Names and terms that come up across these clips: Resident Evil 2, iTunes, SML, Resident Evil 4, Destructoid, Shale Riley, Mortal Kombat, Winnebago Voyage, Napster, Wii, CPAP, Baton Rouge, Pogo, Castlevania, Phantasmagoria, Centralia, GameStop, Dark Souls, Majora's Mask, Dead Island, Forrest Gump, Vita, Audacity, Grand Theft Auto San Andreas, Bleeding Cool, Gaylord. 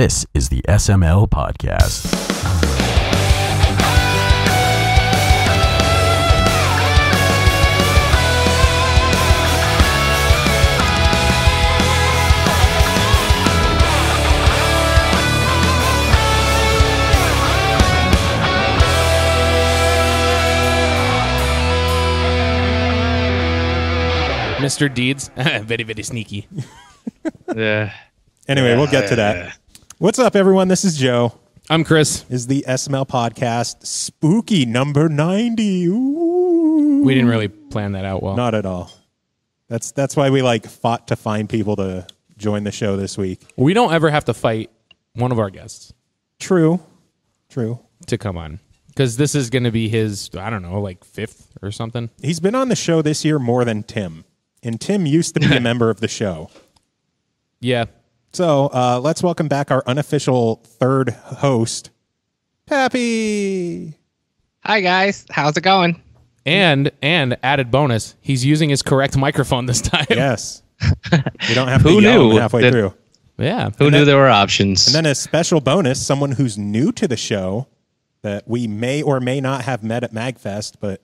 This is the SML Podcast. Mr. Deeds, very, very sneaky. Anyway, we'll get to that. What's up, everyone? This is Joe. I'm Chris. This is the SML Podcast, spooky number 90. Ooh. We didn't really plan that out well. Not at all. That's why we fought to find people to join the show this week. We don't ever have to fight one of our guests. True. To come on. Because this is going to be his, I don't know, fifth or something. He's been on the show this year more than Tim. And Tim used to be a member of the show. Yeah. So let's welcome back our unofficial third host, Pappy. Hi, guys. How's it going? And added bonus, he's using his correct microphone this time. Yes. We don't have to yell halfway through. Yeah. Who knew there were options? And then a special bonus, someone who's new to the show that we may or may not have met at Magfest, but...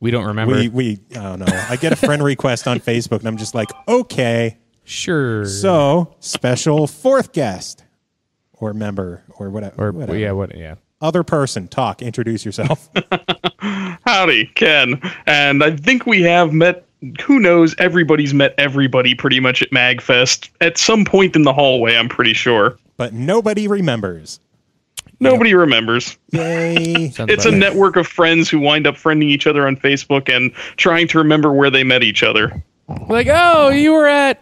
We don't remember. We I don't know. I get a friend request on Facebook, and I'm just like, okay. Sure. So, special fourth guest, or member, or whatever. Or, whatever. Yeah, other person, talk, introduce yourself. Howdy, Ken. And I think we have met, who knows, everybody's met everybody pretty much at MagFest. At some point in the hallway, I'm pretty sure. But nobody remembers. Nobody remembers. Yay. It's a network of friends who wind up friending each other on Facebook and trying to remember where they met each other. Like, oh, you were at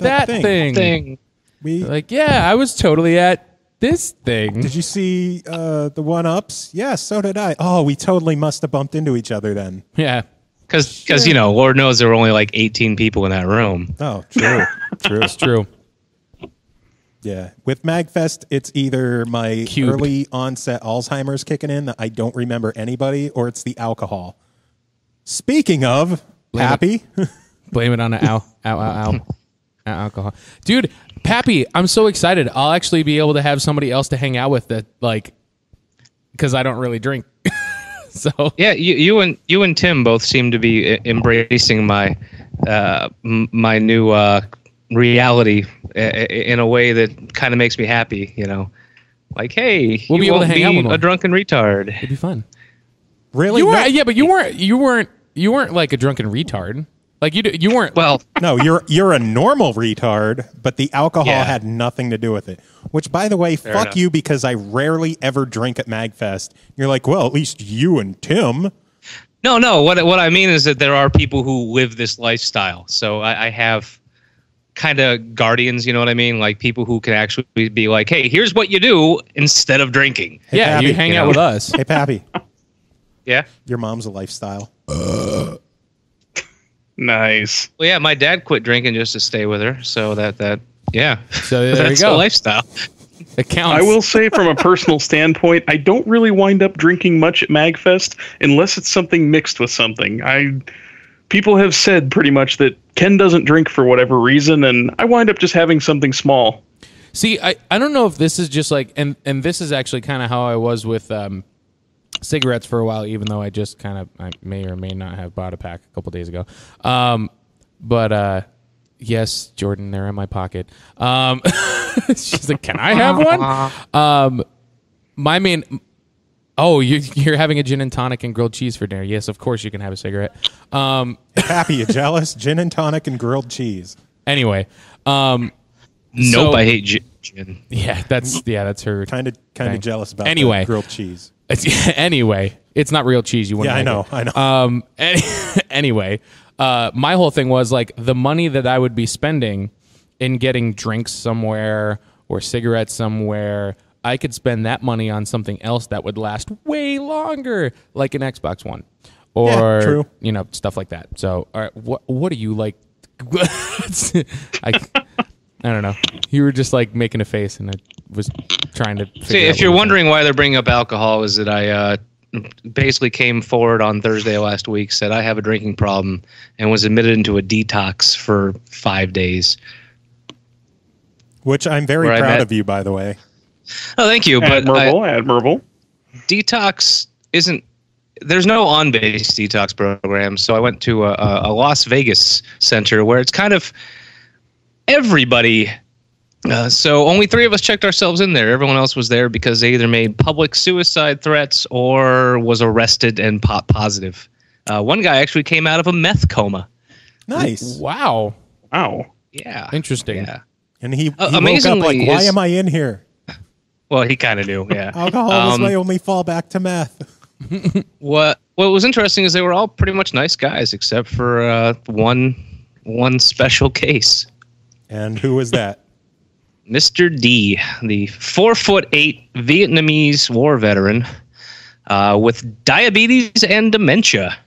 that thing. Like, yeah, I was totally at this thing. Did you see the one-ups? Yeah, so did I. Oh, we totally must have bumped into each other then. Yeah. Because, you know, Lord knows there were only 18 people in that room. Oh, true. True. It's true. Yeah, with MagFest, it's either my early onset Alzheimer's kicking in that I don't remember anybody, or it's the alcohol. Speaking of, Pappy. Blame it on the alcohol. Dude, Pappy, I'm so excited. I'll actually be able to have somebody else to hang out with that, because I don't really drink. So yeah, you and Tim both seem to be embracing my new reality in a way that kind of makes me happy, you know. Like, hey, we'll be able to hang out with a drunken retard. It'd be fun. Really? Yeah, but you weren't like a drunken retard. Like you weren't. Well, no, you're a normal retard, but the alcohol had nothing to do with it. Which, by the way, fuck you, because I rarely ever drink at MagFest. You're like, well, at least you and Tim. No. What I mean is that there are people who live this lifestyle. So I have kind of guardians, you know what I mean? Like people who can actually be like, hey, here's what you do instead of drinking. Hey, Pappy, you hang out with us. Hey, Pappy. Yeah? Your mom's a lifestyle. Nice. Well, yeah, my dad quit drinking just to stay with her. So so there that's you go. A lifestyle. It counts. I will say from a personal standpoint, I don't really wind up drinking much at MagFest unless it's something mixed with something. People have said pretty much that Ken doesn't drink for whatever reason, and I wind up just having something small. See, I don't know if this is just and this is actually kind of how I was with cigarettes for a while, even though I just I may or may not have bought a pack a couple days ago. Yes, Jordan, they're in my pocket. She's like, can I have one? My main... Oh, you're having a gin and tonic and grilled cheese for dinner. Yes, of course you can have a cigarette. Happy, you jealous? Gin and tonic and grilled cheese. Anyway, nope, I hate gin. Yeah, that's her kind of jealous about the grilled cheese. Anyway, it's not real cheese. You wouldn't. Yeah, I know. Anyway, my whole thing was the money that I would be spending in getting drinks somewhere or cigarettes somewhere. I could spend that money on something else that would last way longer, like an Xbox One, or you know, stuff like that. So, all right, what are you like? I don't know. You were just making a face, and I was trying to figure see. If you're wondering why they're bringing up alcohol, is that I basically came forward on Thursday last week, said I have a drinking problem, and was admitted into a detox for 5 days. which I'm very proud of you, by the way. Oh, thank you. Admirable, but admirable. Detox isn't, there's no on-base detox program, so I went to a Las Vegas center where it's kind of everybody. So only three of us checked ourselves in there. Everyone else was there because they either made public suicide threats or was arrested and pop positive. One guy actually came out of a meth coma. Nice. Wow. Wow. Yeah. Interesting. Yeah. And he woke up like, why am I in here? Well, he kind of knew, yeah. Alcohol was my only fallback to meth. What was interesting is they were all pretty much nice guys, except for one special case. And who was that? Mr. D, the 4'8" Vietnamese war veteran with diabetes and dementia.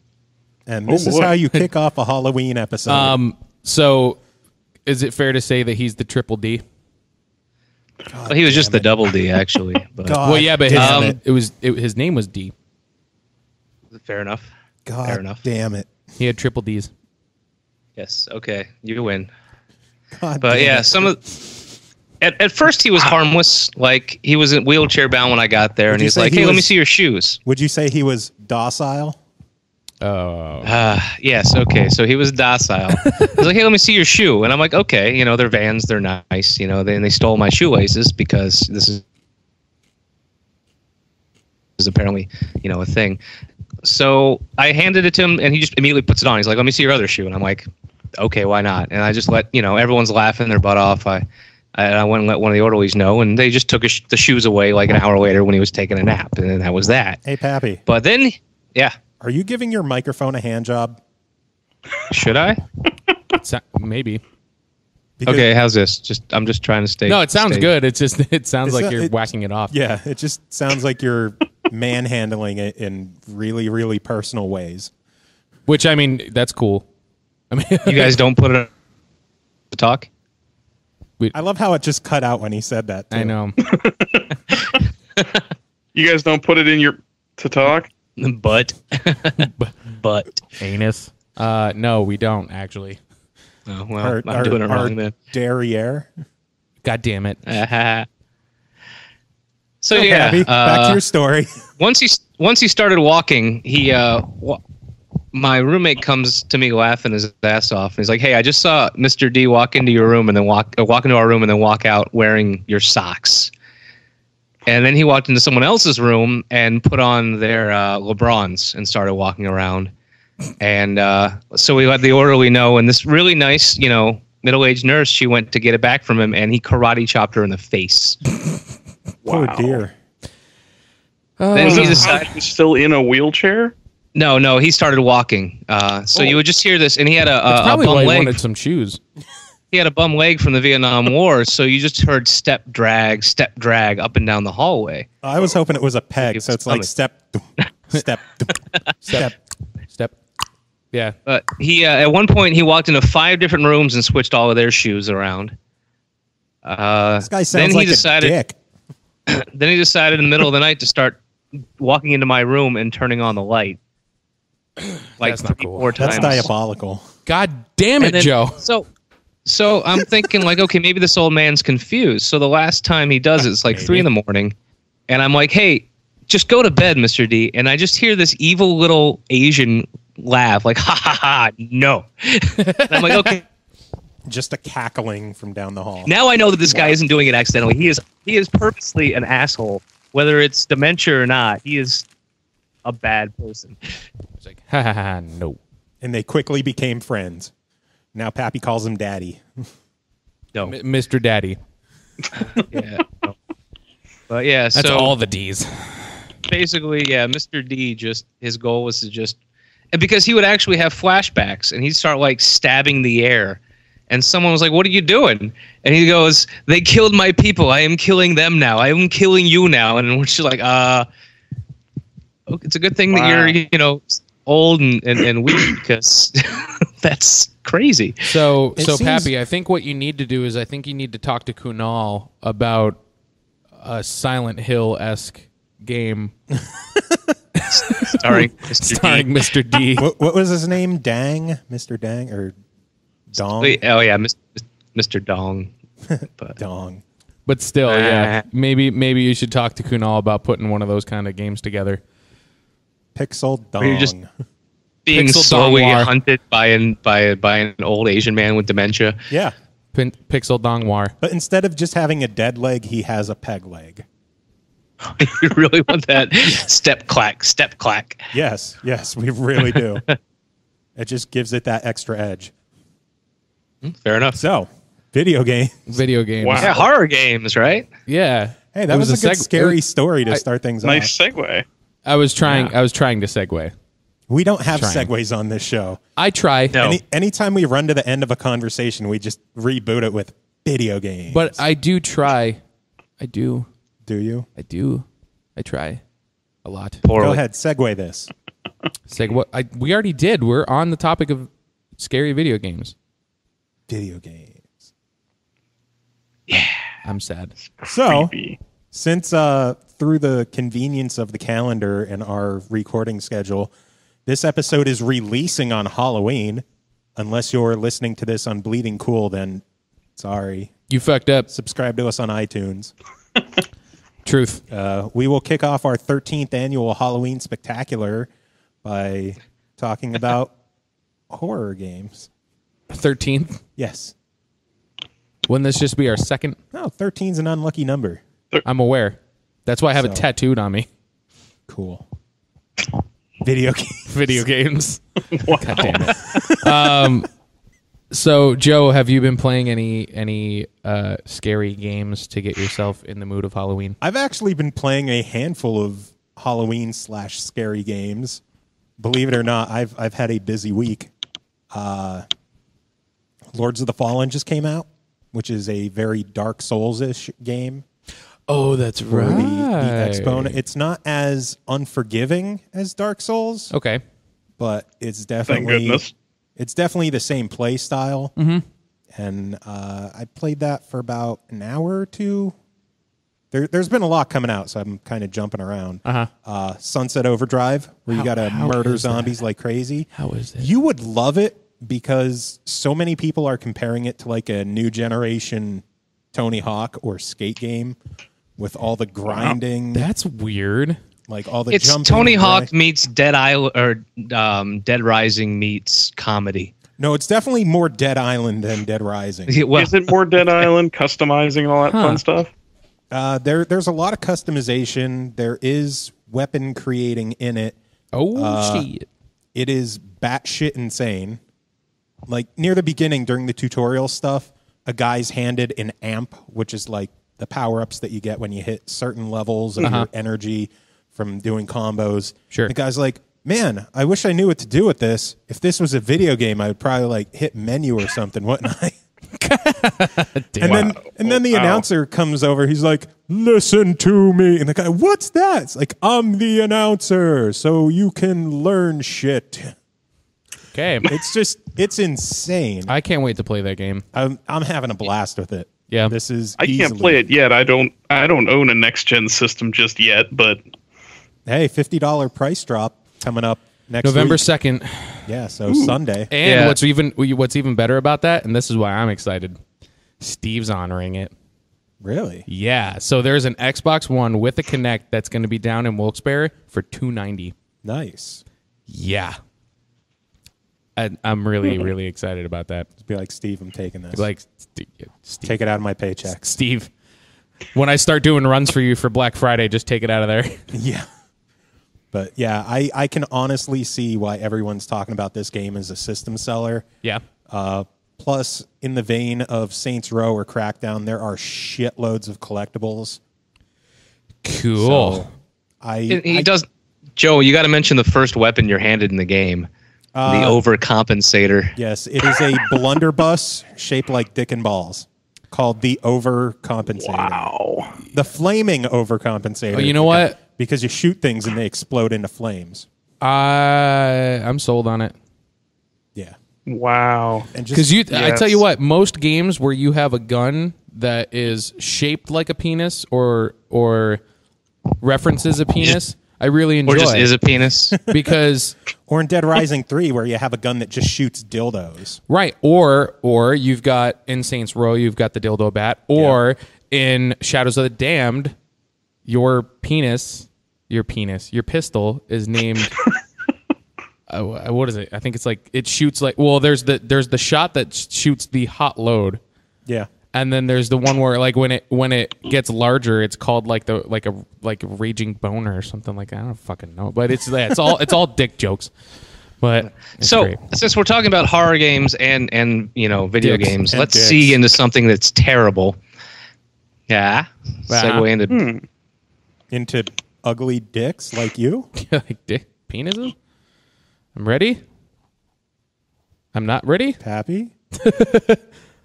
And this is how you kick off a Halloween episode. So, is it fair to say that he's the triple D? Well, he was just the double D, actually. But. Well, yeah, but his name was D. Fair enough. God fair enough. Damn it. He had triple Ds. Yes. Okay. You win. God but yeah, it. Some of at first he was harmless. Like he was wheelchair bound when I got there, and he's like, "Hey, let me see your shoes." Would you say he was docile? Oh. Yes. Okay. So he was docile. He's like, "Hey, let me see your shoe," and I'm like, "Okay, you know, they're Vans, they're nice, you know." Then they stole my shoelaces because this is apparently, you know, a thing. So I handed it to him, and he just immediately puts it on. He's like, "Let me see your other shoe," and I'm like, "Okay, why not?" And I just let everyone's laughing their butt off. I went and let one of the orderlies know, and they just took the shoes away like an hour later when he was taking a nap, and then that was that. Hey, Pappy. But then, yeah. Are you giving your microphone a hand job? Should I? Maybe. Because okay, how's this? I'm just trying to stay. No, it sounds good. It sounds like you're whacking it off. Yeah, it just sounds like you're manhandling it in really, really personal ways. Which, I mean, that's cool. I mean, you guys don't put it on the talk? I love how it just cut out when he said that, too. I know. You guys don't put it in your to talk? But anus. No, we don't, actually. Oh, well, I'm doing it wrong then. Derriere. God damn it. So yeah, Abby, back to your story. Once he started walking, he my roommate comes to me laughing his ass off. And he's like, "Hey, I just saw Mr. D walk into your room and then walk into our room and then walk out wearing your socks." And then he walked into someone else's room and put on their LeBrons and started walking around. And so we let the orderly know. And this really nice, you know, middle-aged nurse, she went to get it back from him, and he karate chopped her in the face. Wow. Oh dear! Then he decided he was still in a wheelchair. No, he started walking. So you would just hear this, and he had a bum leg. He wanted some shoes. He had a bum leg from the Vietnam War, so you just heard step drag up and down the hallway. I was hoping it was a peg, so it's like step. Yeah. But he at one point he walked into 5 different rooms and switched all of their shoes around. This guy sounds like a dick. Then he decided in the middle of the night to start walking into my room and turning on the light. Like that's 3 or 4 times. That's diabolical. God damn it, Joe. So I'm thinking like, okay, maybe this old man's confused. So the last time he does it, it's like 3 in the morning. And I'm like, "Hey, just go to bed, Mr. D." And I just hear this evil little Asian laugh like, "Ha ha ha, no." And I'm like, okay. Just a cackling from down the hall. Now I know that this guy isn't doing it accidentally. He is purposely an asshole. Whether it's dementia or not, he is a bad person. It's like, "Ha ha ha, no." And they quickly became friends. Now Pappy calls him Daddy. No. Mr. Daddy. Yeah. No. But yeah, that's so all the D's. Basically, yeah, Mr. D his goal was to just, and because he would actually have flashbacks and he'd start like stabbing the air. And someone was like, "What are you doing?" And he goes, "They killed my people. I am killing them now. I am killing you now." And we're just like, it's a good thing that you're, you know, old and weak because that's crazy." So Pappy, I think what you need to do is I think you need to talk to Kunal about a Silent Hill-esque game. Starring Mr. D. What was his name? Dang? Mr. Dang? Or... Dong. Oh yeah, Mr. Dong. But dong. But still, yeah. Maybe you should talk to Kunal about putting one of those kind of games together. Pixel dong. You're just being slowly hunted by an old Asian man with dementia. Yeah. Pixel dongwar. But instead of just having a dead leg, he has a peg leg. You really want that? Step clack, step clack. Yes, yes, we really do. It just gives it that extra edge. Fair enough. So, video games. Video games. Wow. Yeah, horror games, right? Yeah. Hey, that was a good scary story to start things off. Nice segue. I was trying to segue. We don't have segues on this show. I try. No. Anytime we run to the end of a conversation, we just reboot it with video games. But I do try. I do. Do you? I do. I try a lot. Poorly. Go ahead. Segue this. Segue. We already did. We're on the topic of scary video games. Video games. Yeah. I'm sad. So, since through the convenience of the calendar and our recording schedule, this episode is releasing on Halloween. Unless you're listening to this on Bleeding Cool, then sorry. You fucked up. Subscribe to us on iTunes. Truth. We will kick off our 13th annual Halloween Spectacular by talking about horror games. 13th? Yes. Wouldn't this just be our second? No, 13's an unlucky number. I'm aware. That's why I have it tattooed on me. Cool. Video games. Video games. Wow. God damn it. So, Joe, have you been playing any scary games to get yourself in the mood of Halloween? I've actually been playing a handful of Halloween/scary games. Believe it or not, I've had a busy week. Lords of the Fallen just came out, which is a very Dark Souls-ish game. Oh, that's right. The Xbone. It's not as unforgiving as Dark Souls. Okay, but it's definitely. Thank goodness. It's definitely the same play style, and I played that for about an hour or two. There's been a lot coming out, so I'm kind of jumping around. Sunset Overdrive, where you got to murder zombies like crazy. How is it? You would love it because so many people are comparing it to like a new generation Tony Hawk or skate game with all the grinding. That's weird. Like all the it's Tony Hawk meets Dead Island or Dead Rising meets comedy. No, it's definitely more Dead Island than Dead Rising. Is it more Dead Island customizing and all that fun stuff? There's a lot of customization. There is weapon creating in it. Oh shit! It is batshit insane. Like near the beginning during the tutorial stuff, a guy's handed an amp, which is like the power ups that you get when you hit certain levels of your energy. From doing combos. Sure. The guy's like, man, I wish I knew what to do with this. If this was a video game, I would probably like hit menu or something, wouldn't I? and then the announcer comes over. He's like, listen to me. And the guy, what's that? It's like, I'm the announcer, so you can learn shit. Okay. It's just, it's insane. I can't wait to play that game. I'm having a blast with it. Yeah. This is I can't play it yet. I don't own a next-gen system just yet, but... Hey, $50 price drop coming up next November week. 2nd. Yeah, so Ooh. Sunday. And what's even better about that, and this is why I'm excited, Steve's honoring it. Really? Yeah. So there's an Xbox One with a Kinect that's going to be down in Wilkes-Barre for $290. Nice. Yeah. I'm really, really excited about that. Just be like, Steve, I'm taking this. Like, Steve. Take it out of my paycheck. Steve, when I start doing runs for you for Black Friday, just take it out of there. Yeah. But yeah, I can honestly see why everyone's talking about this game as a system seller. Yeah. Plus, in the vein of Saints Row or Crackdown, there are shitloads of collectibles. Cool. So Joe, you got to mention the first weapon you're handed in the game. The overcompensator. Yes, it is a blunderbuss shaped like dick and balls called the overcompensator. Wow. The flaming overcompensator. Oh, you know what? Because you shoot things and they explode into flames. I'm sold on it. Yeah. Wow. Because I tell you what, most games where you have a gun that is shaped like a penis or references a penis... I really enjoy. Or just is a penis. Because or in Dead Rising 3 where you have a gun that just shoots dildos. Right. Or you've got in Saints Row, you've got the dildo bat. Or in Shadows of the Damned, your pistol is named what is it? I think it's like it shoots like there's the shot that shoots the hot load. Yeah. And then there's the one where like when it gets larger, it's called like a raging boner or something like that. I don't fucking know, but it's all dick jokes. But so great. Since we're talking about horror games and video dicks games, let's dicks. See into something that's terrible. Yeah, segue into ugly dicks like you, like dick penises. I'm ready. I'm not ready. Pappy.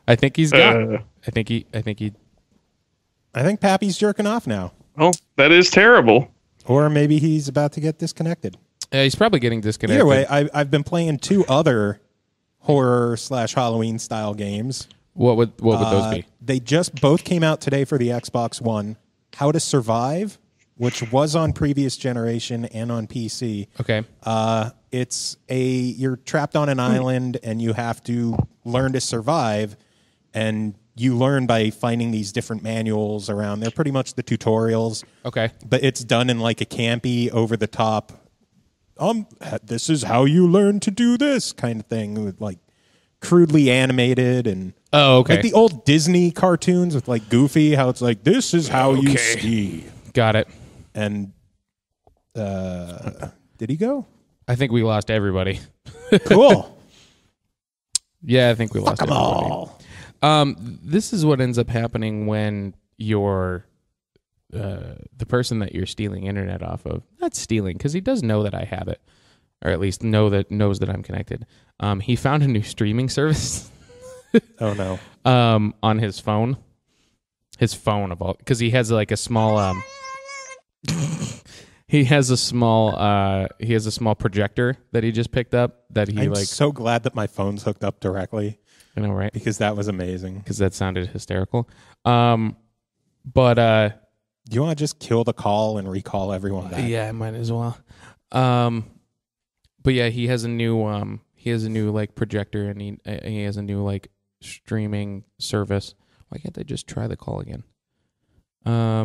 I think he's got. I think Pappy's jerking off now. Oh, that is terrible. Or maybe he's about to get disconnected. He's probably getting disconnected. Either way, I've been playing two other horror/Halloween style games. What would those be? They just both came out today for the Xbox One. How to Survive, which was on previous generation and on PC. Okay. It's you're trapped on an island and you have to learn to survive. And you learn by finding these different manuals around. They're pretty much the tutorials. Okay. But it's done in like a campy, over-the-top, this is how you learn to do this kind of thing. With like crudely animated and... Oh, okay. Like the old Disney cartoons with like Goofy, how it's like, this is how you ski. Got it. And did he go? I think we lost everybody. Cool. Yeah, I think we lost everybody. Fuck them all. This is what ends up happening when you're the person that you're stealing internet off of. Not stealing, because he does know that I have it, or at least knows that I'm connected. He found a new streaming service. Oh no! On his phone, because he has like a small he has a small projector that he just picked up. That I'm like so glad that my phone's hooked up directly. I know, right? Because that was amazing. Because that sounded hysterical. But do you want to just kill the call and recall everyone back? Yeah, I might as well. But yeah, he has a new like projector, and he has a new like streaming service. Why can't they just try the call again? I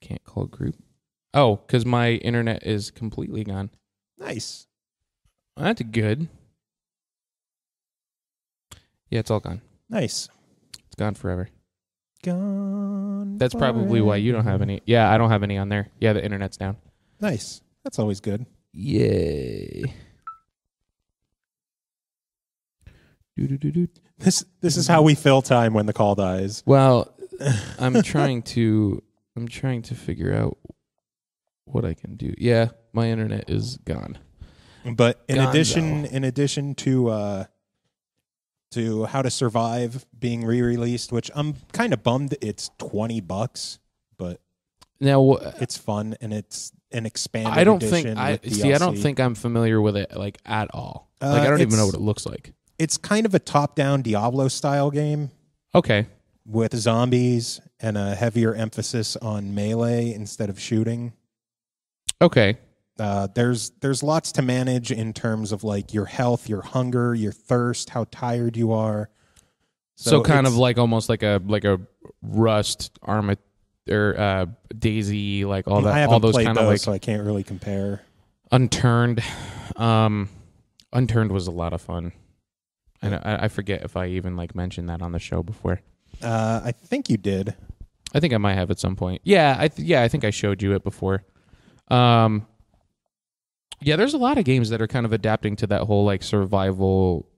can't call group. Oh, because my internet is completely gone. Nice. That's good. Yeah, it's all gone. Nice. It's gone forever. Gone. That's forever. Probably why you don't have any. Yeah, I don't have any on there. Yeah, the internet's down. Nice. That's always good. Yay. This is how we fill time when the call dies. Well, I'm trying to figure out what I can do. Yeah, my internet is gone. But in addition to How to Survive being re-released, which I'm kind of bummed it's $20, but now it's fun and it's an expanded edition. I don't think I'm familiar with it like at all. Like I don't even know what it looks like. It's kind of a top-down Diablo style game. Okay. With zombies and a heavier emphasis on melee instead of shooting. Okay. There's lots to manage in terms of like your health, your hunger, your thirst, how tired you are. So kind of like almost like a Rust, Arma, or Daisy, like all that. I haven't all those played kind those, of like, so I can't really compare. Unturned, Unturned was a lot of fun, and I forget if I even like mentioned that on the show before. I think you did. I think I might have at some point. Yeah, I think I showed you it before. Yeah, there's a lot of games that are kind of adapting to that whole like survival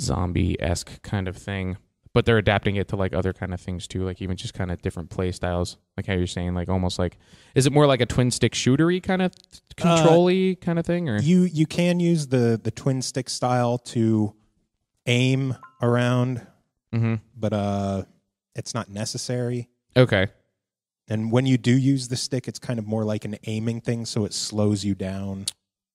zombie-esque kind of thing, but they're adapting it to like other kind of things too, like even just kind of different play styles, like how you're saying, like almost like, is it more like a twin stick shootery kind of control-y kind of thing? Or you can use the twin stick style to aim around, but it's not necessary. Okay. And when you do use the stick, it's kind of more like an aiming thing, so it slows you down.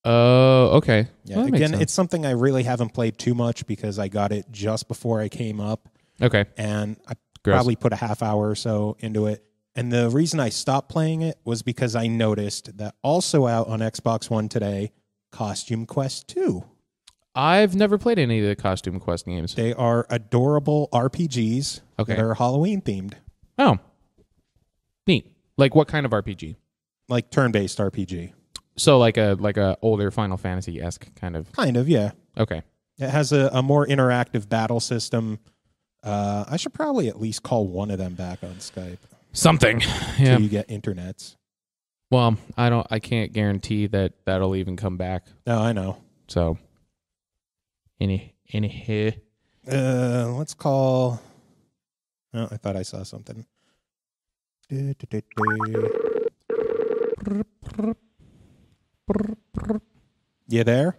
Oh, okay. Yeah. Well, again, it's something I really haven't played too much because I got it just before I came up. Okay. And I probably put a half hour or so into it. And the reason I stopped playing it was because I noticed that also out on Xbox One today, Costume Quest 2. I've never played any of the Costume Quest games. They are adorable RPGs. Okay. They're Halloween themed. Oh. Neat. Like what kind of RPG? Like turn-based RPG. So like a older Final Fantasy-esque kind of? Kind of, yeah. Okay. It has a more interactive battle system. I should probably at least call one of them back on Skype. Something. Yeah. So you get internets. Well, I can't guarantee that that'll even come back. No, I know. So any let's call. Oh, I thought I saw something. You there?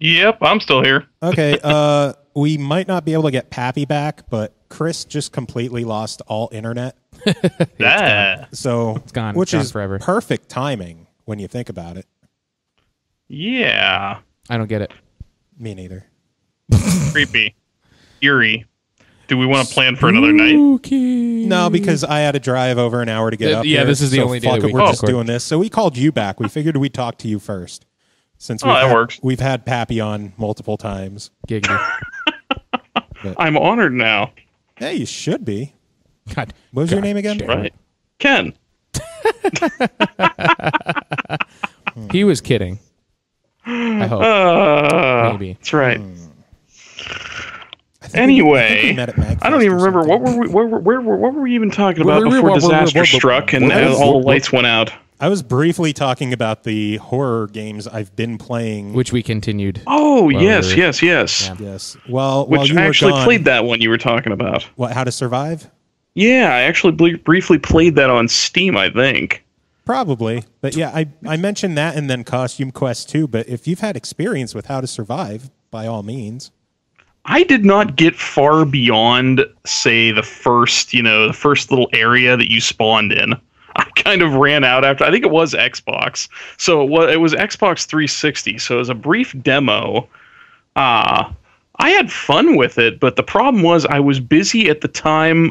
Yep, I'm still here. Okay, we might not be able to get Pappy back, but Chris just completely lost all internet. It's gone. Which is forever. Perfect timing when you think about it. Yeah. I don't get it. Me neither. Creepy. Eerie. Do we want to plan for another night? No, because I had to drive over an hour to get up. Yeah, here, this is the only day that we're just doing this. So we called you back. We figured we'd talk to you first. Since we've had Pappy on multiple times. Giggity. I'm honored now. Hey, you should be. God. What was your name again? Right. Ken. He was kidding. I hope. Maybe. That's right. I don't even remember what were we even talking about before disaster struck and all the lights went out. I was briefly talking about the horror games I've been playing, which we continued. Oh yes. Well, which I actually played that one you were talking about. What? How to Survive? Yeah, I actually briefly played that on Steam, I think. Probably, but yeah, I mentioned that and then Costume Quest 2. But if you've had experience with How to Survive, by all means. I did not get far beyond, say, the first little area that you spawned in. I kind of ran out after. I think it was Xbox. So it was Xbox 360. So it was a brief demo. I had fun with it, but the problem was I was busy at the time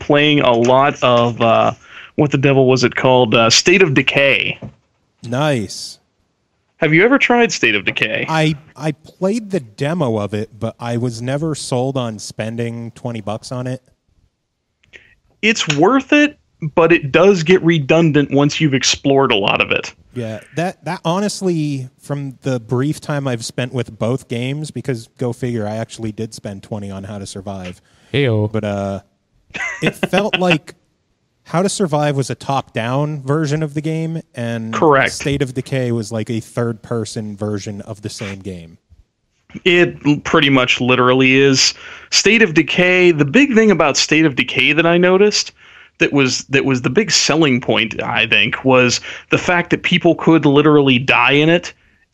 playing a lot of what the devil was it called? State of Decay. Nice. Have you ever tried State of Decay? I played the demo of it, but I was never sold on spending $20 on it. It's worth it, but it does get redundant once you've explored a lot of it. Yeah, that honestly, from the brief time I've spent with both games, because go figure, I actually did spend $20 on How to Survive. Hey-o. But it felt like How to Survive was a top-down version of the game, and correct. State of Decay was like a third-person version of the same game. It pretty much literally is. State of Decay, the big thing about State of Decay that I noticed that was the big selling point, I think, was the fact that people could literally die in it.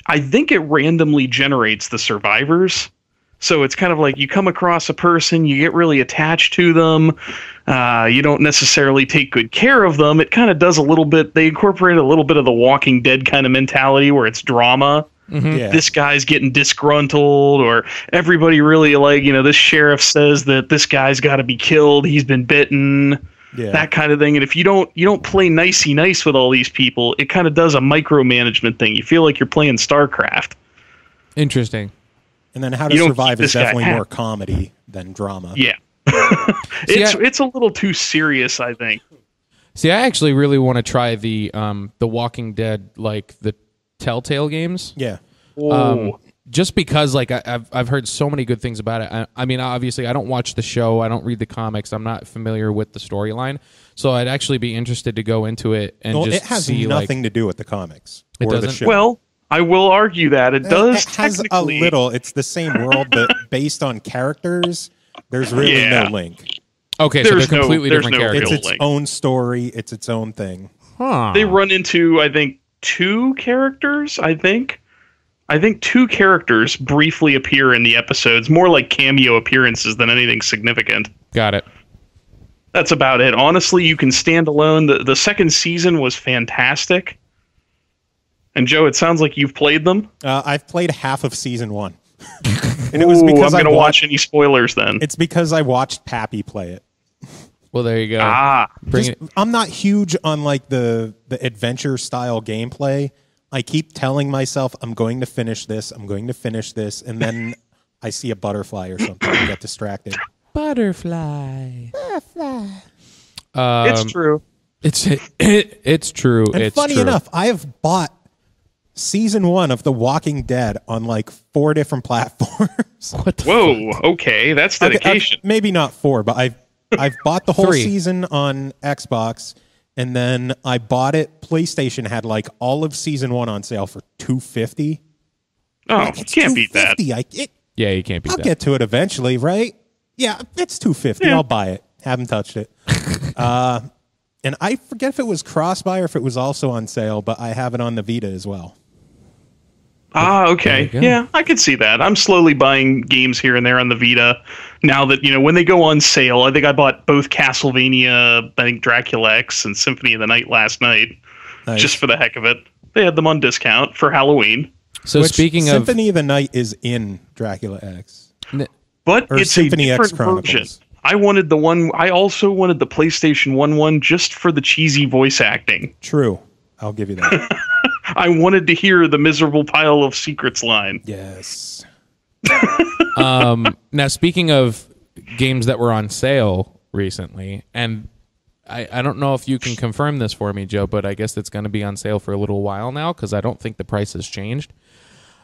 I think it randomly generates the survivors. So it's kind of like you come across a person, you get really attached to them. You don't necessarily take good care of them. It kind of does a little bit. They incorporate a little bit of the Walking Dead kind of mentality where it's drama. Mm-hmm. Yeah. This guy's getting disgruntled, or everybody really this sheriff says that this guy's got to be killed. He's been bitten. Yeah. That kind of thing. And if you don't play nicey nice with all these people, it kind of does a micromanagement thing. You feel like you're playing StarCraft. Interesting. And then How to Survive is definitely more comedy than drama. Yeah. It's a little too serious, I think. See, I actually really want to try the Walking Dead, like the Telltale games. Yeah. Just because I've heard so many good things about it. I mean, obviously, I don't watch the show. I don't read the comics. I'm not familiar with the storyline. So I'd actually be interested to go into it and just see. It has nothing to do with the comics or the show. Well, I will argue that it does. It has a little. It's the same world, but based on characters, there's really no link. Okay, so they're completely different characters. It's its own story. It's its own thing. Huh. They run into, I think, two characters. I think two characters briefly appear in the episodes, more like cameo appearances than anything significant. Got it. That's about it. Honestly, you can stand alone. The second season was fantastic. And Joe, it sounds like you've played them. I've played half of season one. And it was because I'm going to watch any spoilers then. It's because I watched Pappy play it. Well, there you go. I'm not huge on like the adventure style gameplay. I keep telling myself I'm going to finish this. I'm going to finish this, and then I see a butterfly or something and get distracted. Butterfly. It's true. It's true. And it's funny enough, I have bought Season 1 of The Walking Dead on like 4 different platforms. Whoa! Okay, that's dedication. I've, maybe not 4, but I've bought the whole 3. Season on Xbox, and then I bought it. PlayStation had like all of Season 1 on sale for $2.50. Oh, like, it's can't beat that. Yeah, you can't beat that. I'll get to it eventually, right? Yeah, it's $2.50. Yeah. I'll buy it. Haven't touched it. And I forget if it was cross-buy or if it was also on sale, but I have it on the Vita as well. Ah, okay. Yeah, I could see that. I'm slowly buying games here and there on the Vita. Now that, you know, when they go on sale, I think I bought both Castlevania, I think Dracula X and Symphony of the Night last night, just for the heck of it. They had them on discount for Halloween. So speaking of... Symphony of the Night is in Dracula X. But it's Symphony a different X version. I wanted the one. I also wanted the PlayStation 1 one just for the cheesy voice acting. True. I'll give you that. I wanted to hear the miserable pile of secrets line. Yes. Now, speaking of games that were on sale recently, and I don't know if you can confirm this for me, Joe, but I guess it's going to be on sale for a little while now because I don't think the price has changed.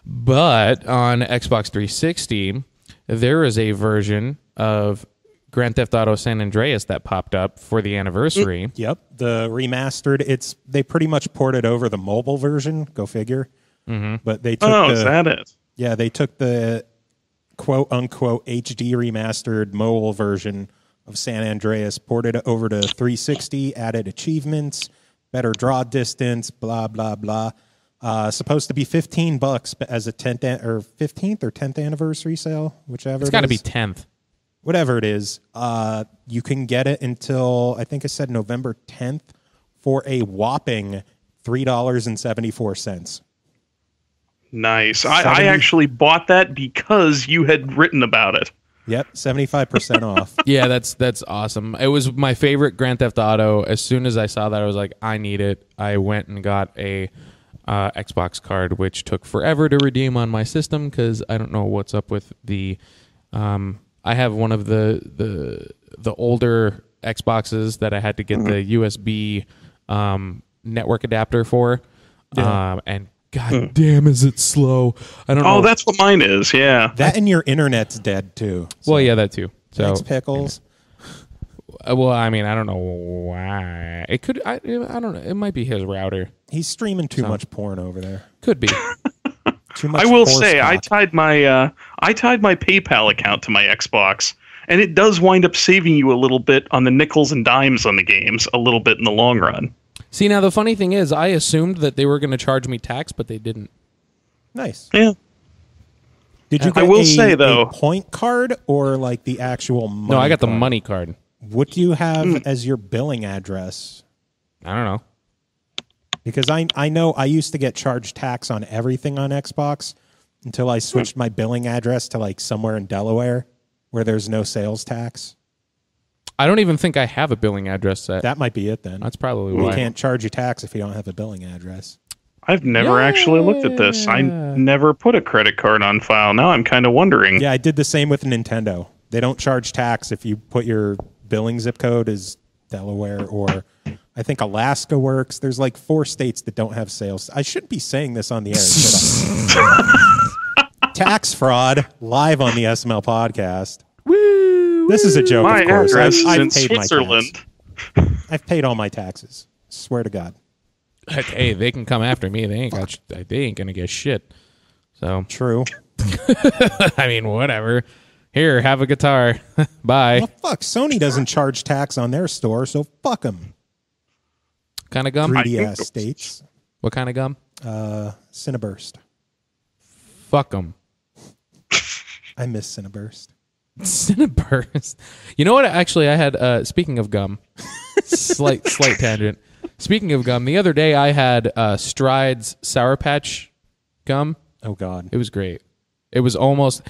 But on Xbox 360, there is a version of Grand Theft Auto San Andreas that popped up for the anniversary. Yep, the remastered. It's they pretty much ported over the mobile version. Go figure. Mm-hmm. But they took is that it? Yeah, they took the quote unquote HD remastered mobile version of San Andreas, ported it over to 360, added achievements, better draw distance, blah blah blah. Supposed to be $15 as a 15th or 10th anniversary sale, whichever. It's got to be 10th. Whatever it is, you can get it until, I think I said November 10th, for a whopping $3.74. Nice. I actually bought that because you had written about it. Yep, 75% off. Yeah, that's awesome. It was my favorite Grand Theft Auto. As soon as I saw that, I was like, I need it. I went and got a Xbox card, which took forever to redeem on my system because I don't know what's up with the... I have one of the older Xboxes that I had to get the USB network adapter for, and god damn is it slow. I don't know. Oh, that's what mine is, yeah. That and your internet's dead, too. So. Well, yeah, that, too. So, thanks, Pickles. Well, I mean, I don't know why. It could, I don't know. It might be his router. He's streaming too much porn over there. Could be. I will say I tied my PayPal account to my Xbox, and it does wind up saving you a little bit on the nickels and dimes on the games a little bit in the long run. See, now the funny thing is I assumed that they were going to charge me tax, but they didn't. Nice. Yeah. Did you get a point card or like the actual money? No, I got the money card. What do you have as your billing address? I don't know. Because I know I used to get charged tax on everything on Xbox until I switched my billing address to like somewhere in Delaware where there's no sales tax. I don't even think I have a billing address set. That might be it then. That's probably why. You can't charge you tax if you don't have a billing address. I've never actually looked at this. I never put a credit card on file. Now I'm kind of wondering. Yeah, I did the same with Nintendo. They don't charge tax if you put your billing zip code as Delaware or... I think Alaska works. There's like 4 states that don't have sales. I shouldn't be saying this on the air, should I? Tax fraud live on the SML podcast. Woo! This is a joke, of course. I've paid Switzerland. My tax. I've paid all my taxes. Swear to God. Hey, they can come after me. They ain't gonna get shit. So true. I mean, whatever. Here, have a guitar. Bye. Well, fuck. Sony doesn't charge tax on their store, so fuck them. Kind of gum? 3DS states. What kind of gum? Cineburst. Fuck them. I miss Cineburst. Cineburst. You know what? Actually, I had, speaking of gum, slight tangent. Speaking of gum, the other day I had Stride's Sour Patch gum. Oh, God. It was great. It was almost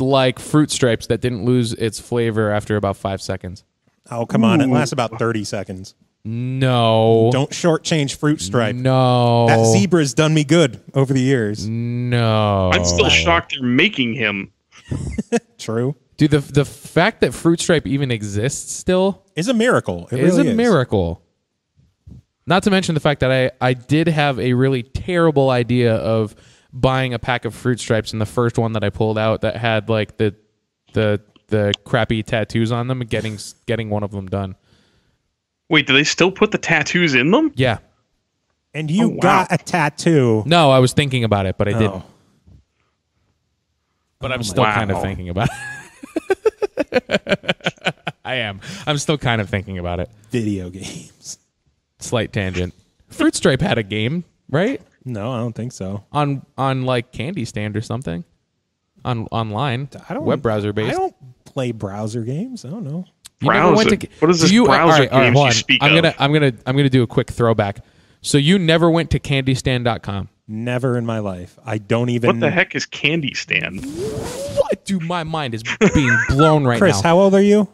like Fruit Stripes that didn't lose its flavor after about 5 seconds. Oh, come on. It lasts about 30 seconds. No. Don't shortchange Fruit Stripe. No. That zebra's done me good over the years. No. I'm still shocked they're making him. True. Dude, the fact that Fruit Stripe even exists still is a miracle. It is really a miracle. Not to mention the fact that I did have a really terrible idea of buying a pack of Fruit Stripes, and the first one that I pulled out that had like the crappy tattoos on them, and getting one of them done. Wait, do they still put the tattoos in them? Yeah. And you got a tattoo. No, I was thinking about it, but I didn't. But I'm still kind of thinking about it. I am. I'm still kind of thinking about it. Video games. Slight tangent. Fruit Stripe had a game, right? No, I don't think so. On like Candy Stand or something. Online. I don't, web browser based. I don't play browser games. I don't know. What is this browser game you speak of? I'm gonna do a quick throwback. So you never went to candystand.com? Never in my life. I don't even. What the heck is Candy Stand? What? Dude, my mind is being blown right now. Chris, how old are you?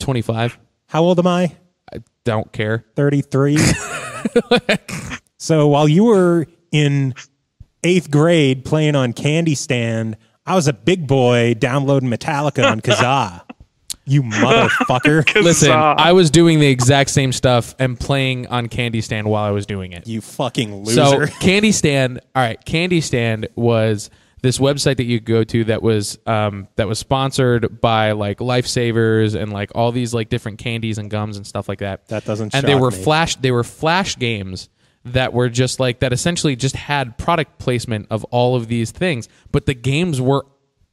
25. How old am I? I don't care. 33. So while you were in 8th grade playing on Candy Stand, I was a big boy downloading Metallica on Kazaa. You motherfucker. Listen, I was doing the exact same stuff and playing on Candy Stand while I was doing it. You fucking loser. So Candy Stand, all right, Candy Stand was this website that you go to that was sponsored by like Lifesavers and like all these like different candies and gums and stuff like that. That doesn't shock me. And they were flash games that were just like that, essentially just had product placement of all of these things, but the games were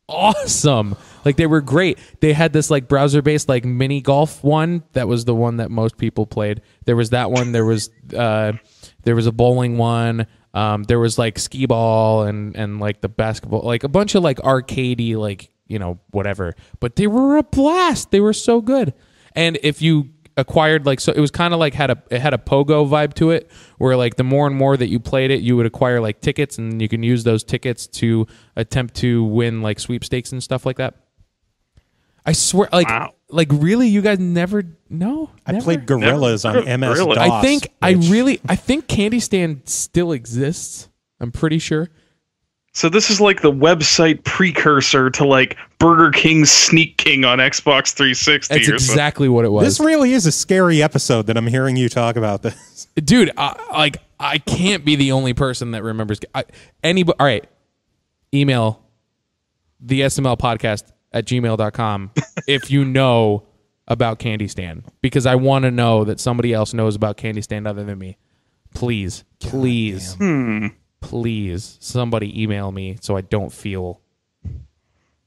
awesome. Like they were great. They had this like browser based like mini golf one. That was the one that most people played. There was that one. There was a bowling one. There was like skee ball and like the basketball, like a bunch of like arcadey, like, you know, whatever, but they were a blast. They were so good. And if you acquired like, so it was kind of like it had a Pogo vibe to it, where like the more and more that you played it, you would acquire like tickets, and you can use those tickets to attempt to win like sweepstakes and stuff like that. I swear, like, wow. Like really, you guys never know? I played Gorillas on MS-DOS. I think Candy Stand still exists. I'm pretty sure. So this is like the website precursor to like Burger King's Sneak King on Xbox 360. That's exactly what it was. This really is a scary episode that I'm hearing you talk about this. Dude, like I can't be the only person that remembers. All right, email the SML podcast at gmail.com if you know about Candy Stand, because I want to know that somebody else knows about Candy Stand other than me. Please, please. Please, somebody email me so I don't feel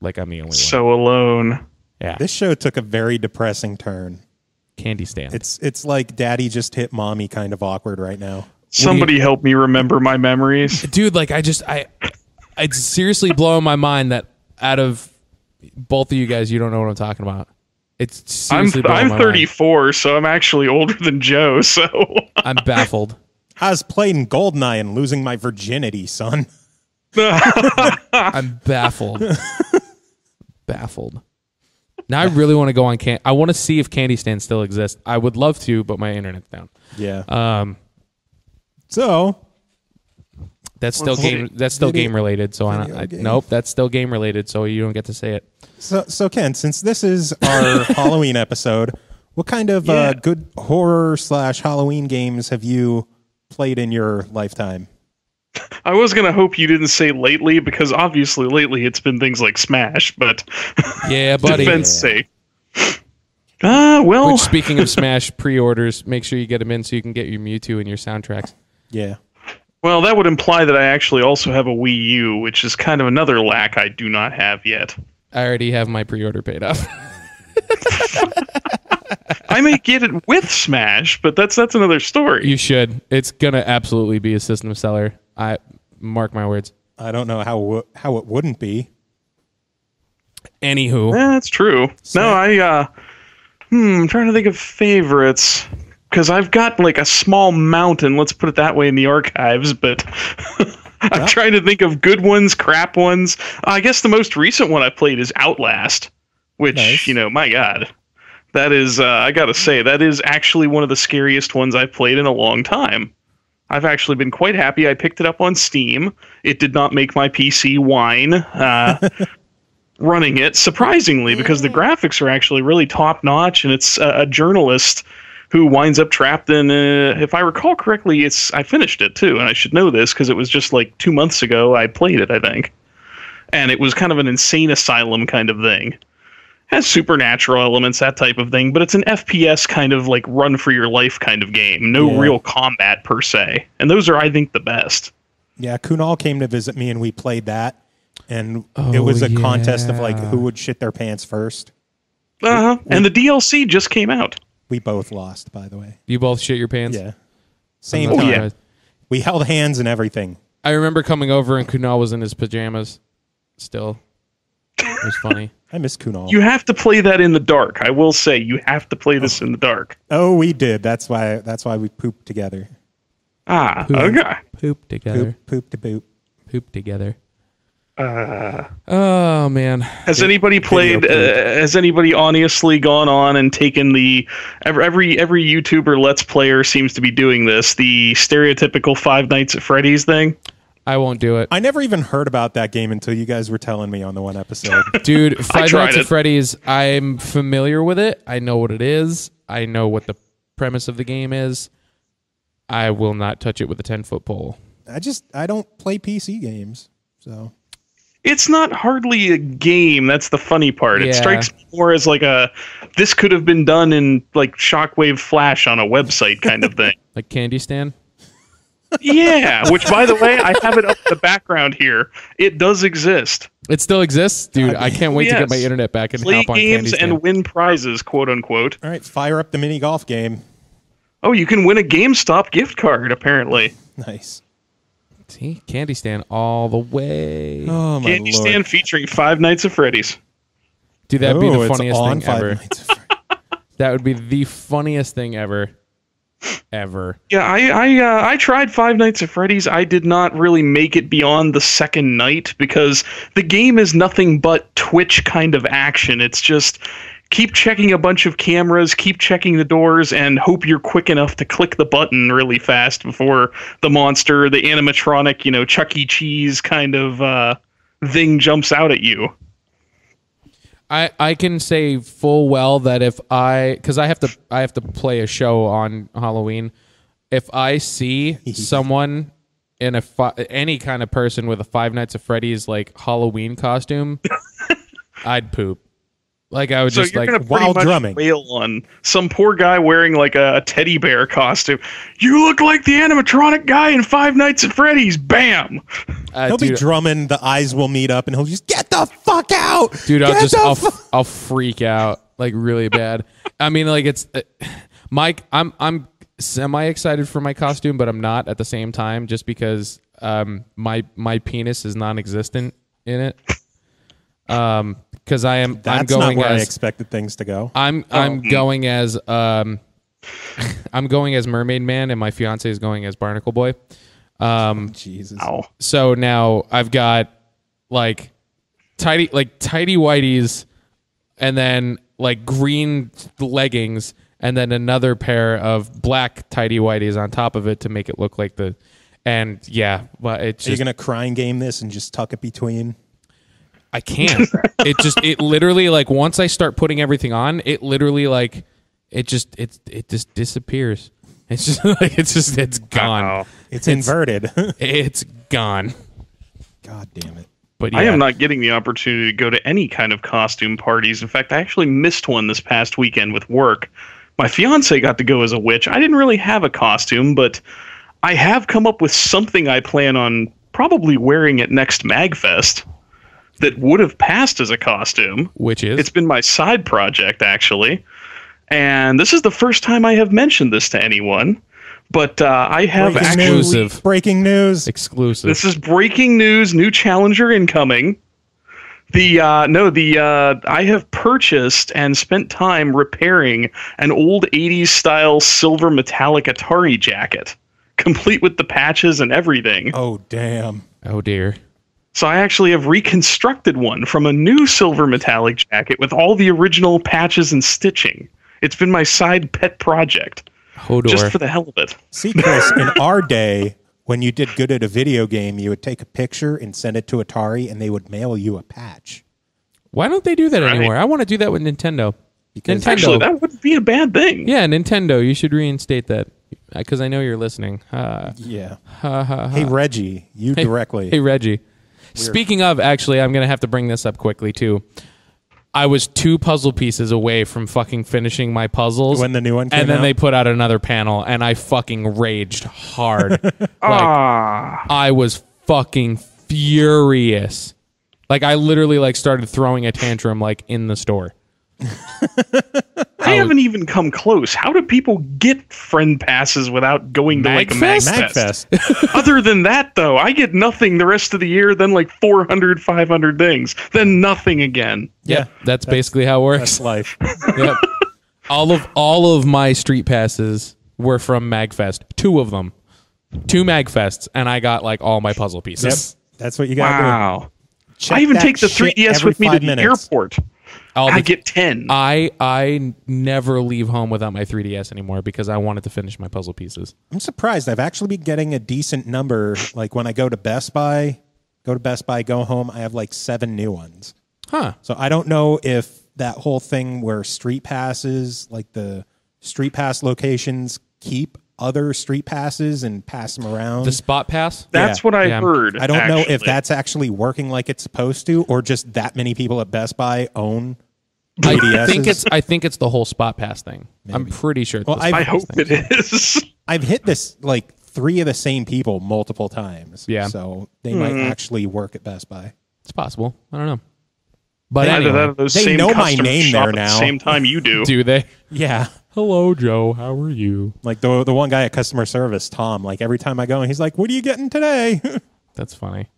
like I'm the only one. So alone. Yeah. This show took a very depressing turn. Candy Stand. It's like daddy just hit mommy kind of awkward right now. Somebody help me remember my memories. Dude, like it's seriously blowing my mind that out of both of you guys, you don't know what I'm talking about. It's seriously blowing my mind. I'm 34, so I'm actually older than Joe, so I'm baffled. I was playing Goldeneye and losing my virginity, son. I'm baffled. Baffled. Now I really want to go on I want to see if Candy Stand still exists. I would love to, but my internet's down. Yeah. So that's still game related, so you don't get to say it. So Ken, since this is our Halloween episode, what kind of good horror/Halloween games have you played in your lifetime? I was gonna hope you didn't say lately, because obviously lately it's been things like Smash, but yeah, buddy. Defense sake. Well, which, speaking of Smash pre-orders, make sure you get them in so you can get your Mewtwo and your soundtracks. Yeah. Well, that would imply that I actually also have a Wii U, which is kind of another lack I do not have yet. I already have my pre-order paid off. I may get it with Smash, but that's another story. You should. It's gonna absolutely be a system seller. I mark my words. I don't know how it wouldn't be. Anywho, that's true. Smash. No, I'm trying to think of favorites, because I've got like a small mountain. Let's put it that way in the archives, but. I'm trying to think of good ones, crap ones. I guess the most recent one I played is Outlast, which, you know, my God. That is, I gotta say, that is actually one of the scariest ones I've played in a long time. I've actually been quite happy. I picked it up on Steam. It did not make my PC whine running it, surprisingly, because the graphics are actually really top-notch, and it's a journalist who winds up trapped in, if I recall correctly, it's I finished it, too, and I should know this, because it was just like 2 months ago I played it, I think. And it was kind of an insane asylum kind of thing. Has supernatural elements, that type of thing, but it's an FPS kind of like run for your life kind of game. No real combat per se. And those are, I think, the best. Yeah, Kunal came to visit me and we played that. And it was a contest of like who would shit their pants first. And the DLC just came out. We both lost, by the way. You both shit your pants? Yeah. Same time. Yeah. We held hands and everything. I remember coming over and Kunal was in his pajamas still. It was funny. I miss Kunal. You have to play that in the dark. I will say you have to play this in the dark. Oh, we did. That's why we pooped together. Ah, poop, okay. Poop together. Poop to boop. Poop together. Oh man. Has anybody played? Has anybody honestly gone on and taken the every YouTuber Let's Player seems to be doing this, the stereotypical Five Nights at Freddy's thing? I won't do it. I never even heard about that game until you guys were telling me on the one episode. Dude, Five Nights at Freddy's, I'm familiar with it. I know what it is. I know what the premise of the game is. I will not touch it with a 10-foot pole. I don't play PC games, so... It's not hardly a game. That's the funny part. Yeah. It strikes me more as like this could have been done in like Shockwave Flash on a website kind of thing. Like Candy Stand? Yeah, which, by the way, I have it up in the background here. It does exist. It still exists? Dude, I can't wait to get my internet back and play hop on games Candy Stand. And win prizes, quote-unquote. All right, fire up the mini-golf game. Oh, you can win a GameStop gift card, apparently. Nice. See? Candy Stand all the way. Oh, my Candy Lord. Stand featuring Five Nights at Freddy's. Dude, that'd be the funniest thing ever. That would be the funniest thing ever. Yeah, I tried Five Nights at Freddy's. I did not really make it beyond the second night because the game is nothing but Twitch kind of action. It's just keep checking a bunch of cameras, keep checking the doors, and hope you're quick enough to click the button really fast before the monster, the animatronic, you know, Chuck E. Cheese kind of thing jumps out at you. I can say full well that if because I have to play a show on Halloween, if I see someone in any kind of person with a Five Nights at Freddy's like Halloween costume, I'd poop. Like I would so just like while drumming wail on some poor guy wearing like a teddy bear costume. You look like the animatronic guy in Five Nights at Freddy's. Bam. He'll be drumming. The eyes will meet up, and he'll just get the fuck out, dude. I'll freak out like really bad. I mean, like it's Mike. I'm semi excited for my costume, but I'm not at the same time, just because my penis is non-existent in it. Because I'm going not where I expected things to go. I'm going as I'm going as Mermaid Man, and my fiance is going as Barnacle Boy. Jesus. Ow. So now I've got like tidy whities, and then like green leggings, and then another pair of black tidy whities on top of it to make it look like the. And yeah, but it's. Are you gonna crying game this and just tuck it between? I can't. It literally like once I start putting everything on, it literally like it just disappears. It's just like it's gone. Uh-oh. It's inverted. It's gone. God damn it. But yeah. I am not getting the opportunity to go to any kind of costume parties. In fact, I actually missed one this past weekend with work. My fiance got to go as a witch. I didn't really have a costume, but I have come up with something I plan on probably wearing at next Magfest. That would have passed as a costume. Which is? It's been my side project, actually. And this is the first time I have mentioned this to anyone. But I have exclusive. Breaking news. Exclusive. This is breaking news. New challenger incoming. I have purchased and spent time repairing an old 80s style silver metallic Atari jacket. Complete with the patches and everything. Oh, damn. Oh, dear. So I actually have reconstructed one from a new silver metallic jacket with all the original patches and stitching. It's been my side pet project. Hodor. Just for the hell of it. See, Chris, in our day, when you did good at a video game, you would take a picture and send it to Atari, and they would mail you a patch. Why don't they do that anymore? I want to do that with Nintendo. Because Nintendo, actually, that wouldn't be a bad thing. Yeah, Nintendo, you should reinstate that, because I know you're listening. Yeah. Hey, Reggie, directly. Hey, Reggie. Weird. Speaking of, actually, I'm going to have to bring this up quickly, too. I was 2 puzzle pieces away from fucking finishing my puzzles. When the new one came out? And then they put out another panel, and I fucking raged hard. Like, I was fucking furious. Like, I literally, like, started throwing a tantrum, like, in the store. I haven't even come close. How do people get friend passes without going to like a Magfest? Other than that, though, I get nothing the rest of the year, then like 400, 500 things, then nothing again. Yeah, that's basically how it works. That's life. Yep. All of my street passes were from Magfest. 2 of them. 2 Magfests, and I got like all my puzzle pieces. Yep. That's what you got to do. Check I even take the 3DS with me to the airport. I get 10. I never leave home without my 3DS anymore because I wanted to finish my puzzle pieces. I'm surprised. I've actually been getting a decent number. Like when I go to Best Buy, go home, I have like 7 new ones. Huh. So I don't know if that whole thing where street passes, like the street pass locations keep other street passes and pass them around. The spot pass? That's what I heard. I don't know if that's actually working like it's supposed to or just that many people at Best Buy own PDSs. I think it's the whole spot pass thing. Maybe. I'm pretty sure. Well, I hope it is. I've hit this like 3 of the same people multiple times. Yeah. So they might actually work at Best Buy. It's possible. I don't know. But anyway, they know my name there now. At the same time you do. Do they? Yeah. Hello, Joe. How are you? Like the one guy at customer service, Tom, like every time I go, he's like, what are you getting today? That's funny.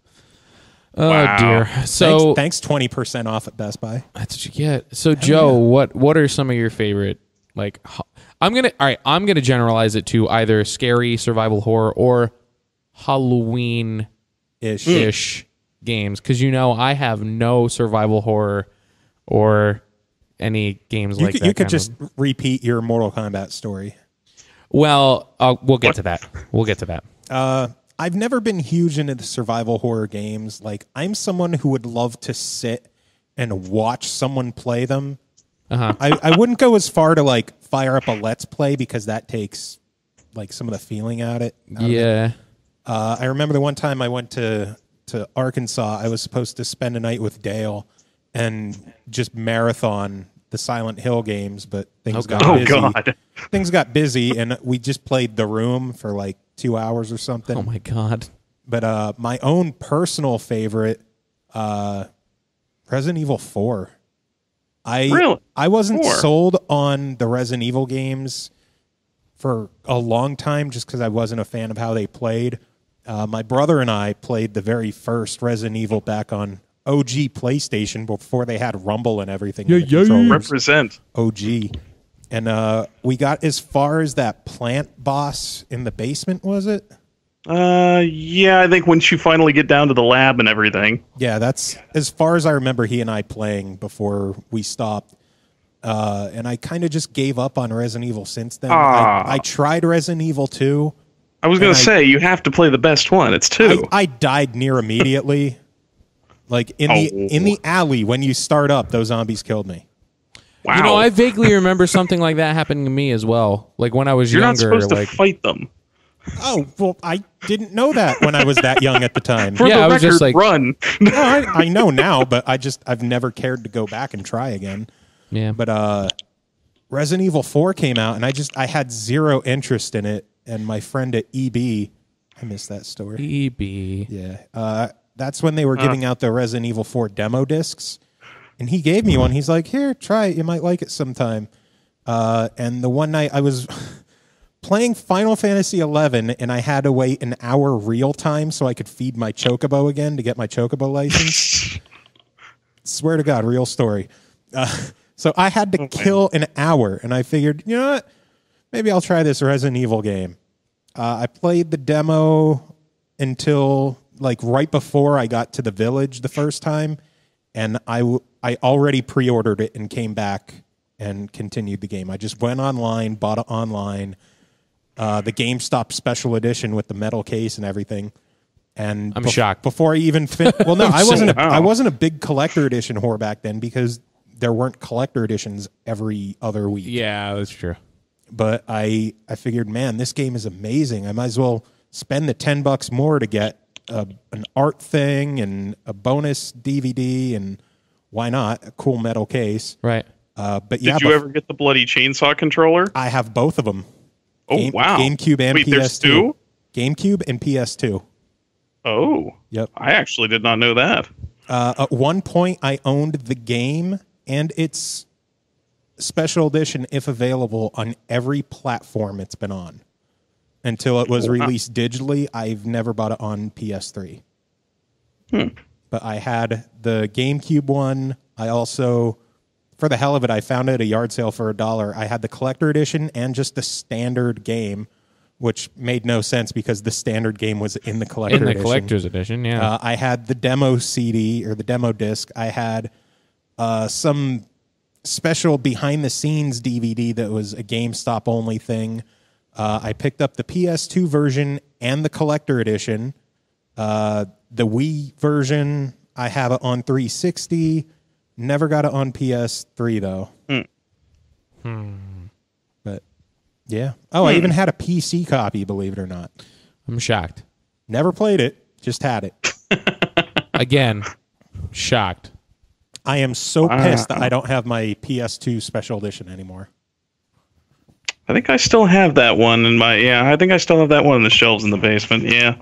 Oh, dear. So thanks 20% off at Best Buy. That's what you get. So, Joe, what are some of your favorite, like, I'm going to generalize it to either scary survival horror or Halloween-ish games. Because, you know, I have no survival horror or any games like that. You could just repeat your Mortal Kombat story. Well, we'll get to that. We'll get to that. I've never been huge into the survival horror games. Like, I'm someone who would love to sit and watch someone play them. Uh-huh. I wouldn't go as far to, like, fire up a Let's Play because that takes, like, some of the feeling out of it. Yeah. I remember the one time I went to Arkansas, I was supposed to spend a night with Dale and just marathon the Silent Hill games, but things got busy. God. Things got busy, and we just played The Room for like 2 hours or something. Oh, my God. But my own personal favorite, Resident Evil 4. I wasn't sold on the Resident Evil games for a long time just because I wasn't a fan of how they played. My brother and I played the very first Resident Evil back on OG PlayStation before they had Rumble and everything. Yeah. Represent OG. And we got as far as that plant boss in the basement, was it? Yeah, I think once you finally get down to the lab and everything. Yeah, that's as far as I remember he and I playing before we stopped. And I kind of just gave up on Resident Evil since then. I tried Resident Evil 2. I was going to say, you have to play the best one. It's 2. I died near immediately. Like, in the alley, when you start up, those zombies killed me. Wow. You know, I vaguely remember something like that happening to me as well. Like, when I was younger. You're not supposed to fight them. Oh, well, I didn't know that when I was that young at the time. I was just like, run. No, I know now, but I've never cared to go back and try again. Yeah. But Resident Evil 4 came out, and I had zero interest in it. And my friend at EB, I miss that story. EB. Yeah. That's when they were giving out the Resident Evil 4 demo discs. And he gave me one. He's like, here, try it. You might like it sometime. And the one night I was playing Final Fantasy XI, and I had to wait an hour real time so I could feed my Chocobo again to get my Chocobo license. Swear to God, real story. So I had to kill an hour, and I figured, you know what? Maybe I'll try this Resident Evil game. I played the demo until, like, right before I got to the village the first time, and I already pre-ordered it and came back and continued the game. I just went online, bought it online, the GameStop special edition with the metal case and everything. And I'm shocked. Before I even finished, well, no, I wasn't a big collector edition whore back then because there weren't collector editions every other week. Yeah, that's true. But I figured, man, this game is amazing. I might as well spend the $10 more to get an art thing and a bonus DVD, and why not a cool metal case? Right. But yeah, did you ever get the bloody chainsaw controller? I have both of them. Oh, wow! GameCube and PS2. There's two? GameCube and PS2. Oh, yep. I actually did not know that. At one point, I owned the game and its special edition, if available, on every platform it's been on. Until it was released digitally, I've never bought it on PS3. Hmm. But I had the GameCube one. I also, for the hell of it, I found it at a yard sale for $1. I had the collector edition and just the standard game, which made no sense because the standard game was in the collector edition. In the collector's edition, yeah. I had the demo CD or the demo disc. I had some special behind-the-scenes DVD that was a GameStop-only thing. I picked up the PS2 version and the collector edition. The Wii version, I have it on 360. Never got it on PS3, though. Mm. Hmm. Yeah. Oh, I even had a PC copy, believe it or not. I'm shocked. Never played it, just had it. Again, shocked. I am so pissed that I don't have my PS2 special edition anymore. I think I still have that one in my, yeah, I think I still have that one on the shelves in the basement, yeah.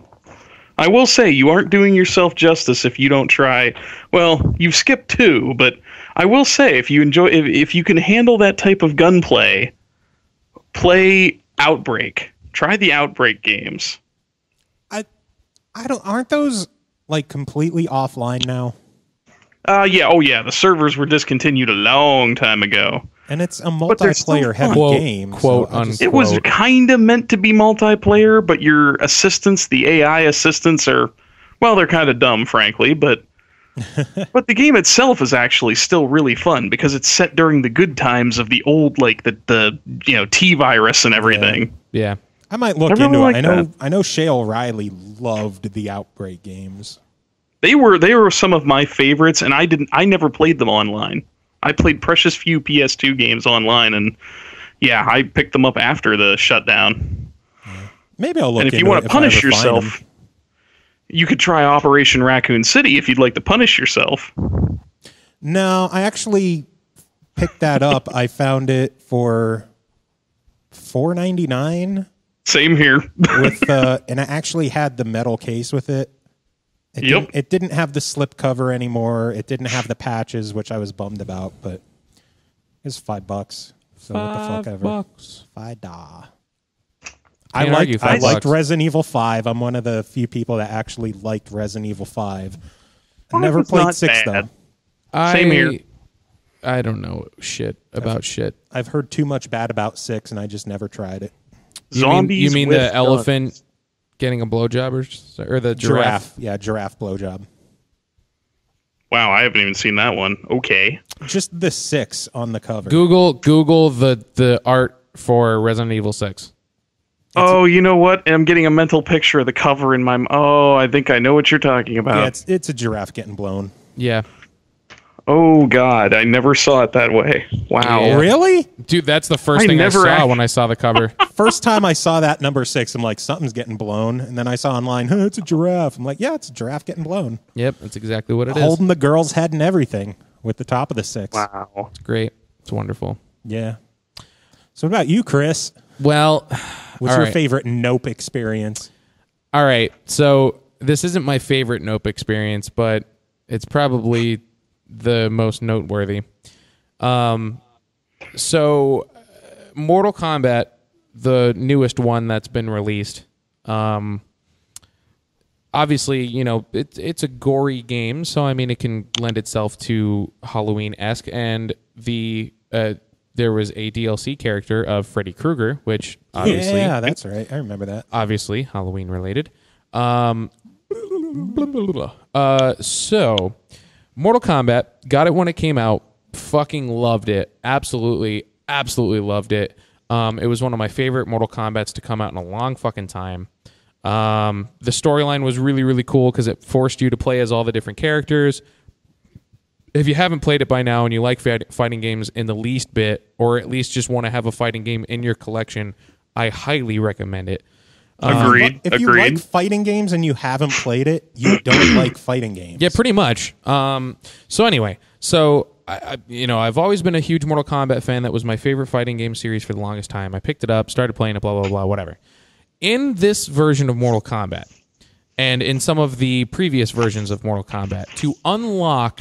I will say, you aren't doing yourself justice if you don't try, well, you've skipped two, but I will say, if you enjoy, if you can handle that type of gunplay, play Outbreak. Try the Outbreak games. I don't. Aren't those like completely offline now? Yeah. Oh, yeah. The servers were discontinued a long time ago. And it's a multiplayer-heavy game. Quote, so unquote. It was kind of meant to be multiplayer, but your assistants, the AI assistants, are well, they're kind of dumb, frankly. But but the game itself is actually still really fun because it's set during the good times of the old, like the you know, T-virus and everything. Yeah. Yeah, I might look into it. I know Shale Riley loved the Outbreak games. They were some of my favorites, and I never played them online. I played precious few PS2 games online, and yeah, I picked them up after the shutdown. Maybe I'll look into it. And if you want to punish yourself, you could try Operation Raccoon City if you'd like to punish yourself. No, I actually picked that up. I found it for $4.99. Same here. With and I actually had the metal case with it. It didn't have the slip cover anymore. It didn't have the patches, which I was bummed about. But it's $5. So what the fuck ever. $5. I liked Resident Evil 5. I'm one of the few people that actually liked Resident Evil 5. I never played 6, though. Same here. I don't know shit about shit. I've heard too much bad about 6, and I just never tried it. Zombies. You mean the elephant getting a blowjob or the giraffe? Yeah, giraffe blowjob. Wow, I haven't even seen that one. Okay. Just the 6 on the cover. Google the art for Resident Evil 6. Oh, you know what? I'm getting a mental picture of the cover in my... Oh, I think I know what you're talking about. Yeah, it's a giraffe getting blown. Yeah. Oh, God. I never saw it that way. Wow. Yeah. Really? Dude, that's the first thing I saw when I saw the cover. First time I saw that number 6, I'm like, something's getting blown. And then I saw online, oh, it's a giraffe. I'm like, yeah, it's a giraffe getting blown. Yep, that's exactly what it is. Holding the girl's head and everything with the top of the 6. Wow. It's great. It's wonderful. Yeah. So what about you, Chris? Well... What's your favorite Nope experience? All right. So this isn't my favorite Nope experience, but it's probably the most noteworthy. So Mortal Kombat, the newest one that's been released. Obviously, you know, it's a gory game. So, I mean, it can lend itself to Halloween-esque. And the... there was a DLC character of Freddy Krueger, which obviously... Yeah, that's right. I remember that. Obviously, Halloween related. So, Mortal Kombat, got it when it came out, Fucking loved it. Absolutely loved it. It was one of my favorite Mortal Kombats to come out in a long fucking time. The storyline was really cool because it forced you to play as all the different characters. If you haven't played it by now and you like fighting games in the least bit, or at least just want to have a fighting game in your collection, I highly recommend it. Agreed. If you like fighting games and you haven't played it, you don't like fighting games. Yeah, pretty much. So anyway, you know, I've always been a huge Mortal Kombat fan. That was my favorite fighting game series for the longest time. I picked it up, started playing it, whatever. In this version of Mortal Kombat, and in some of the previous versions of Mortal Kombat, to unlock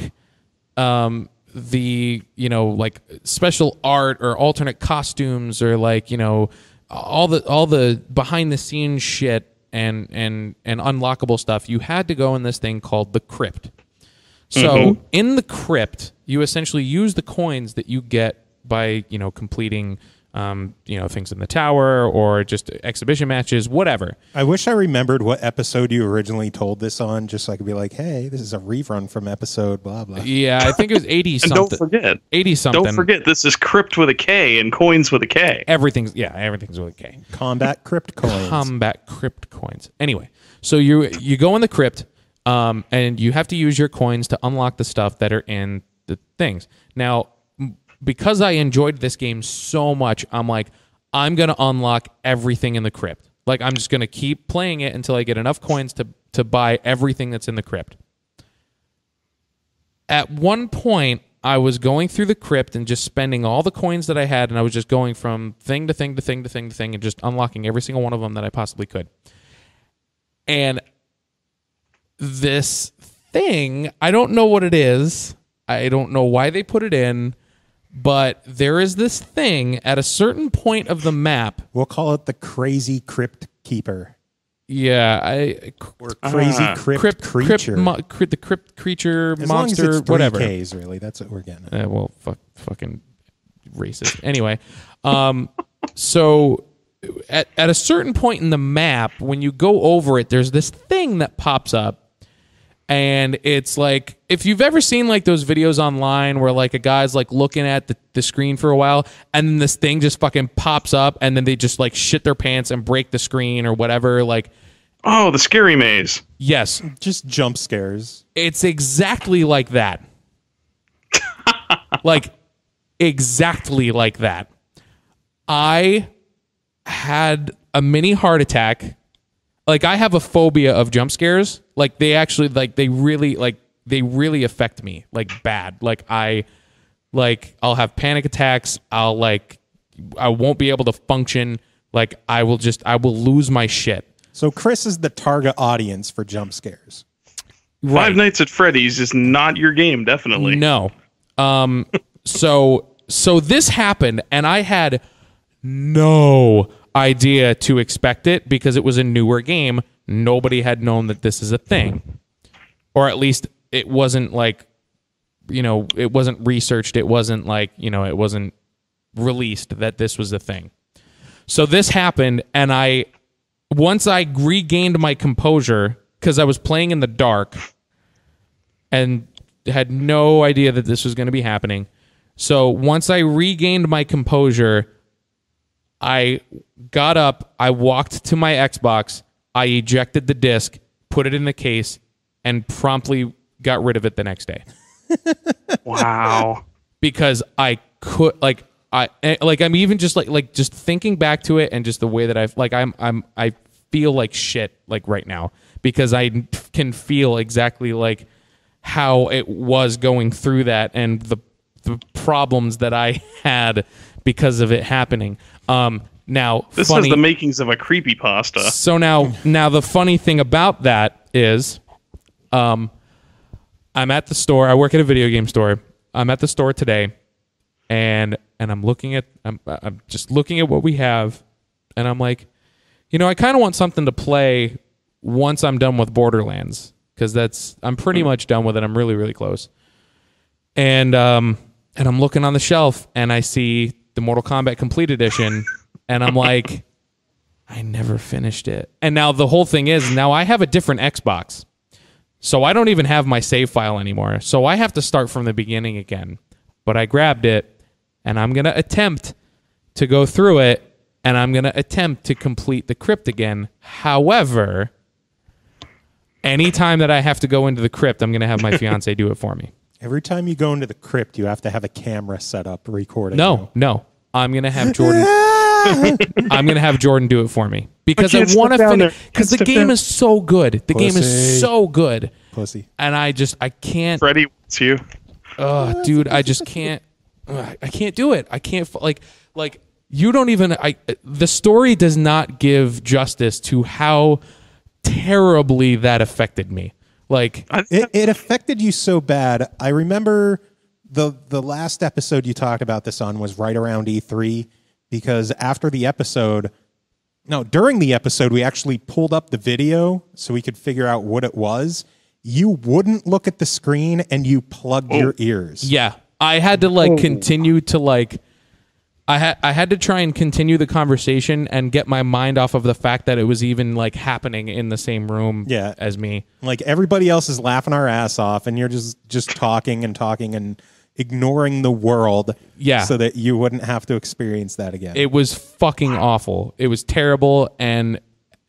the, you know, like special art or alternate costumes or like, you know, all the behind the scenes shit and unlockable stuff, you had to go in this thing called the Crypt. So in the Crypt, you essentially use the coins that you get by, you know, completing you know, things in the tower or just exhibition matches, whatever. I wish I remembered what episode you originally told this on, just so I could be like, hey, this is a rerun from episode blah blah. Yeah, I think it was 80 something. Don't forget 80 something. Don't forget, this is Crypt with a K and coins with a K. Everything's with a K. Combat Crypt coins. Combat Crypt coins. Anyway, so you go in the Crypt, and you have to use your coins to unlock the stuff that are in the things. Now, because I enjoyed this game so much, I'm like, I'm going to unlock everything in the Crypt. Like, I'm just going to keep playing it until I get enough coins to buy everything that's in the Crypt. At one point, I was going through the Crypt and just spending all the coins that I had, and I was just going from thing to thing to thing to thing to thing and just unlocking every single one of them that I possibly could. And this thing, I don't know what it is. I don't know why they put it in. But there is this thing at a certain point of the map. We'll call it the Crazy Crypt Keeper. Yeah, or crazy crypt creature. The crypt creature, as monster, long as it's whatever. Ks, really, that's what we're getting at. Well, fucking racist. Anyway, so at a certain point in the map, when you go over it, there's this thing that pops up. And it's like, if you've ever seen like those videos online where like a guy's like looking at the screen for a while and then this thing just fucking pops up and then they just like shit their pants and break the screen or whatever. Like, oh, the scary maze. Yes. Just jump scares. It's exactly like that. Like, exactly like that. I had a mini heart attack. Like, I have a phobia of jump scares. Like, they actually, like, they really affect me, like, bad. Like, I'll have panic attacks. I won't be able to function. Like, I will lose my shit. So Chris is the target audience for jump scares. Right. Five Nights at Freddy's is not your game, definitely. No. So this happened, and I had no idea to expect it because it was a newer game. Nobody had known that this is a thing, or at least it wasn't like, you know, it wasn't researched. It wasn't like, you know, it wasn't released that this was a thing. So this happened, and once I regained my composure, because I was playing in the dark and had no idea that this was going to be happening. So once I regained my composure, I got up, I walked to my Xbox, I ejected the disc, put it in the case, and promptly got rid of it the next day. Wow. Because I could, like, I'm even just like just thinking back to it and just the way that I've, like, I feel like shit, like, right now, because I can feel exactly like how it was going through that and the problems that I had because of it happening. Now, this is the makings of a creepypasta. So now the funny thing about that is, I'm at the store. I work at a video game store. I'm at the store today, and I'm just looking at what we have, and I'm like, you know, I kind of want something to play once I'm done with Borderlands, because I'm pretty much done with it. I'm really close, and I'm looking on the shelf, and I see the Mortal Kombat Complete Edition. And I'm like, I never finished it. And now the whole thing is, now I have a different Xbox. So I don't even have my save file anymore. So I have to start from the beginning again. but I grabbed it, and I'm going to attempt to go through it, and I'm going to attempt to complete the crypt again. However, anytime that I have to go into the crypt, I'm going to have my fiance do it for me. Every time you go into the crypt, you have to have a camera set up recording. No. I'm going to have Jordan. I'm going to have Jordan do it for me because I want to finish. Because the game is so good. The game is so good. Pussy. And I can't. Freddy wants you. Oh, dude, I just can't. I can't do it. I can't. Like you don't even. The story does not give justice to how terribly that affected me. Like it affected you so bad. I remember the last episode you talked about this on was right around E3, because after the episode, no, during the episode, we actually pulled up the video so we could figure out what it was. You wouldn't look at the screen and you plugged your ears. Yeah, I had to continue to I had to try and continue the conversation and get my mind off of the fact that it was even happening in the same room as me. Like everybody else is laughing our ass off and you're just talking and ignoring the world so that you wouldn't have to experience that again. It was fucking awful. It was terrible, and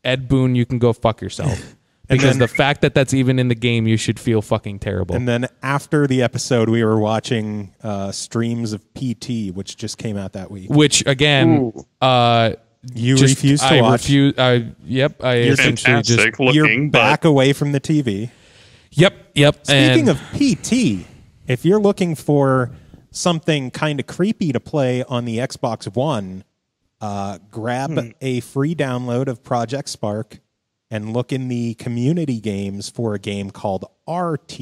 Ed Boon, you can go fuck yourself. Because the fact that that's even in the game, you should feel fucking terrible. And then after the episode, we were watching streams of PT, which just came out that week. Which, again, I refused to watch. I essentially just... You're back away from the TV. Yep. Speaking of PT, if you're looking for something kind of creepy to play on the Xbox One, grab a free download of Project Spark and look in the community games for a game called RT.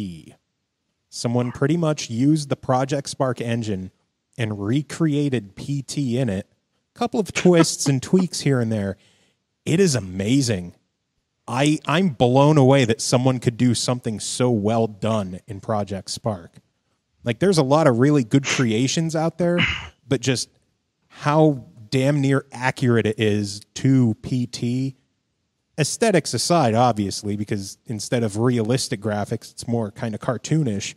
Someone pretty much used the Project Spark engine and recreated PT in it. A couple of twists and tweaks here and there. It is amazing. I'm blown away that someone could do something so well done in Project Spark. Like, there's a lot of really good creations out there, but just how damn near accurate it is to PT... Aesthetics aside, obviously, because instead of realistic graphics, it's more kind of cartoonish.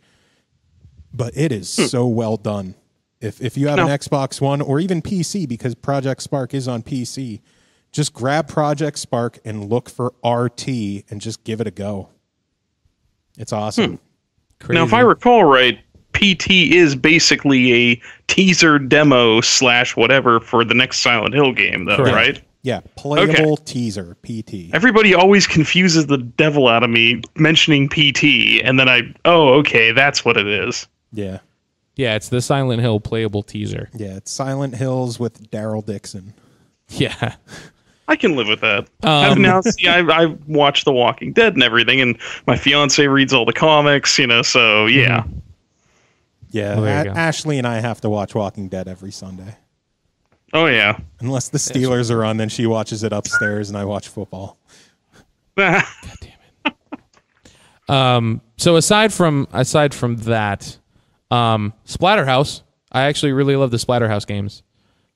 But it is so well done. If you have an Xbox One or even PC, because Project Spark is on PC, just grab Project Spark and look for RT and just give it a go. It's awesome. Now, if I recall right, PT is basically a teaser demo / whatever for the next Silent Hill game, though, right? Yeah, playable teaser, PT. Everybody always confuses the devil out of me mentioning PT, and then that's what it is. Yeah. Yeah, it's the Silent Hill playable teaser. Yeah, it's Silent Hills with Daryl Dixon. Yeah. I can live with that. I watch The Walking Dead and everything, and my fiance reads all the comics, so yeah. Mm-hmm. Yeah, Ashley and I have to watch Walking Dead every Sunday. Oh, yeah. Unless the Steelers are on, then she watches it upstairs and I watch football. God damn it. So aside from that, Splatterhouse, I actually really love the Splatterhouse games.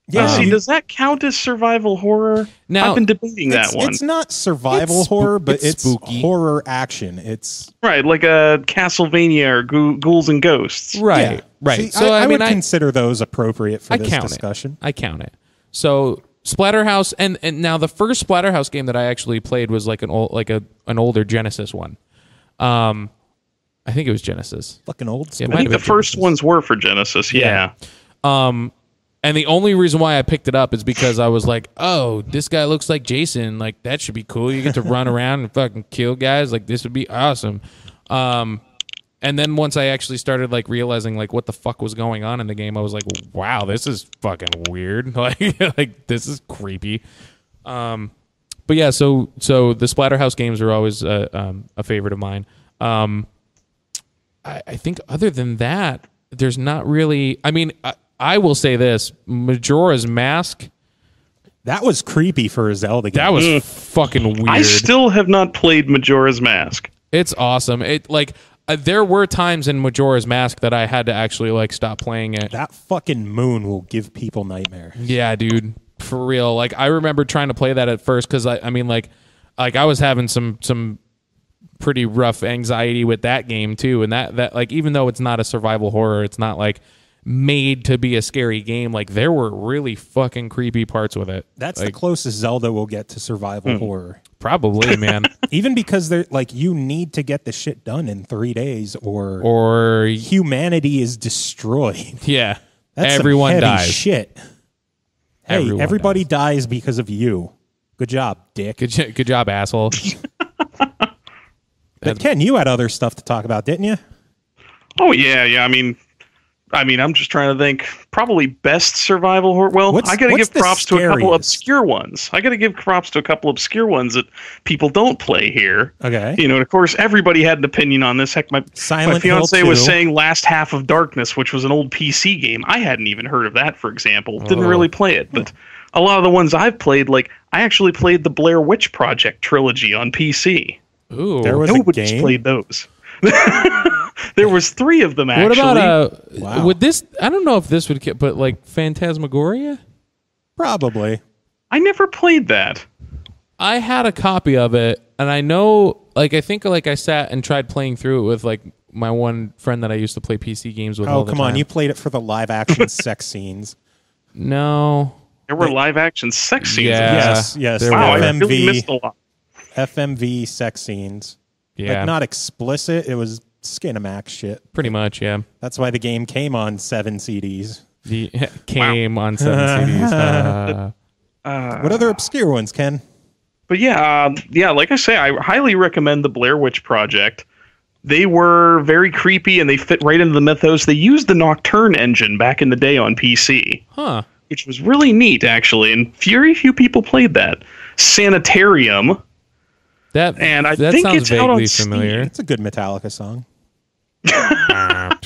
Yeah. See, does that count as survival horror? Now, I've been debating that one. It's not survival horror, but it's spooky. Horror action. It's right, like a Castlevania or Ghouls and Ghosts. Right, yeah. Right. See, so I mean, I consider those appropriate for this discussion. I count it. So Splatterhouse, and now the first Splatterhouse game that I actually played was an older Genesis one. I think it was Genesis. Fucking old. Yeah, I think the first ones were for Genesis. Yeah. And the only reason why I picked it up is because I was like, oh, this guy looks like Jason. Like, that should be cool. You get to run around and fucking kill guys. Like, this would be awesome. And then once I actually started, realizing, what the fuck was going on in the game, I was like, wow, this is fucking weird. Like this is creepy. But, yeah, so the Splatterhouse games are always a favorite of mine. I think other than that, there's not really... I mean... I will say this, Majora's Mask. That was creepy for a Zelda game. That was fucking weird. I still have not played Majora's Mask. It's awesome. There were times in Majora's Mask that I had to actually, stop playing it. That fucking moon will give people nightmares. Yeah, dude. For real. I remember trying to play that at first because, I was having some pretty rough anxiety with that game, too. And that even though it's not a survival horror, it's not, made to be a scary game. Like, there were really fucking creepy parts with it. That's like, the closest Zelda will get to survival horror. Probably, man. Even because they're like, you need to get the shit done in 3 days or humanity is destroyed. Yeah. That's everyone dies. Shit. Hey, everybody dies because of you. Good job, dick. Good job, asshole. But Ken, you had other stuff to talk about, didn't you? Oh yeah, yeah. I mean, I'm just trying to think. Probably best survival horror. Well, I got to give props to a couple obscure ones. I got to give props to a couple obscure ones that people don't play here. Okay. You know, and of course, everybody had an opinion on this. Heck, my fiance was saying Last Half of Darkness, which was an old PC game. I hadn't even heard of that, for example. Didn't really play it, but a lot of the ones I've played, like I actually played the Blair Witch Project trilogy on PC. Ooh, nobody's played those. There was 3 of them, actually. What about would this? I don't know if this would, but like Phantasmagoria, probably. I never played that. I had a copy of it, and I know, like, I think, like, I sat and tried playing through it with like my one friend that I used to play PC games with. Oh, come on, you played it for the live action sex scenes? No, there were live action sex scenes. Yeah. Yes. Wow, I really missed a lot. FMV sex scenes. Yeah, like, not explicit. It was Skinamax shit. Pretty much, yeah. That's why the game came on 7 CDs. On 7 CDs. What other obscure ones, Ken? But yeah, like I say, I highly recommend the Blair Witch Project. They were very creepy, and they fit right into the mythos. They used the Nocturne engine back in the day on PC. Huh. Which was really neat, actually, and very few people played that. Sanitarium. I think it's out on familiar. Steam. It's a good Metallica song. I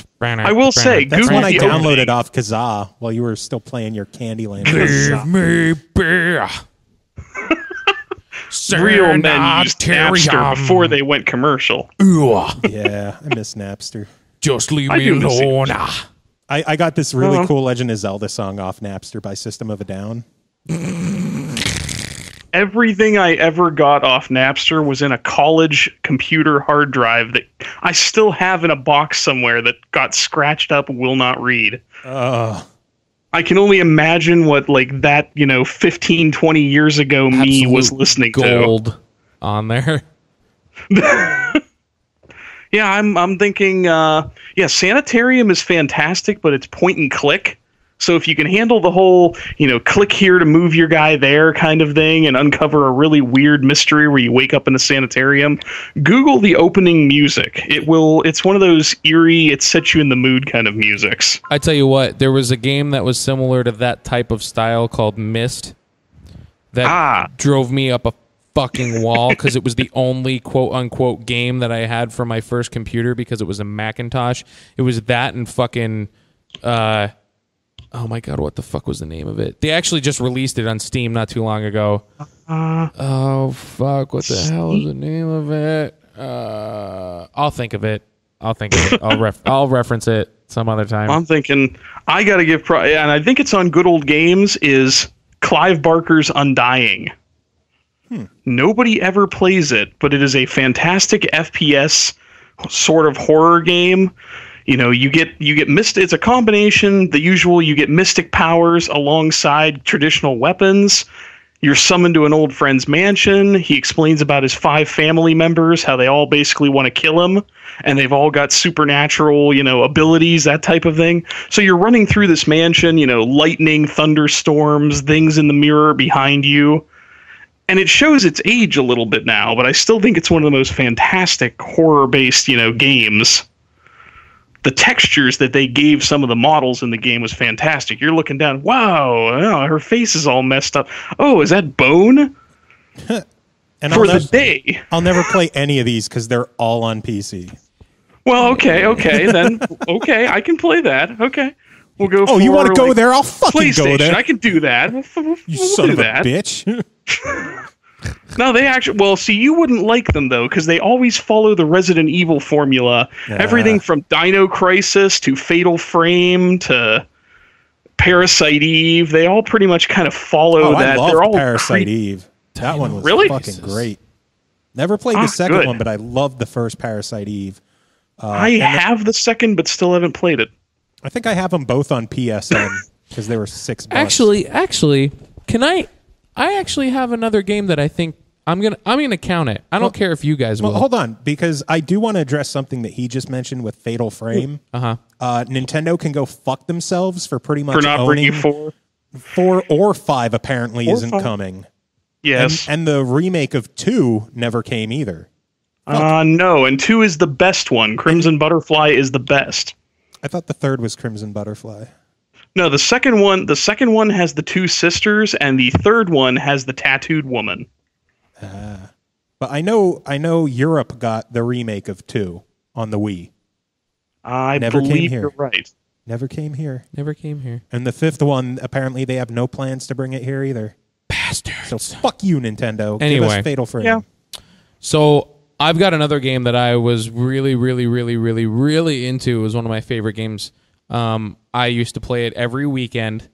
will say, that's when I downloaded off Kazaa while you were still playing your Candyland. Give me beer. Real men used Napster before they went commercial. Yeah, I miss Napster. Just leave me alone. I got this really cool Legend of Zelda song off Napster by System of a Down. Everything I ever got off Napster was in a college computer hard drive that I still have in a box somewhere that got scratched up and will not read. I can only imagine what, like, that, you know, 15, 20 years ago me was listening to. Gold on there. Yeah, I'm thinking, Sanitarium is fantastic, but it's point and click. So if you can handle the whole, you know, click here to move your guy there kind of thing and uncover a really weird mystery where you wake up in a sanitarium, Google the opening music. It's one of those eerie, it sets you in the mood kind of musics. I tell you what, there was a game that was similar to that type of style called Myst that drove me up a fucking wall because it was the only quote-unquote game that I had for my first computer because it was a Macintosh. It was that and fucking... oh my god, what the fuck was the name of it? They actually just released it on Steam not too long ago. Oh fuck, what the hell is the name of it? I'll think of it. I'll reference it some other time. I'm thinking I got to give and I think it's on Good Old Games is Clive Barker's Undying. Nobody ever plays it, but it is a fantastic FPS sort of horror game. You know, you get mystic. It's a combination. The usual, you get mystic powers alongside traditional weapons. You're summoned to an old friend's mansion. He explains about his 5 family members, how they all basically want to kill him, and they've all got supernatural, you know, abilities, that type of thing. So you're running through this mansion, you know, lightning, thunderstorms, things in the mirror behind you. And it shows its age a little bit now, but I still think it's one of the most fantastic horror-based, you know, games. The textures that they gave some of the models in the game was fantastic. You're looking down, wow, her face is all messed up. Oh, is that bone? And for the day. I'll never play any of these because they're all on PC. Well, okay, then. Okay, I can play that. Okay. We'll go you want to go there? I'll fucking go there. I can do that. We'll do that. Bitch. No, they actually... Well, see, you wouldn't like them, though, because they always follow the Resident Evil formula. Everything from Dino Crisis to Fatal Frame to Parasite Eve. They all pretty much kind of follow that. I loved Parasite Eve. That one was fucking great. Never played the second one, but I loved the first Parasite Eve. I have the second, but still haven't played it. I think I have them both on PSN because they were $6. Actually, can I? I actually have another game that I think I'm gonna count it. I don't care if you guys will. Well, hold on, because I do want to address something that he just mentioned with Fatal Frame. Nintendo can go fuck themselves for pretty much owning 4 or 5. Apparently, isn't coming. Yes, and the remake of 2 never came either. No, and 2 is the best one. Crimson Butterfly is the best. I thought the 3rd was Crimson Butterfly. No, the second one has the 2 sisters, and the 3rd one has the tattooed woman. But I know Europe got the remake of 2 on the Wii. I never believe came here. You're right. Never came here. Never came here. And the 5th one, apparently they have no plans to bring it here either. Bastards. So fuck you, Nintendo. Anyway. Give us Fatal Frame. Yeah. So I've got another game that I was really, really, really, really, really into. It was one of my favorite games. I used to play it every weekend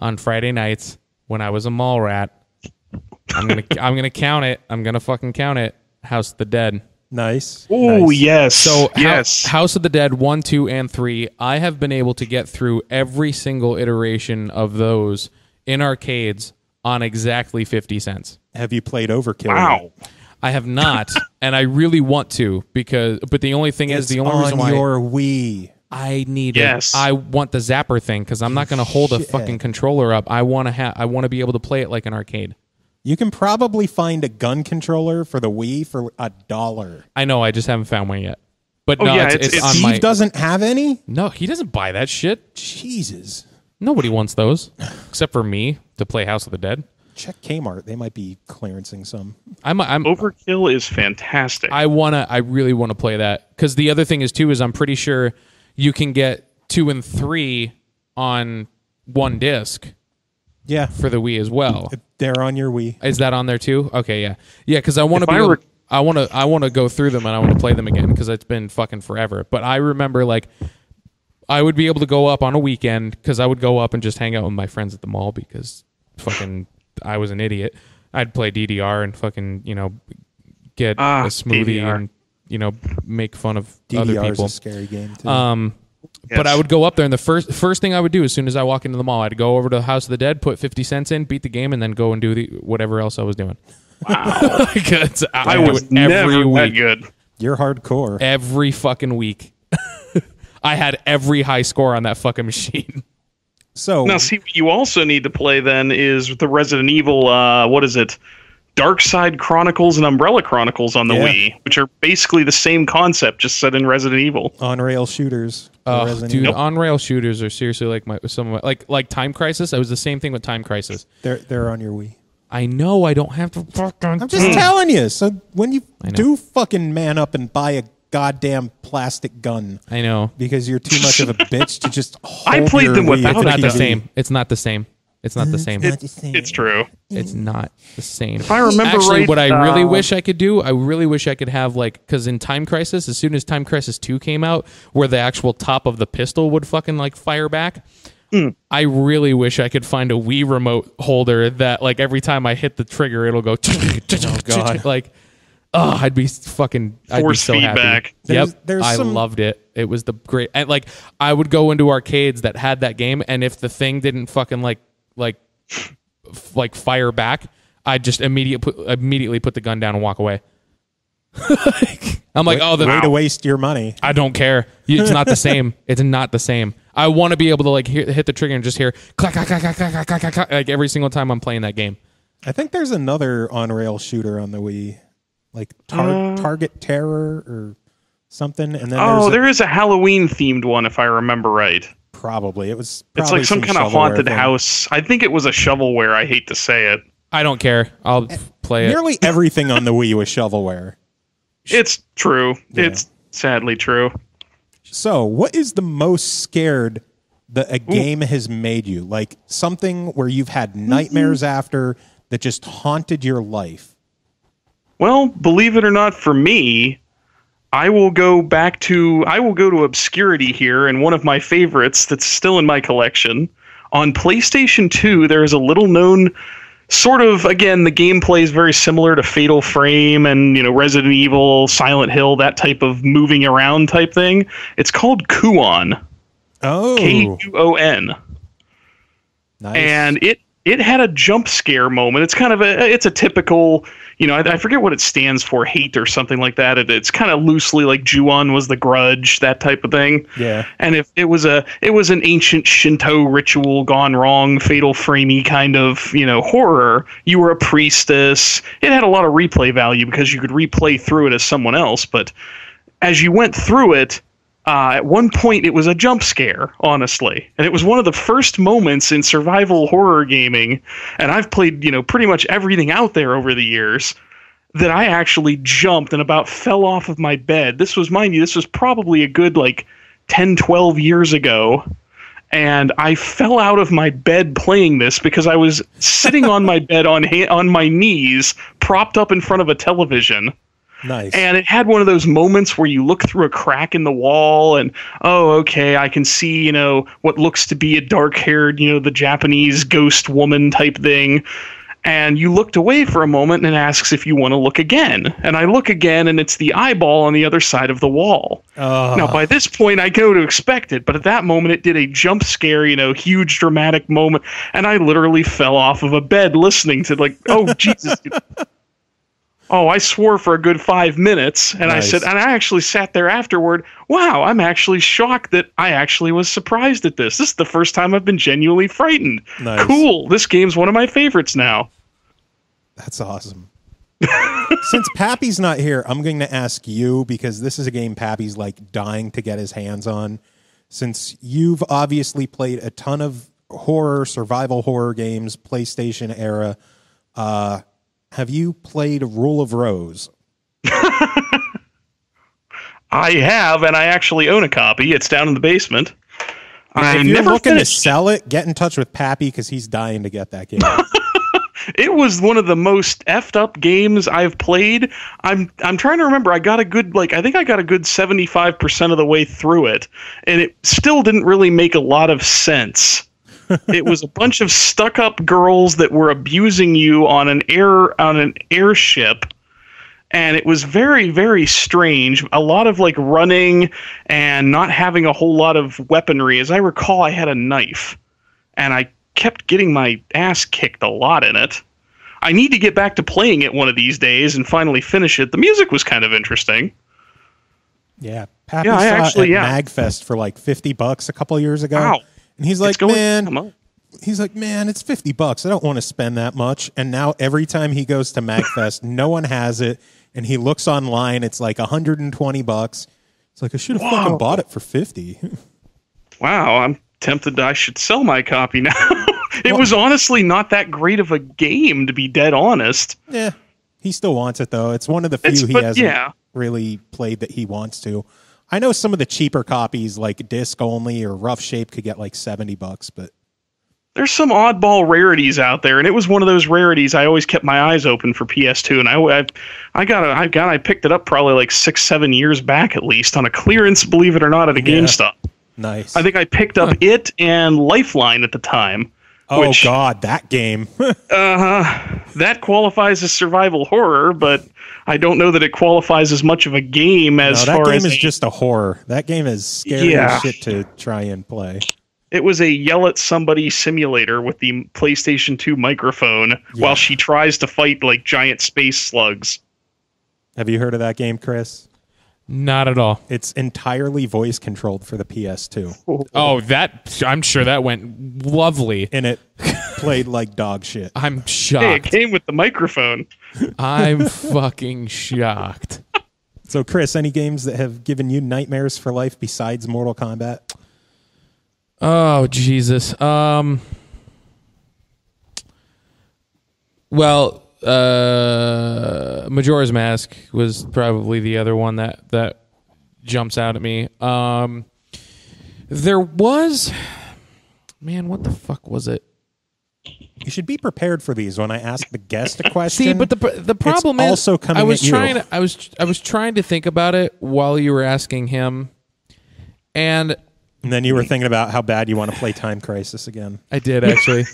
on Friday nights when I was a mall rat. I'm gonna count it. I'm gonna fucking count it. House of the Dead. Nice. Oh nice. Yes. So yes. House of the Dead 1, 2, and 3. I have been able to get through every single iteration of those in arcades on exactly 50 cents. Have you played Overkill? Wow. I have not, and I really want to but the only thing is, the only reason why on your Wii, I need it. I want the zapper thing because I'm not going to hold a fucking controller up. I want to be able to play it like an arcade. You can probably find a gun controller for the Wii for $1. I know, I just haven't found one yet. But no, yeah, it's on Steve my... doesn't have any? No, he doesn't buy that shit. Jesus. Nobody wants those except for me to play House of the Dead. Check Kmart; they might be clearancing some. I'm Overkill is fantastic. I really want to play that because the other thing is too is I'm pretty sure you can get 2 and 3 on one disc. Yeah, for the Wii as well. They're on your Wii. Is that on there too? Okay, yeah, yeah. Because I want to be. I want to go through them and I want to play them again because it's been fucking forever. But I remember like I would be able to go up on a weekend because I would go up and just hang out with my friends at the mall because fucking. I was an idiot. I'd play DDR and fucking, you know, get a smoothie DDR. And, you know, make fun of DDR other people. DDR is a scary game, too. Yes. But I would go up there, and the first thing I would do as soon as I walk into the mall, I'd go over to the House of the Dead, put 50 cents in, beat the game, and then go and do the whatever else I was doing. Wow. I was never that good. You're hardcore. Every fucking week. I had every high score on that fucking machine. So now, see, what you also need to play then is the Resident Evil, what is it, Dark Side Chronicles and Umbrella Chronicles on the Wii, which are basically the same concept, just set in Resident Evil. On-rail shooters. Dude, on-rail shooters are seriously like like Time Crisis. It was the same thing with Time Crisis. They're on your Wii. I know. I don't have to. I'm just telling you. So when you do fucking man up and buy a goddamn plastic gun. I know. Because you're too much of a bitch to just hold I played your them without it's not the same. It's not the same. It's not the same. It's true. It's not the same. If I remember actually, right, what I really wish I could do, I really wish I could have like, because in Time Crisis, as soon as Time Crisis 2 came out, where the actual top of the pistol would fucking like fire back, I really wish I could find a Wii remote holder that like every time I hit the trigger, it'll go oh, God. Like oh, I'd be fucking. I'd be so happy. There's I loved it. It was the great. And like, I would go into arcades that had that game, and if the thing didn't fucking like fire back, I'd just immediately put the gun down and walk away. I'm like, oh, the way to waste your money. I don't care. It's not the same. It's not the same. I want to be able to like hit the trigger and just hear clack clack clack clack clack clack clack like every single time I'm playing that game. I think there's another on-rail shooter on the Wii. Like Target Terror or something, and then there is a Halloween themed one if I remember right. Probably it was. Probably it's like some kind of haunted house. I think it was a shovelware. I hate to say it. I don't care. I'll play it. Nearly everything on the Wii was shovelware. It's true. Yeah. It's sadly true. So, what is the most scared that a game has made you? Like something where you've had nightmares after that just haunted your life. Well, believe it or not, for me, I will go to obscurity here, and one of my favorites that's still in my collection. On PlayStation 2, there is a little-known sort of, again, the gameplay is very similar to Fatal Frame and, you know, Resident Evil, Silent Hill, that type of moving around type thing. It's called Kuon. Oh. KUON. Nice. And it had a jump scare moment. It's kind of a typical, you know, I forget what it stands for, hate or something like that. It's kind of loosely like Ju-on was the grudge, that type of thing. Yeah. And if it was an ancient Shinto ritual gone wrong, fatal framey kind of, you know, horror. You were a priestess. It had a lot of replay value because you could replay through it as someone else. But as you went through it, at one point, it was a jump scare, honestly. And it was one of the first moments in survival horror gaming, and I've played, you know, pretty much everything out there over the years, that I actually jumped and about fell off of my bed. This was, mind you, this was probably a good, like, 10, 12 years ago, and I fell out of my bed playing this because I was sitting on my bed on my knees, propped up in front of a television. Nice. And it had one of those moments where you look through a crack in the wall and, oh, okay, I can see, you know, what looks to be a dark-haired, you know, the Japanese ghost woman type thing. And you looked away for a moment and it asks if you want to look again. And I look again and it's the eyeball on the other side of the wall. Now, by this point, I go to expect it. But at that moment, it did a jump scare, you know, huge dramatic moment. And I literally fell off of a bed listening to, like, oh, Jesus. Oh, I swore for a good 5 minutes, and nice. And I actually sat there afterward, wow, I'm actually shocked that I actually was surprised at this. This is the first time I've been genuinely frightened. Nice. Cool, this game's one of my favorites now. That's awesome. Since Pappy's not here, I'm going to ask you, because this is a game Pappy's like dying to get his hands on. Since you've obviously played a ton of horror, survival horror games, PlayStation era, have you played Rule of Rose? I have, and I actually own a copy. It's down in the basement. If you're looking to sell it, get in touch with Pappy because he's dying to get that game. It was one of the most effed up games I've played. I'm trying to remember. I got a good, like, I think I got a good 75% of the way through it, and it still didn't really make a lot of sense. It was a bunch of stuck-up girls that were abusing you on an airship, and it was very, very strange. A lot of like running and not having a whole lot of weaponry. As I recall, I had a knife, and I kept getting my ass kicked a lot in it. I need to get back to playing it one of these days and finally finish it. The music was kind of interesting. Yeah, Pappy saw it at Magfest for like $50 a couple years ago. Wow. And he's like, man, it's $50. I don't want to spend that much. And now every time he goes to MagFest, no one has it. And he looks online. It's like $120. It's like, I should have fucking bought it for 50. Wow. I'm tempted. I should sell my copy now. It was honestly not that great of a game, to be dead honest. Yeah. He still wants it though. It's one of the few he hasn't really played that he wants to. I know some of the cheaper copies, like disc only or rough shape, could get like $70, but there's some oddball rarities out there, and it was one of those rarities. I always kept my eyes open for PS2, and I picked it up probably like 6-7 years back at least on a clearance, believe it or not, at a GameStop. Nice. I think I picked up it and Lifeline at the time. Oh God, that game! That qualifies as survival horror, but I don't know that it qualifies as much of a game as far as that game is just a horror. That game is scary as shit to try and play. It was a yell at somebody simulator with the PlayStation 2 microphone while she tries to fight like giant space slugs. Have you heard of that game, Chris? Not at all. It's entirely voice controlled for the PS2. Oh, that I'm sure that went lovely. And it played like dog shit. I'm shocked. Hey, it came with the microphone. I'm fucking shocked. So, Chris, any games that have given you nightmares for life besides Mortal Kombat? Oh, Jesus. Majora's Mask was probably the other one that jumps out at me. There was... Man, what the fuck was it? You should be prepared for these when I ask the guest a question. See, but the problem is... also coming I was trying to think about it while you were asking him. And then you were thinking about how bad you want to play Time Crisis again. I did, actually.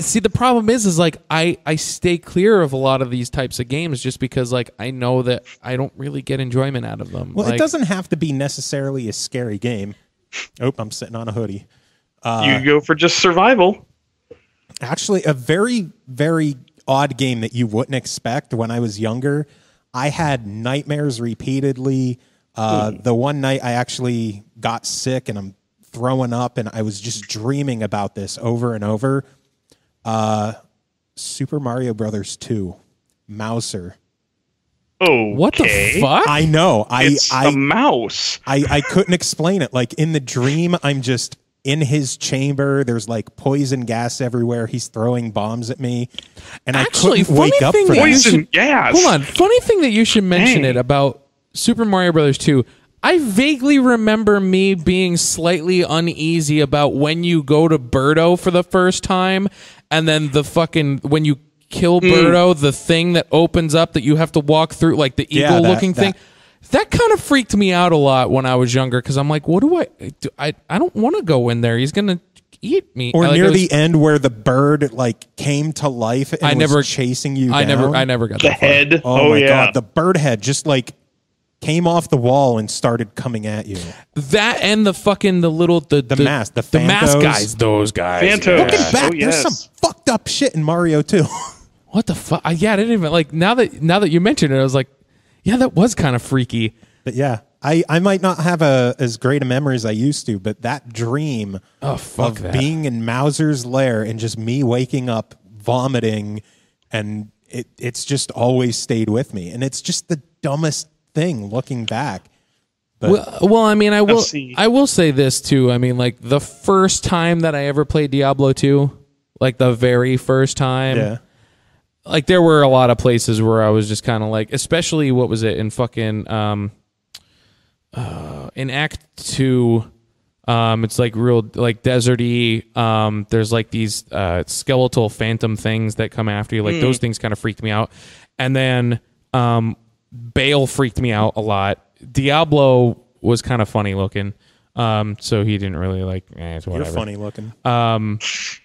See, the problem is like I stay clear of a lot of these types of games just because like I know that I don't really get enjoyment out of them. Well, like, it doesn't have to be necessarily a scary game. Oh, I'm sitting on a hoodie. You go for just survival. Actually, a very, very odd game that you wouldn't expect. When I was younger, I had nightmares repeatedly. The one night I actually got sick and I'm throwing up, and I was just dreaming about this over and over. Super Mario Brothers 2, Mouser. Oh, what the fuck? I know. It's a mouse. I couldn't explain it. Like, in the dream, I'm just in his chamber. There's like poison gas everywhere. He's throwing bombs at me, and actually, I couldn't wake up for poison gas. Hold on. Funny thing that you should mention it about Super Mario Brothers 2. I vaguely remember me being slightly uneasy about when you go to Birdo for the first time, and then the fucking when you kill Birdo, the thing that opens up that you have to walk through, like the eagle-looking thing. That kind of freaked me out a lot when I was younger, because I'm like, what do I do? I don't want to go in there. He's going to eat me. Or like, near the end where the bird like came to life and was chasing you down. I never got the head. Oh, my God. The bird head just like came off the wall and started coming at you. That and the fucking the mask guys. Those guys. Phantos. Yeah. Looking back, there's some fucked up shit in Mario 2. What the fuck? Yeah, I didn't even like. Now that you mentioned it, I was like, yeah, that was kind of freaky. But yeah, I might not have as great a memory as I used to, but that dream of being in Mouser's lair and just me waking up vomiting, and it's just always stayed with me, and it's just the dumbest thing looking back. But well, I mean, I will say this too. I mean, like the first time that I ever played Diablo 2, like the very first time. Yeah. Like, there were a lot of places where I was just kind of like, especially, what was it, in fucking, in Act 2, it's like real, like, desert-y, there's like these skeletal phantom things that come after you, like, those things kind of freaked me out, and then Bale freaked me out a lot. Diablo was kind of funny looking, so he didn't really, like, it's whatever. You're funny looking.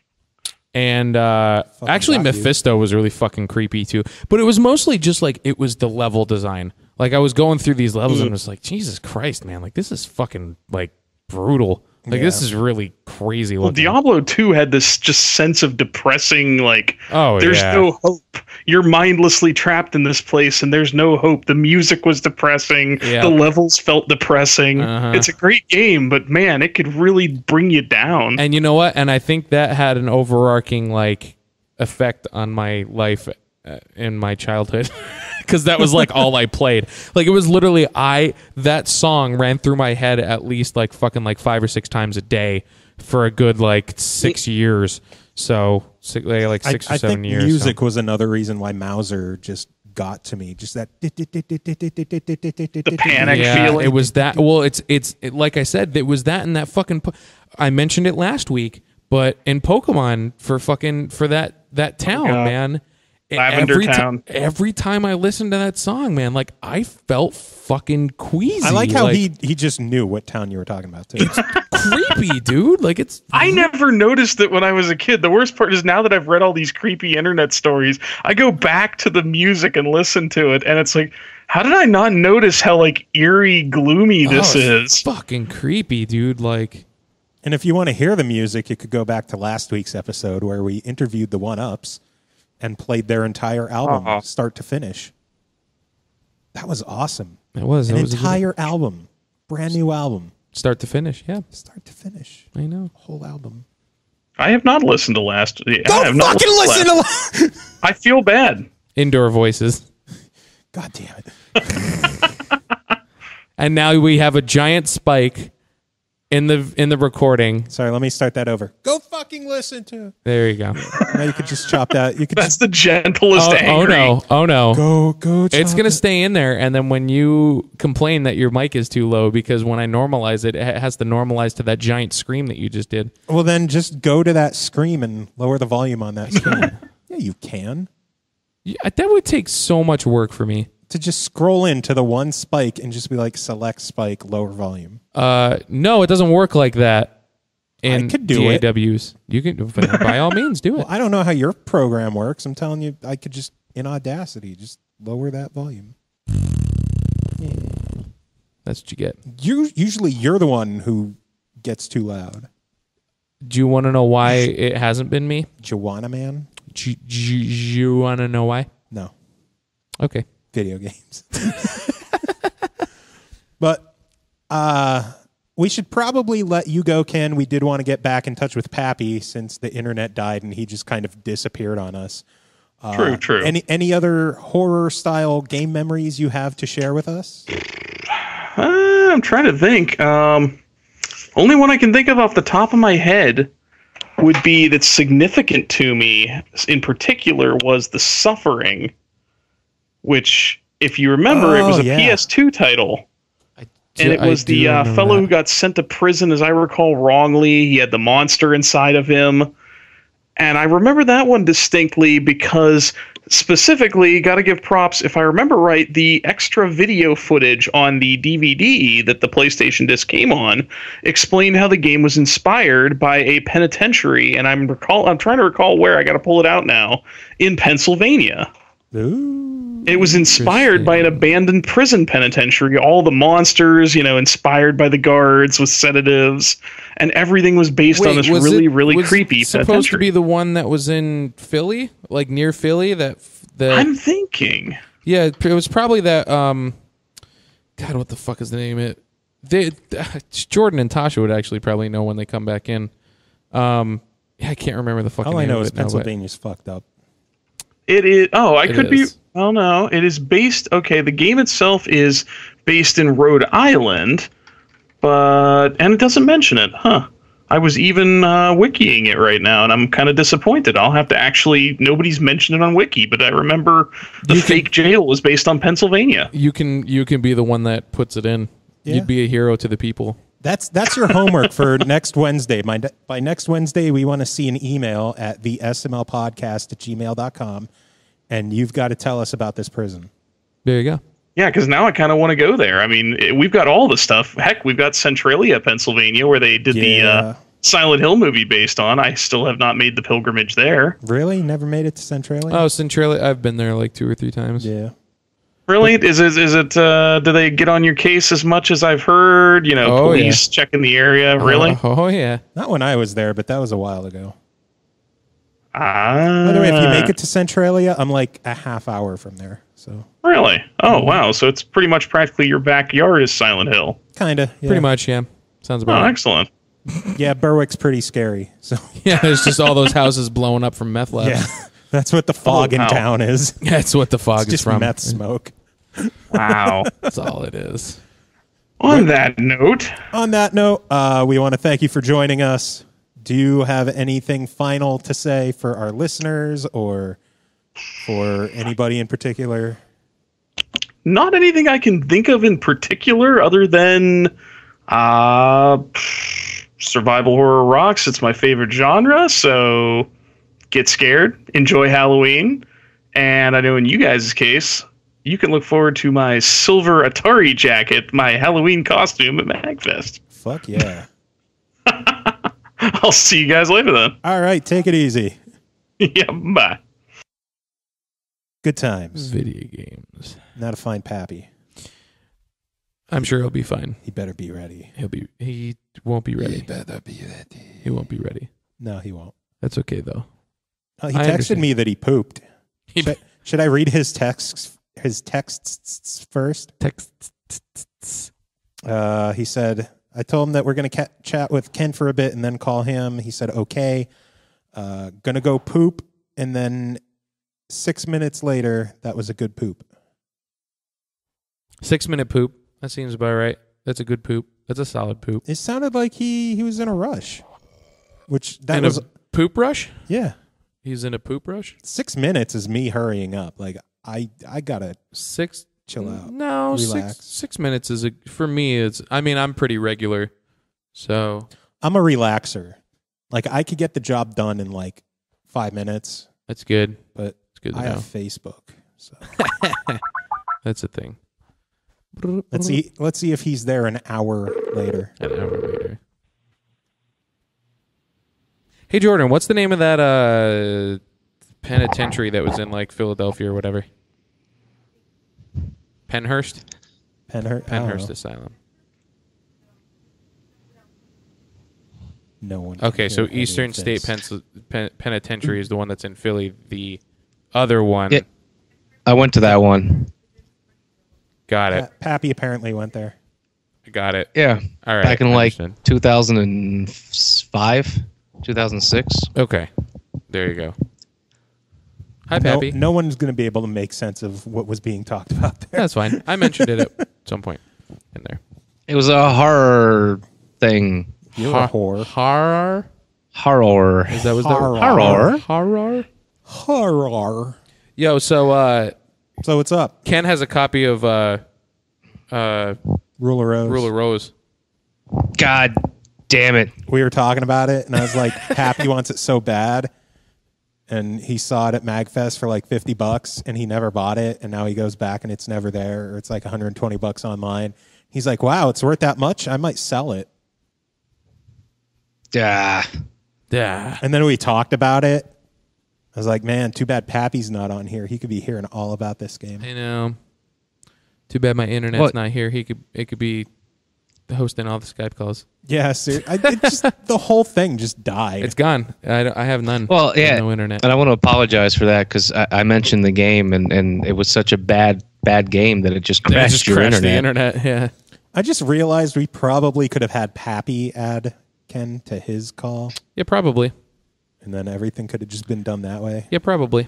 And actually Mephisto was really fucking creepy too, but it was mostly just like, it was the level design. Like, I was going through these levels and I was like, Jesus Christ, man, like this is fucking like brutal. Like this is really crazy looking. Well, Diablo 2 had this just sense of depressing, like, there's no hope. You're mindlessly trapped in this place and there's no hope. The music was depressing. Yeah. The levels felt depressing. It's a great game, but man, it could really bring you down. And you know what? And I think that had an overarching like effect on my life in my childhood. Because that was like all I played. Like, it was literally that song ran through my head at least like fucking like 5 or 6 times a day for a good like 6 years. So like 6 or 7 years. Music was another reason why Mouser just got to me. Just that the panic feeling. It was that. Well, it's like I said, it was that and that fucking. I mentioned it last week, but in Pokemon for that town, man. Lavender Town. Every time I listened to that song, man, like, I felt fucking queasy. I like how like, he just knew what town you were talking about, too. It's creepy, dude. Like, it's... I never noticed it when I was a kid. The worst part is now that I've read all these creepy internet stories, I go back to the music and listen to it, and it's like, how did I not notice how, like, eerie, gloomy this is? Fucking creepy, dude. Like... And if you want to hear the music, you could go back to last week's episode where we interviewed the one-ups and played their entire album, start to finish. That was awesome. It was. An entire album. Brand new album. Start to finish, yeah. Start to finish. I know. Whole album. I have not listened to last. Don't fucking listen to last. I feel bad. Indoor Voices. God damn it. And now we have a giant spike in the recording. Sorry, let me start that over. Go fucking listen to it. There you go. Now you could just chop that. You could That's the gentlest angry. Oh no. Go. It's going to stay in there, and then when you complain that your mic is too low, because when I normalize it, it has to normalize to that giant scream that you just did. Well, then just go to that scream and lower the volume on that scream. Yeah, you can. Yeah, that would take so much work for me. To just scroll into the one spike and just be like, select spike, lower volume. No, it doesn't work like that. I could do DAWs. You can, by all means, do it. Well, I don't know how your program works. I'm telling you, I could just in Audacity just lower that volume. Yeah. That's what you get. Usually, you're the one who gets too loud. Do you want to know why it hasn't been me? Juana Man? You want to know why? No. Okay. Video games. But we should probably let you go, Ken. We did want to get back in touch with Pappy since the internet died and he just kind of disappeared on us. True. Any other horror-style game memories you have to share with us? I'm trying to think. Only one I can think of off the top of my head would be that's significant to me in particular was The Suffering, which, if you remember, it was a PS2 title. And it was the fellow who got sent to prison, as I recall, wrongly. He had the monster inside of him. And I remember that one distinctly because, specifically, got to give props, if I remember right, the extra video footage on the DVD that the PlayStation disc came on explained how the game was inspired by a penitentiary, and I'm trying to recall where, I got to pull it out now, in Pennsylvania. Ooh, it was inspired by an abandoned prison penitentiary. All the monsters, you know, inspired by the guards with sedatives, and everything was based on this really creepy penitentiary. Supposed to be the one that was in Philly, like near Philly. That I'm thinking. Yeah, it was probably that. God, what the fuck is the name of it? Jordan and Tasha would actually probably know when they come back in. I can't remember the fucking name. All I know is Pennsylvania's fucked up. It is. Oh, I could be. Oh no, it is based. Okay, the game itself is based in Rhode Island, and it doesn't mention it, huh? I was even wikiing it right now, and I'm kind of disappointed. I'll have to actually. Nobody's mentioned it on Wiki, but I remember the fake jail was based on Pennsylvania. You can be the one that puts it in. Yeah. You'd be a hero to the people. That's your homework for next Wednesday. By next Wednesday, we want to see an email at the smlpodcast@gmail.com, and you've got to tell us about this prison. There you go. Yeah, because now I kind of want to go there. I mean, we've got all the stuff. Heck, we've got Centralia, Pennsylvania, where they did the Silent Hill movie based on. I still have not made the pilgrimage there. Really? Never made it to Centralia? Oh, Centralia. I've been there like 2 or 3 times. Yeah. Really? Is it? Do they get on your case as much as I've heard? You know, police checking the area. Really? Oh yeah. Not when I was there, but that was a while ago. By the way, if you make it to Centralia, I'm like a half hour from there. So. Really? Oh wow! So it's pretty much practically your backyard is Silent Hill. Kinda. Yeah. Pretty much. Yeah. Sounds about. Oh, excellent. Yeah, Berwick's pretty scary. So. Yeah, there's just all those houses blowing up from meth labs. Yeah. That's what the fog in town is. That's what the fog is from. Just meth smoke. Wow. That's all it is. On that note, we want to thank you for joining us. Do you have anything final to say for our listeners or for anybody in particular? Not anything I can think of in particular other than survival horror rocks. It's my favorite genre, so get scared, enjoy Halloween, and I know in you guys' case, you can look forward to my silver Atari jacket, my Halloween costume at Magfest. Fuck yeah. I'll see you guys later then. All right, take it easy. Yeah, bye. Good times. Video games. Now to find Pappy. I'm sure he'll be fine. He better be ready. He won't be ready. He better be ready. He won't be ready. No, he won't. That's okay, though. He texted me that he pooped. Should I read his texts? His texts first. Texts. He said, I told him that we're going to chat with Ken for a bit and then call him. He said, okay. Going to go poop. And then 6 minutes later, that was a good poop. 6 minute poop. That seems about right. That's a good poop. That's a solid poop. It sounded like he was in a rush. Which that was a poop rush? Yeah. He's in a poop rush? 6 minutes is me hurrying up. Like, I gotta chill out. No, relax. Six minutes is for me. I'm pretty regular, so I'm a relaxer. Like I could get the job done in like 5 minutes. That's good, but it's good. I have Facebook, so that's a thing. Let's see if he's there an hour later. An hour later. Hey Jordan, what's the name of that? Penitentiary that was in like Philadelphia or whatever. Penhurst? Penhurst Asylum. no one. Okay, so Eastern State Penitentiary is the one that's in Philly. The other one. Yeah, I went to that one. Got it. Pappy apparently went there. Got it. Yeah. All right. Back in like 2005, 2006. Okay. There you go. Hi, Pappy. No one's going to be able to make sense of what was being talked about there. That's fine. I mentioned it at some point in there. It was a horror thing. Horror. Is that was horror? Yo, so what's up? Ken has a copy of Rule of Rose. God damn it. We were talking about it, and I was like, Happy wants it so bad. And he saw it at Magfest for like $50, and he never bought it. And now he goes back, and it's never there, or it's like $120 online. He's like, "Wow, it's worth that much? I might sell it." Yeah. And then we talked about it. I was like, "Man, too bad Pappy's not on here. He could be hearing all about this game." I know. Too bad my internet's not here. It could be hosting all the Skype calls. Yeah, seriously. The whole thing just died. It's gone. I have none. Well, yeah, no internet. And I want to apologize for that because I mentioned the game and it was such a bad game that it just crashed the internet. Yeah. I just realized we probably could have had Pappy add Ken to his call. Yeah, probably. And then everything could have just been done that way. Yeah, probably.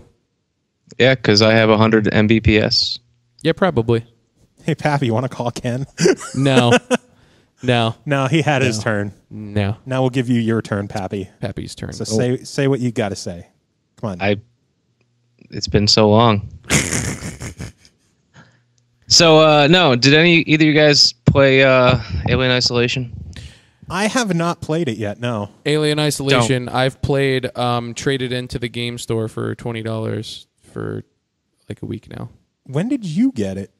Yeah, because I have 100 Mbps. Yeah, probably. Hey, Pappy, you want to call Ken? No. No, he had his turn. No. Now we'll give you your turn, Pappy. Pappy's turn. So say what you got to say. Come on. It's been so long. So, no, did either of you guys play Alien Isolation? I have not played it yet, no. Alien Isolation, I've played, traded into the game store for $20 for like a week now. When did you get it?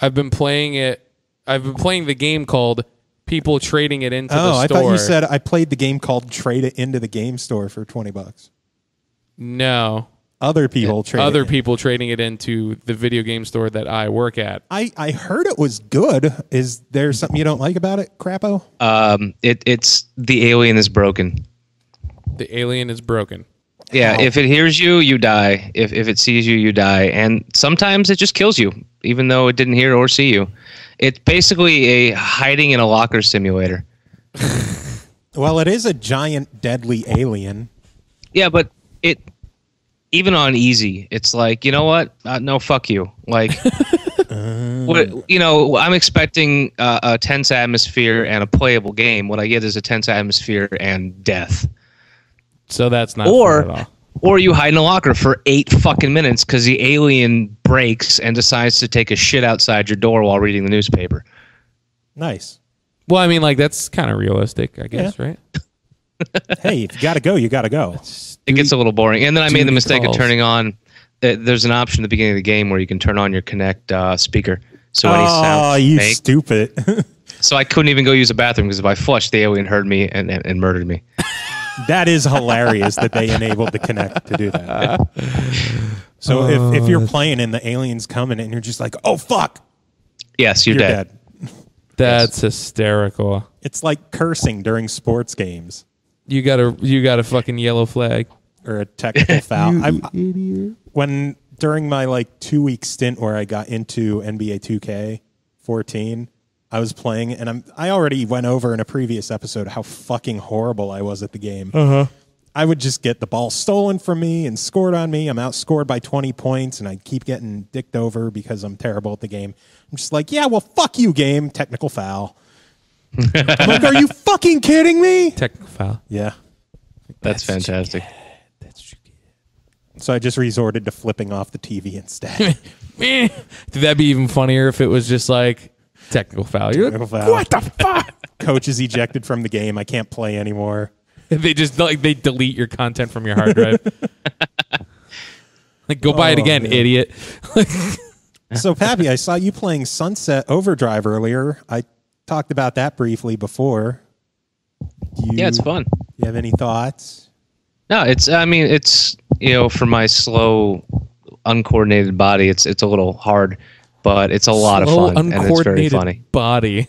I've been playing it. I've been playing the game called People Trading It Into the Store. Oh, I thought you said I played the game called Trade It Into the Game Store for $20. No. Other people trading it into the video game store that I work at. I heard it was good. Is there something you don't like about it, Crapo? It's the alien is broken. The alien is broken. Yeah, if it hears you, you die. If it sees you, you die. And sometimes it just kills you, even though it didn't hear or see you. It's basically a hiding in a locker simulator. Well, it is a giant, deadly alien. Yeah, but it... Even on easy, it's like, you know what? No, fuck you. Like, what, you know, I'm expecting a tense atmosphere and a playable game. What I get is a tense atmosphere and death. So that's not fair at all. Or you hide in a locker for 8 fucking minutes because the alien breaks and decides to take a shit outside your door while reading the newspaper. Nice. Well, I mean, like, that's kind of realistic, I guess, right? Hey, if you gotta go, you gotta go. It gets a little boring. And then I made the mistake of turning on... There's an option at the beginning of the game where you can turn on your Kinect speaker. So any sound. Oh, you stupid. So I couldn't even go use the bathroom because if I flushed, the alien heard me and murdered me. That is hilarious that they enabled the Kinect to do that. So if you're playing and the alien's coming and you're just like, oh, fuck. Yes, you're dead. That's hysterical. It's like cursing during sports games. You got a fucking yellow flag or a technical foul. Idiot. When during my like 2-week stint where I got into NBA 2K14, I was playing and I already went over in a previous episode how fucking horrible I was at the game. I would just get the ball stolen from me and scored on me. I'm outscored by 20 points and I keep getting dicked over because I'm terrible at the game. I'm just like, yeah, well, fuck you, game. Technical foul. I'm like, are you fucking kidding me? Technical foul. Yeah. That's fantastic. That's so I just resorted to flipping off the TV instead. That'd be even funnier if it was just like technical foul. Technical foul. What the fuck? Coach is ejected from the game. I can't play anymore. They just like they delete your content from your hard drive. Like, go buy it again, man. Idiot. So, Pappy, I saw you playing Sunset Overdrive earlier. I talked about that briefly before. Yeah, it's fun. You have any thoughts? No, it's you know, for my slow, uncoordinated body, it's a little hard, but it's a lot of fun and it's very funny. Body.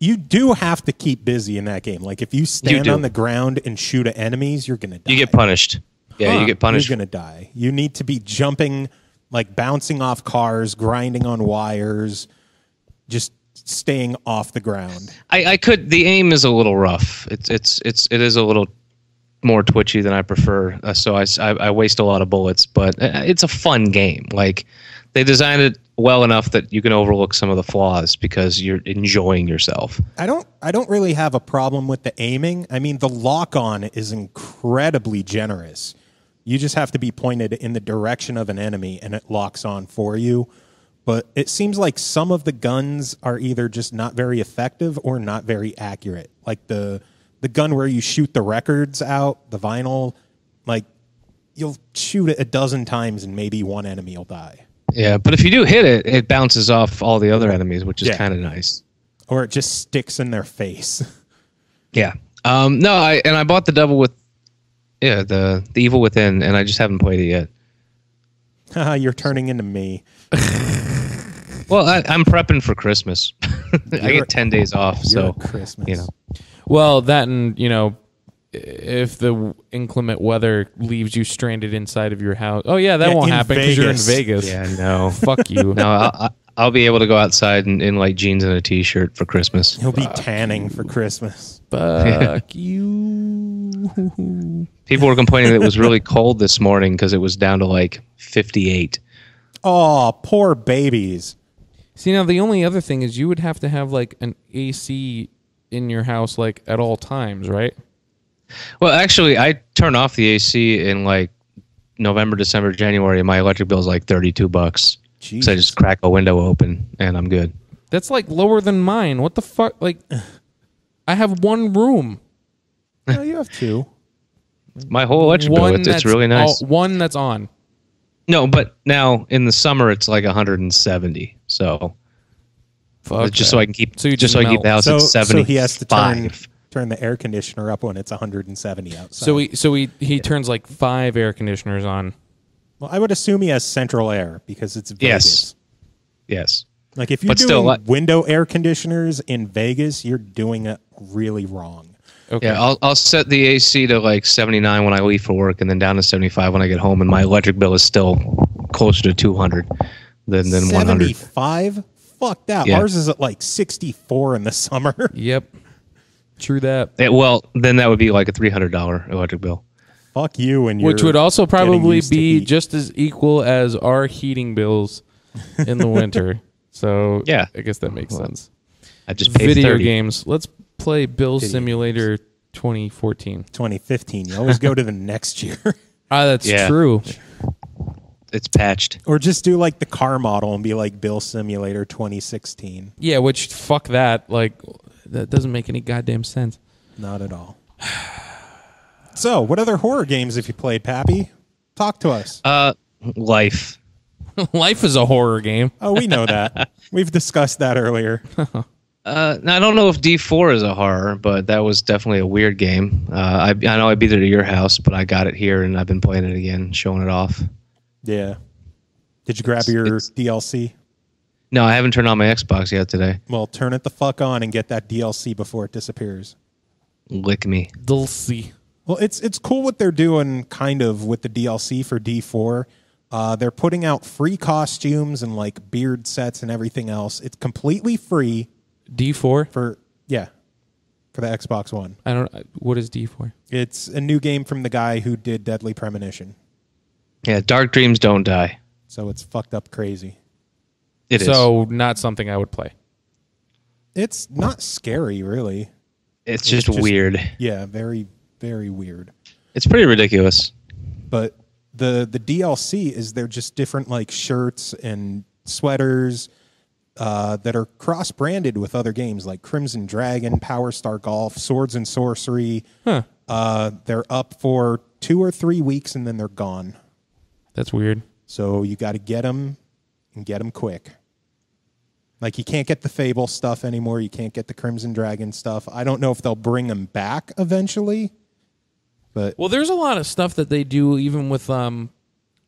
you do have to keep busy in that game. Like, if you stand on the ground and shoot at enemies, you're going to die. You get punished. Yeah, you get punished. You're going to die. You need to be jumping, like, bouncing off cars, grinding on wires, just staying off the ground. I could. The aim is a little rough. It is a little more twitchy than I prefer. So I waste a lot of bullets, but it's a fun game. Like, they designed it well enough that you can overlook some of the flaws because you're enjoying yourself. I don't really have a problem with the aiming. I mean, the lock-on is incredibly generous. You just have to be pointed in the direction of an enemy, and it locks on for you. But it seems like some of the guns are either just not very effective or not very accurate. Like the gun where you shoot the records out, the vinyl, like, you'll shoot it a dozen times and maybe one enemy will die. Yeah, but if you do hit it, it bounces off all the other enemies, which is kind of nice. Or it just sticks in their face. Yeah. No, I bought the double with, the Evil Within, and I just haven't played it yet. Haha, you're turning into me. Well, I'm prepping for Christmas. I get 10 days off, so Christmas. You know. Well, that and, you know, if the inclement weather leaves you stranded inside of your house. Oh, yeah, that won't happen because you're in Vegas. Yeah, no. Fuck you. No, I'll be able to go outside in like jeans and a T-shirt for Christmas. He'll be tanning for Christmas. Fuck you. People were complaining that it was really cold this morning because it was down to like 58. Oh, poor babies. See, now the only other thing is you would have to have like an AC in your house like at all times, right? Well, actually, I turn off the AC in like November, December, January, and my electric bill is like $32. So I just crack a window open and I'm good. That's like lower than mine. What the fuck? Like, I have one room. No, you have two. My whole electric bill, it's really nice. One that's on. No, but now in the summer it's like 170. So fuck just that. So I can keep the house at 75. So he has to turn the air conditioner up when it's 170 outside. So he turns like 5 air conditioners on. Well, I would assume he has central air because it's Vegas. Yes. Like if you're doing window air conditioners in Vegas, you're doing it really wrong. Okay. Yeah, I'll set the AC to like 79 when I leave for work, and then down to 75 when I get home, and my electric bill is still closer to 200 than 100. 75? Fuck that. Yeah. Ours is at like 64 in the summer. Yep. True that. Well, then that would be like a $300 electric bill. Fuck you and your. Which would also probably be just as equal as our heating bills in the winter. So yeah, I guess that makes sense. I just paid video 30. Games. Let's play Bill Simulator 2014. 2015. You always go to the next year. Ah, that's true. It's patched. Or just do like the car model and be like Bill Simulator 2016. Yeah, which fuck that. Like, that doesn't make any goddamn sense. Not at all. So, what other horror games have you played, Pappy? Talk to us. Life. Life is a horror game. Oh, we know that. We've discussed that earlier. I don't know if D4 is a horror, but that was definitely a weird game. I know I beat it at your house, but I got it here, and I've been playing it again, showing it off. Yeah. Did you grab your DLC? No, I haven't turned on my Xbox yet today. Well, turn it the fuck on and get that DLC before it disappears. Lick me. DLC. Well, it's cool what they're doing kind of with the DLC for D4. They're putting out free costumes and like beard sets and everything else. It's completely free. D4? For the Xbox One. What is D4? It's a new game from the guy who did Deadly Premonition. Yeah, Dark Dreams Don't Die. So it's fucked up crazy. It is. So not something I would play. It's not scary, really. It's just weird. Yeah, very, very weird. It's pretty ridiculous. But the DLC is they're just different like shirts and sweaters that are cross-branded with other games like Crimson Dragon, Power Star Golf, Swords and Sorcery. Huh. They're up for 2 or 3 weeks, and then they're gone. That's weird. So you got to get them. And get them quick. Like, you can't get the Fable stuff anymore. You can't get the Crimson Dragon stuff. I don't know if they'll bring them back eventually. But well, there's a lot of stuff that they do even with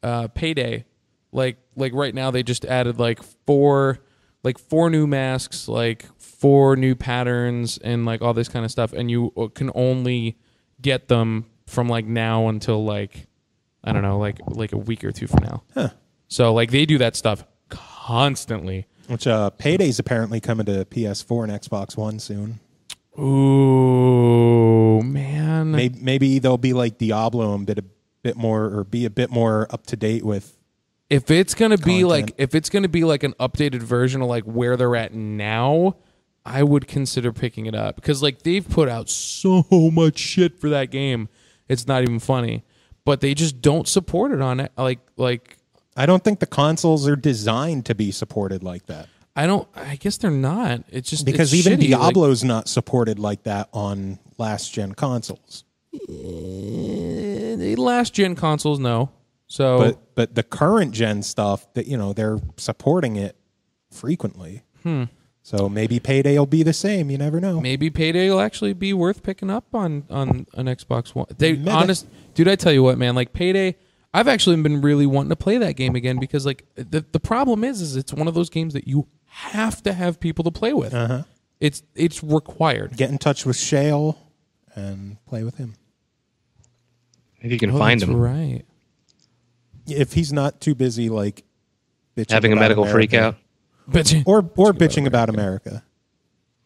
Payday. Like right now, they just added like 4 like 4 new masks, like 4 new patterns, and like all this kind of stuff. And you can only get them from like now until like, I don't know, like a week or two from now. Huh. So like they do that stuff constantly. Which Payday's apparently coming to PS4 and Xbox One soon. Ooh, man. Maybe they'll be like Diablo and be a bit more up to date with. If it's gonna be like, an updated version of like where they're at now, I would consider picking it up because like they've put out so much shit for that game, it's not even funny. But they just don't support it on it. Like I don't think the consoles are designed to be supported like that. I guess they're not. It's just because it's even shitty. Diablo's like, not supported like that on last gen consoles. Last gen consoles, no. So, but the current gen stuff that they're supporting it frequently. Hmm. So maybe Payday will be the same. You never know. Maybe Payday will actually be worth picking up on an Xbox One. Dude, I tell you what, man. Like Payday, I've actually been really wanting to play that game again because like the problem is it's one of those games that you have to have people to play with. Uh-huh. It's required. Get in touch with Shale and play with him. If you can find him, right? If he's not too busy, like having a medical freak out, or bitching about America.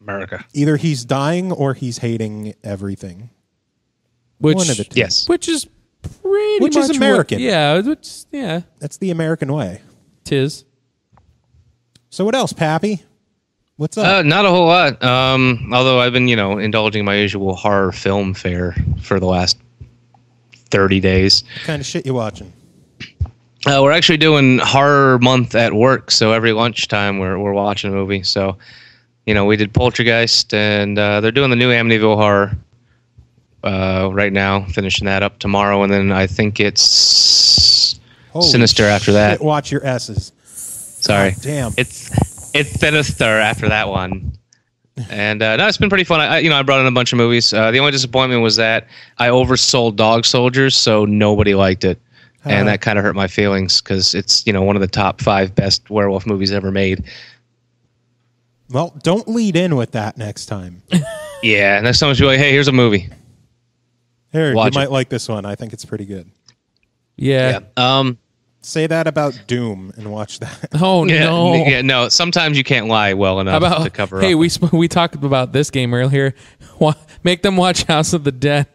America. Either he's dying or he's hating everything. One of the two. Yes. Which is pretty. Which much is American. Yeah. That's the American way. Tis. So what else, Pappy? What's up? Not a whole lot. Although I've been, indulging my usual horror film fare for the last 30 days. What kind of shit you watching? We're actually doing horror month at work, so every lunchtime we're watching a movie. So, we did Poltergeist, and they're doing the new Amityville Horror right now, finishing that up tomorrow, and then I think it's Sinister after that. Watch your S's. Sorry. Oh, damn. It's Sinister after that one. And no, it's been pretty fun. I brought in a bunch of movies. The only disappointment was that I oversold Dog Soldiers, so nobody liked it. And that kind of hurt my feelings because it's, one of the top 5 best werewolf movies ever made. Well, don't lead in with that next time. Yeah, next time you're like, hey, here's a movie. Here, Watch you might like this one. I think it's pretty good. Yeah. Say that about Doom and watch that. Oh, yeah, no. Yeah, no, sometimes you can't lie well enough to cover up. Hey, we talked about this game earlier. Make them watch House of the Dead.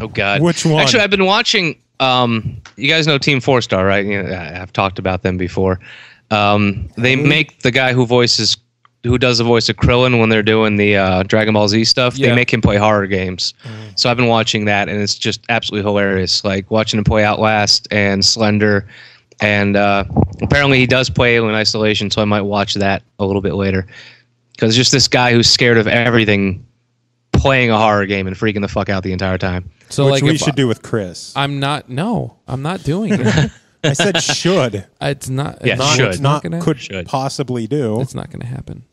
Oh, God. Which one? Actually, I've been watching... you guys know Team Four Star, right? I've talked about them before. They make the guy who does the voice of Krillin when they're doing the Dragon Ball Z stuff. Yeah. They make him play horror games. So I've been watching that, and it's just absolutely hilarious. Like watching him play Outlast and Slender, and apparently he does play Alien Isolation. So I might watch that a little bit later because just this guy who's scared of everything playing a horror game and freaking the fuck out the entire time. So which we should do with Chris. I'm not doing it. I said should. It's not. Yeah, not, should. It's not gonna, could should. Possibly do. It's not going to happen.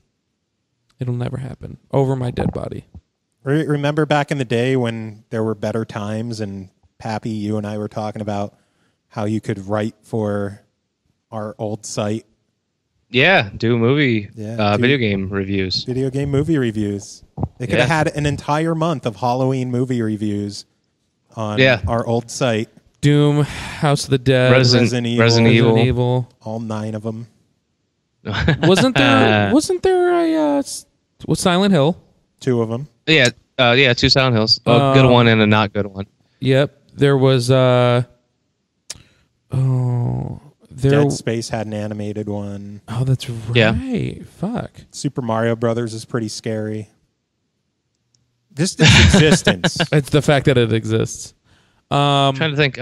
It'll never happen. Over my dead body. Remember back in the day when there were better times and Pappy, you and I were talking about how you could write for our old site? Yeah, do movie, video game reviews. Video game movie reviews. They could have had an entire month of Halloween movie reviews on our old site. Doom, House of the Dead, Resident Evil, all 9 of them. Wasn't there a Silent Hill? 2 of them. Yeah, 2 Silent Hills. A good one and a not good one. Yep, there was. Dead Space had an animated one. Oh, that's right. Yeah. Fuck. Super Mario Brothers is pretty scary. Just its existence. It's the fact that it exists. I'm trying to think.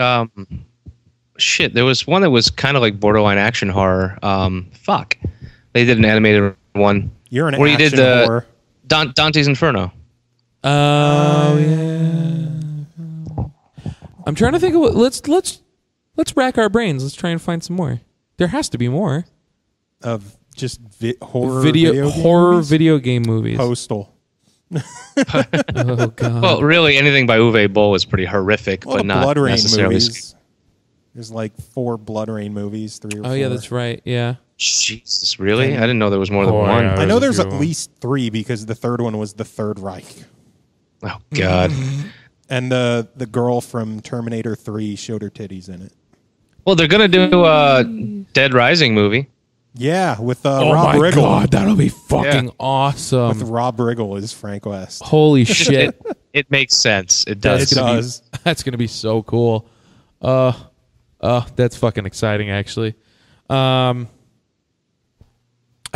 Shit, there was one that was kind of like borderline action horror. Fuck. They did an animated one. You're an action horror. Dante's Inferno. Oh, yeah. I'm trying to think of what... Let's rack our brains. Let's try and find some more. There has to be more of just video game movies. Postal. Oh, God. Well, really, anything by Uwe Boll is pretty horrific, but not necessarily. Blood Rain movies. There's like 4 Blood Rain movies, 3 or 4. Oh, yeah, that's right. Yeah. Jesus, really? I didn't know there was more than one. Yeah, I know there's at least 3 because the 3rd one was the Third Reich. Oh, God. And the girl from Terminator 3 showed her titties in it. Well, they're going to do a Dead Rising movie. Yeah, with Rob Riggle. Oh, my God, that'll be fucking awesome. With Rob Riggle as Frank West. Holy shit. It makes sense. It does. It does. That's going to be so cool. That's fucking exciting, actually. I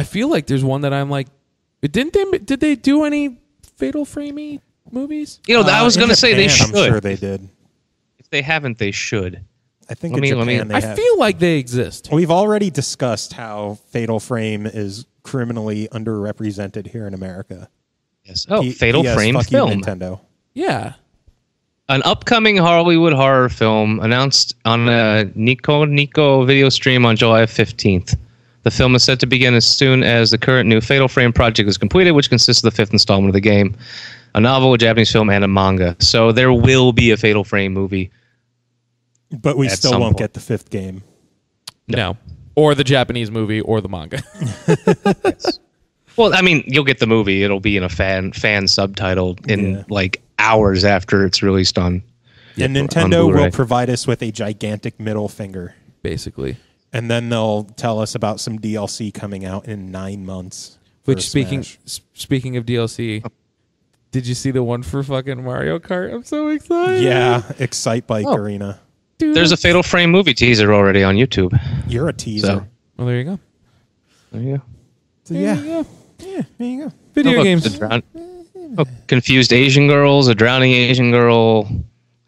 feel like there's one that I'm like, did they do any Fatal Frame-y movies? You know, I was going to say they should. I'm sure they did. If they haven't, they should. I think in Japan they have. I feel like they exist. We've already discussed how Fatal Frame is criminally underrepresented here in America. Yes. Oh, Fatal Frame film. Nintendo. Yeah. An upcoming Hollywood horror film announced on a Nico video stream on July 15th. The film is set to begin as soon as the current new Fatal Frame project is completed, which consists of the 5th installment of the game, a novel, a Japanese film, and a manga. So there will be a Fatal Frame movie. But we still won't get the 5th game. No. Or the Japanese movie or the manga. Yes. Well, I mean, you'll get the movie. It'll be in a fan subtitle in like hours after it's released on. And Nintendo will provide us with a gigantic middle finger. Basically. And then they'll tell us about some DLC coming out in 9 months. Which, speaking of DLC... Did you see the one for fucking Mario Kart? I'm so excited. Yeah, Excitebike Arena. Dude. There's a Fatal Frame movie teaser already on YouTube. You're a teaser. So. Well, there you go. There you go. So, yeah, there you go. Video games. Confused Asian girls, a drowning Asian girl.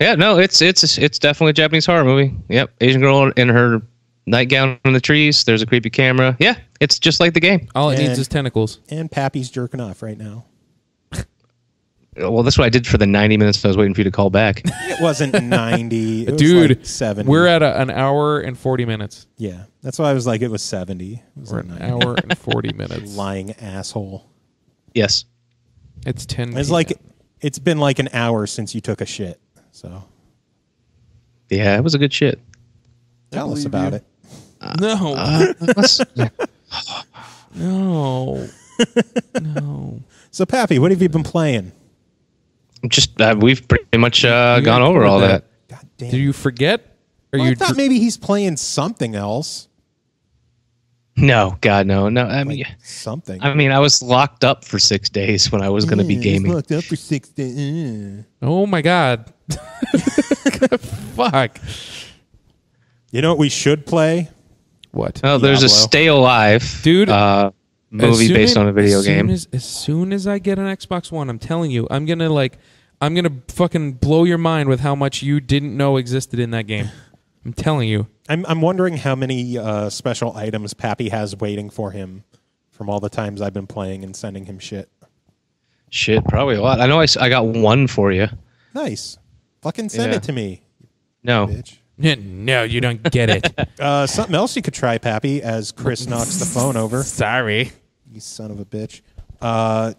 Yeah, no, it's definitely a Japanese horror movie. Yep, Asian girl in her nightgown in the trees. There's a creepy camera. Yeah, it's just like the game. All it needs is tentacles. And Pappy's jerking off right now. Well, that's what I did for the 90 minutes I was waiting for you to call back. It wasn't 90. It Dude, was like 70. We're at an hour and 40 minutes. Yeah. That's why I was like, it was 70. It was like an hour and 40 minutes. Lying asshole. Yes. It's 10 It's like, it's been like an hour since you took a shit. So. Yeah, it was a good shit. Tell us about it. No. No. No. So, Pappy, what have you been playing? Just we've pretty much gone over all that. God damn. Do you forget? Well, I thought maybe he's playing something else. No, God, no. I mean, something. I mean, I was locked up for 6 days when I was going to be gaming. Locked up for 6 days. Oh my God! Fuck. You know what we should play? What? Oh, there's a Stay Alive, dude. Movie based on a video game. As soon as I get an Xbox One, I'm telling you, I'm gonna fucking blow your mind with how much you didn't know existed in that game. I'm telling you. I'm wondering how many special items Pappy has waiting for him from all the times I've been playing and sending him shit. Shit, probably a lot. I know I got one for you. Nice. Fucking send it to me. No. Bitch. No, you don't get it. Something else you could try, Pappy, as Chris knocks the phone over. Sorry. You son of a bitch.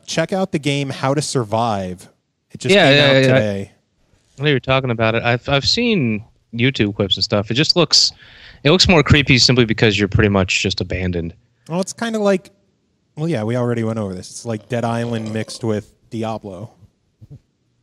Check out the game How to Survive. It just came out today. I know you were talking about it. I've seen YouTube clips and stuff. It just looks more creepy simply because you're pretty much just abandoned. Well, it's kind of like... Well, yeah, we already went over this. It's like Dead Island mixed with Diablo.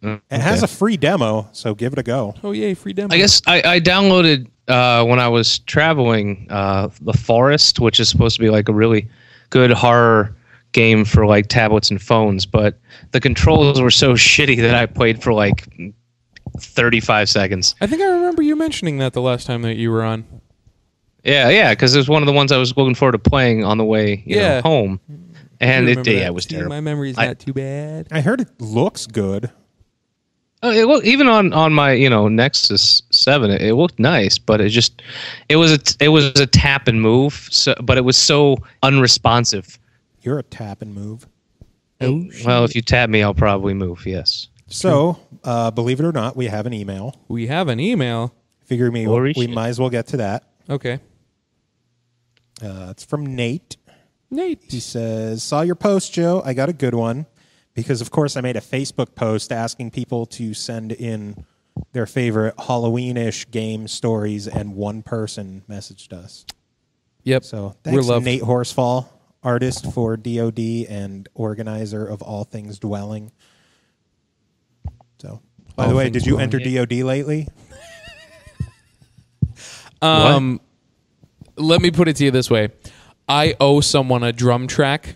It has a free demo, so give it a go. Oh, yay, free demo. I guess I downloaded, when I was traveling, The Forest, which is supposed to be like a really good horror game for like tablets and phones, but the controls were so shitty that I played for like 35 seconds. I think I remember you mentioning that the last time that you were on. Yeah, because it was one of the ones I was looking forward to playing on the way you know, home. And it was terrible. My memory's not too bad. I heard it looks good. Well, even on my Nexus 7, it looked nice, but it was a tap and move, but it was so unresponsive. You're a tap and move. Oh, well, if you tap me, I'll probably move. Yes. So, believe it or not, we have an email. We have an email. Figure me, we might as well get to that. Okay. It's from Nate. Nate. He says, "Saw your post, Joe. I got a good one." Because, of course, I made a Facebook post asking people to send in their favorite Halloween-ish game stories, and one person messaged us. Yep. So thanks, Nate Horsefall, artist for DOD and organizer of All Things Dwelling. So, by the way, did you enter DOD lately? Let me put it to you this way. I owe someone a drum track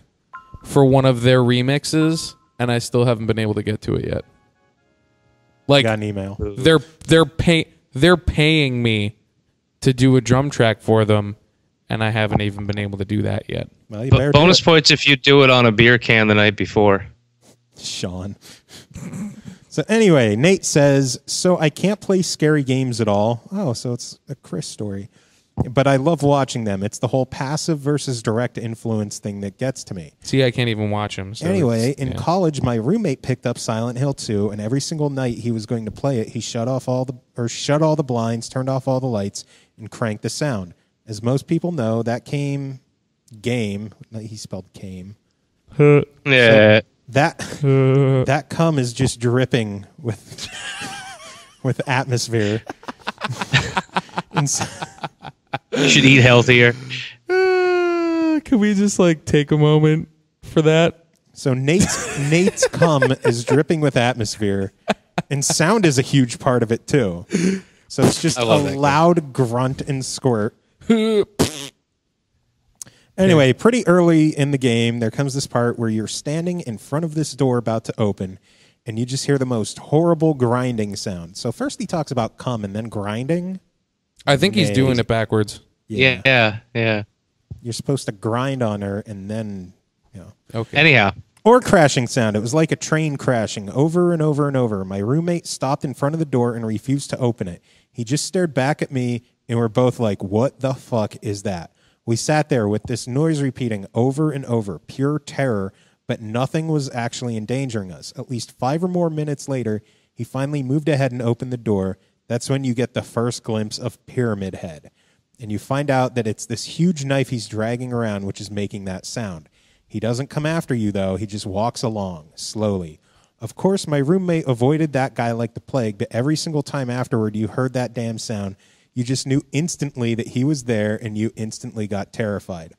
for one of their remixes, and I still haven't been able to get to it yet. Like, got an email. They're paying me to do a drum track for them, and I haven't even been able to do that yet. Well, but bonus points if you do it on a beer can the night before. Sean. So anyway, Nate says, so I can't play scary games at all. Oh, so it's a Chris story. But I love watching them. It's the whole passive versus direct influence thing that gets to me. See, I can't even watch them. So anyway, in college, my roommate picked up Silent Hill 2, and every single night he was going to play it, he shut all the blinds, turned off all the lights, and cranked the sound. As most people know, that he spelled came. Yeah. So that cum is just dripping with with atmosphere. You should eat healthier. Can we just like take a moment for that? So Nate's cum is dripping with atmosphere, and sound is a huge part of it too. So it's just a loud grunt and squirt. Anyway, pretty early in the game, there comes this part where you're standing in front of this door about to open, and you just hear the most horrible grinding sound. So first he talks about cum and then grinding. I think he's doing it backwards. Yeah. Yeah. You're supposed to grind on her and then, you know. Okay. Anyhow. Or crashing sound. It was like a train crashing over and over and over. My roommate stopped in front of the door and refused to open it. He just stared back at me, and we're both like, what the fuck is that? We sat there with this noise repeating over and over, pure terror, but nothing was actually endangering us. At least 5 or more minutes later, he finally moved ahead and opened the door. That's when you get the first glimpse of Pyramid Head. And you find out that it's this huge knife he's dragging around, which is making that sound. He doesn't come after you, though. He just walks along, slowly. Of course, my roommate avoided that guy like the plague, but every single time afterward you heard that damn sound, you just knew instantly that he was there, and you instantly got terrified.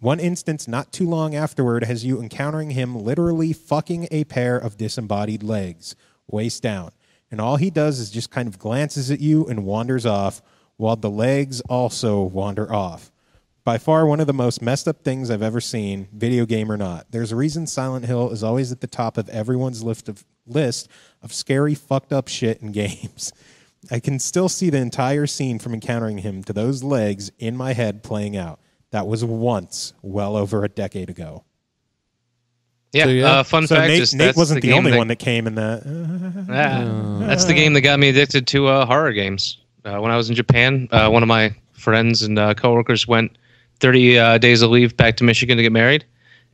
One instance not too long afterward has you encountering him literally fucking a pair of disembodied legs, waist down. And all he does is just kind of glances at you and wanders off, while the legs also wander off. By far one of the most messed up things I've ever seen, video game or not. There's a reason Silent Hill is always at the top of everyone's list of scary, fucked up shit in games. I can still see the entire scene from encountering him to those legs in my head playing out. That was once, well over a decade ago. Yeah, so, fun fact. Nate wasn't the only one that came in that. That's the game that got me addicted to horror games. When I was in Japan, one of my friends and coworkers went 30 days of leave back to Michigan to get married,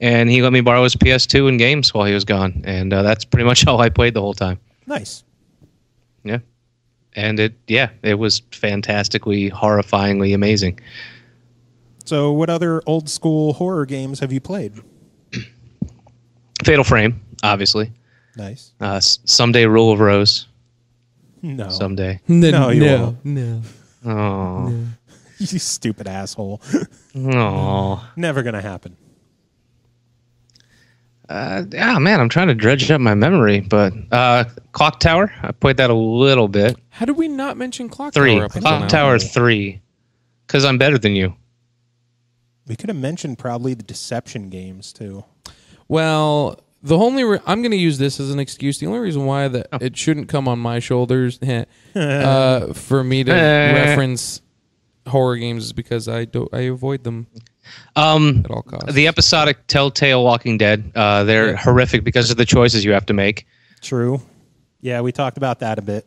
and he let me borrow his PS2 and games while he was gone, and that's pretty much all I played the whole time. Nice. Yeah. And it was fantastically, horrifyingly amazing. So what other old school horror games have you played? Fatal Frame, obviously. Nice. Someday Rule of Rose. No. Someday. No, you won't. You stupid asshole. Oh. Never going to happen. Man, I'm trying to dredge up my memory, but Clock Tower, I played that a little bit. How did we not mention Clock Tower 3, because I'm better than you. We could have mentioned probably the Deception games, too. Well, the only I'm going to use this as an excuse. The only reason why it shouldn't come on my shoulders for me to reference horror games is because I avoid them at all costs. The episodic Telltale Walking Dead, they're horrific because of the choices you have to make. True. Yeah, we talked about that a bit.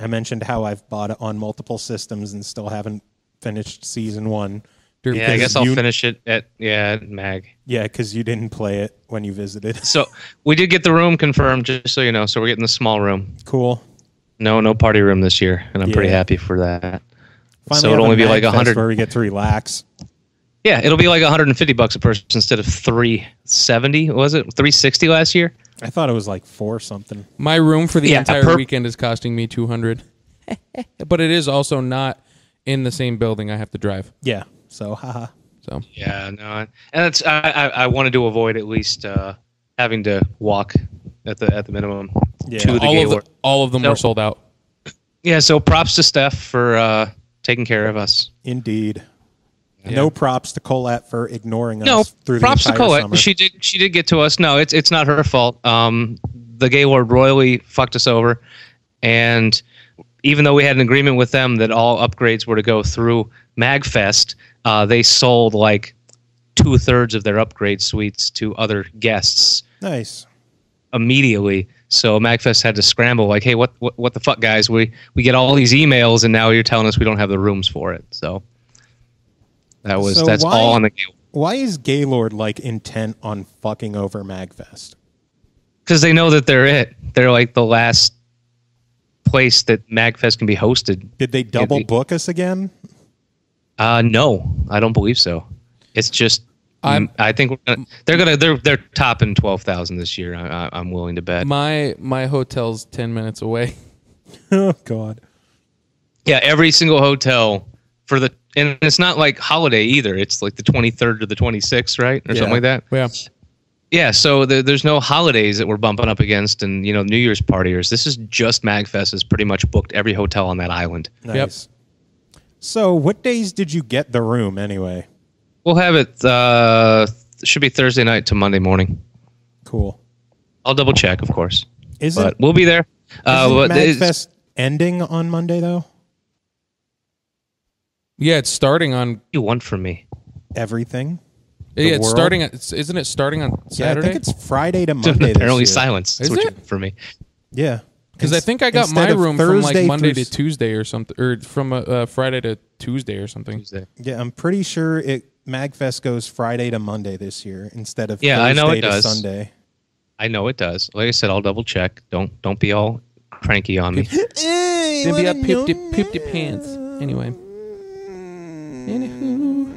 I mentioned how I've bought it on multiple systems and still haven't finished season 1. Yeah, I guess I'll finish it at Mag. Yeah, because you didn't play it when you visited. So we did get the room confirmed, just so you know. So we're getting the small room. Cool. No party room this year, and I'm pretty happy for that. Finally, so it'll only be like 100 where we get to relax. Yeah, it'll be like $150 a person instead of $370. Was it $360 last year? I thought it was like four something. My room for the entire weekend is costing me $200. But it is also not in the same building. I have to drive. Yeah. So, haha. So. Yeah. No. And it's I wanted to avoid at least having to walk at the minimum. Yeah. To the all of them were sold out. Yeah. So props to Steph for taking care of us. Indeed. Yeah. No props to Colette for ignoring us through the entire summer. No, props to Colette. She did get to us. No, it's not her fault. The Gaylord royally fucked us over, and even though we had an agreement with them that all upgrades were to go through Magfest, they sold like 2/3 of their upgrade suites to other guests. Nice. Immediately. So Magfest had to scramble, like, hey, what the fuck, guys? We get all these emails, and now you're telling us we don't have the rooms for it. So. That's all on the Gaylord. Why is Gaylord like intent on fucking over Magfest? Because they know that they're it. They're like the last place that Magfest can be hosted. Did they double book us again? No, I don't believe so. It's just I think they're topping 12,000 this year. I'm willing to bet. My hotel's 10 minutes away. Oh God. Yeah, every single hotel for the. And it's not like holiday either. It's like the 23rd to the 26th, right? Or something like that. Yeah. Yeah, so there's no holidays that we're bumping up against and, you know, New Year's partiers. This is just Magfest has pretty much booked every hotel on that island. Nice. Yep. So what days did you get the room anyway? We'll have it should be Thursday night to Monday morning. Cool. I'll double check, of course. But we'll be there. Magfest ending on Monday, though? Yeah, it's starting on. What do you want from me? Everything. Yeah, it's starting. Isn't it starting on Saturday? Yeah, I think it's Friday to Monday. It's apparently silence. Is it for me? Yeah, because I think I got my room from like Monday to Tuesday or something, or from Friday to Tuesday or something. Tuesday. Yeah, I'm pretty sure Magfest goes Friday to Monday this year instead of Thursday to Sunday. I know it does. Like I said, I'll double check. Don't be all cranky on me. Then be up pipped your pants anyway. Anywho.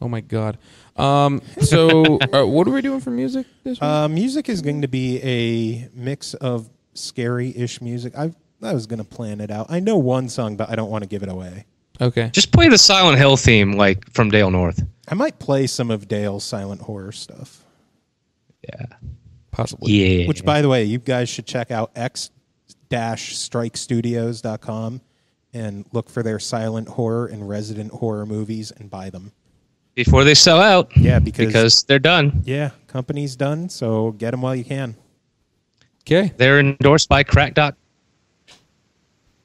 Oh my God! What are we doing for music this week? Music is going to be a mix of scary-ish music. I was going to plan it out. I know one song, but I don't want to give it away. Okay. Just play the Silent Hill theme, like from Dale North. I might play some of Dale's silent horror stuff. Yeah, possibly. Yeah. Which, by the way, you guys should check out x-strikestudios.com. And look for their silent horror and resident horror movies and buy them. Before they sell out. Yeah, because they're done. Yeah, company's done, so get them while you can. Okay. They're endorsed by Crack.com.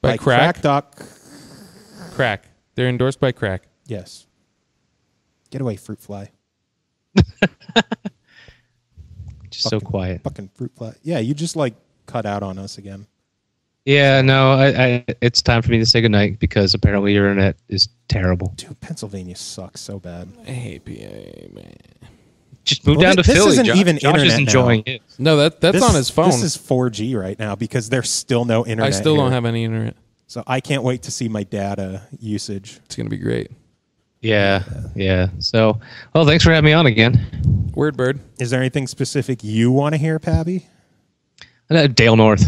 By Crack.com. Crack. They're endorsed by Crack. Yes. Get away, fruit fly. Just fucking, so quiet. Fucking fruit fly. Yeah, you just like cut out on us again. Yeah, no, it's time for me to say goodnight because apparently your internet is terrible. Dude, Pennsylvania sucks so bad. I hate PA, man. Just move down to Philly. This isn't even internet is enjoying it. No, that's on his phone. This is 4G right now because there's still no internet. I still don't have any internet. So I can't wait to see my data usage. It's going to be great. Yeah, yeah. So, well, thanks for having me on again. Word bird. Is there anything specific you want to hear, Pabby? Dale North.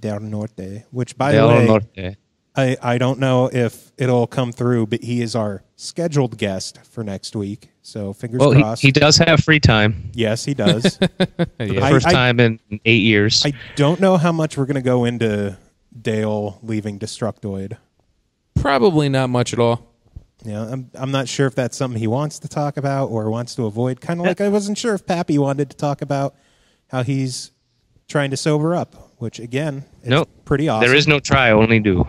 Del Norte, which by the way, Norte. I don't know if it'll come through, but he is our scheduled guest for next week. So fingers crossed. He does have free time. Yes, he does. First time in 8 years. I don't know how much we're going to go into Dale leaving Destructoid. Probably not much at all. Yeah, I'm not sure if that's something he wants to talk about or wants to avoid. Kind of like I wasn't sure if Pappy wanted to talk about how he's trying to sober up. Which, again, is pretty awesome. There is no try, only do.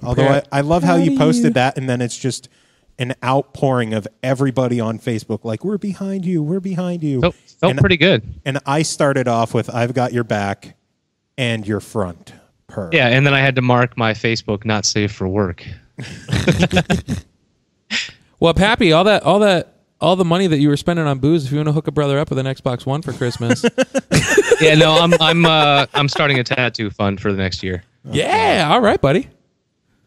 Although I love how you posted that, and then it's just an outpouring of everybody on Facebook, like, we're behind you, we're behind you. Felt pretty good. And I started off with, I've got your back and your front. Yeah, and then I had to mark my Facebook not safe for work. Well, Pappy, all the money that you were spending on booze, if you want to hook a brother up with an Xbox One for Christmas. Yeah, no, I'm starting a tattoo fund for the next year. Yeah, all right, buddy.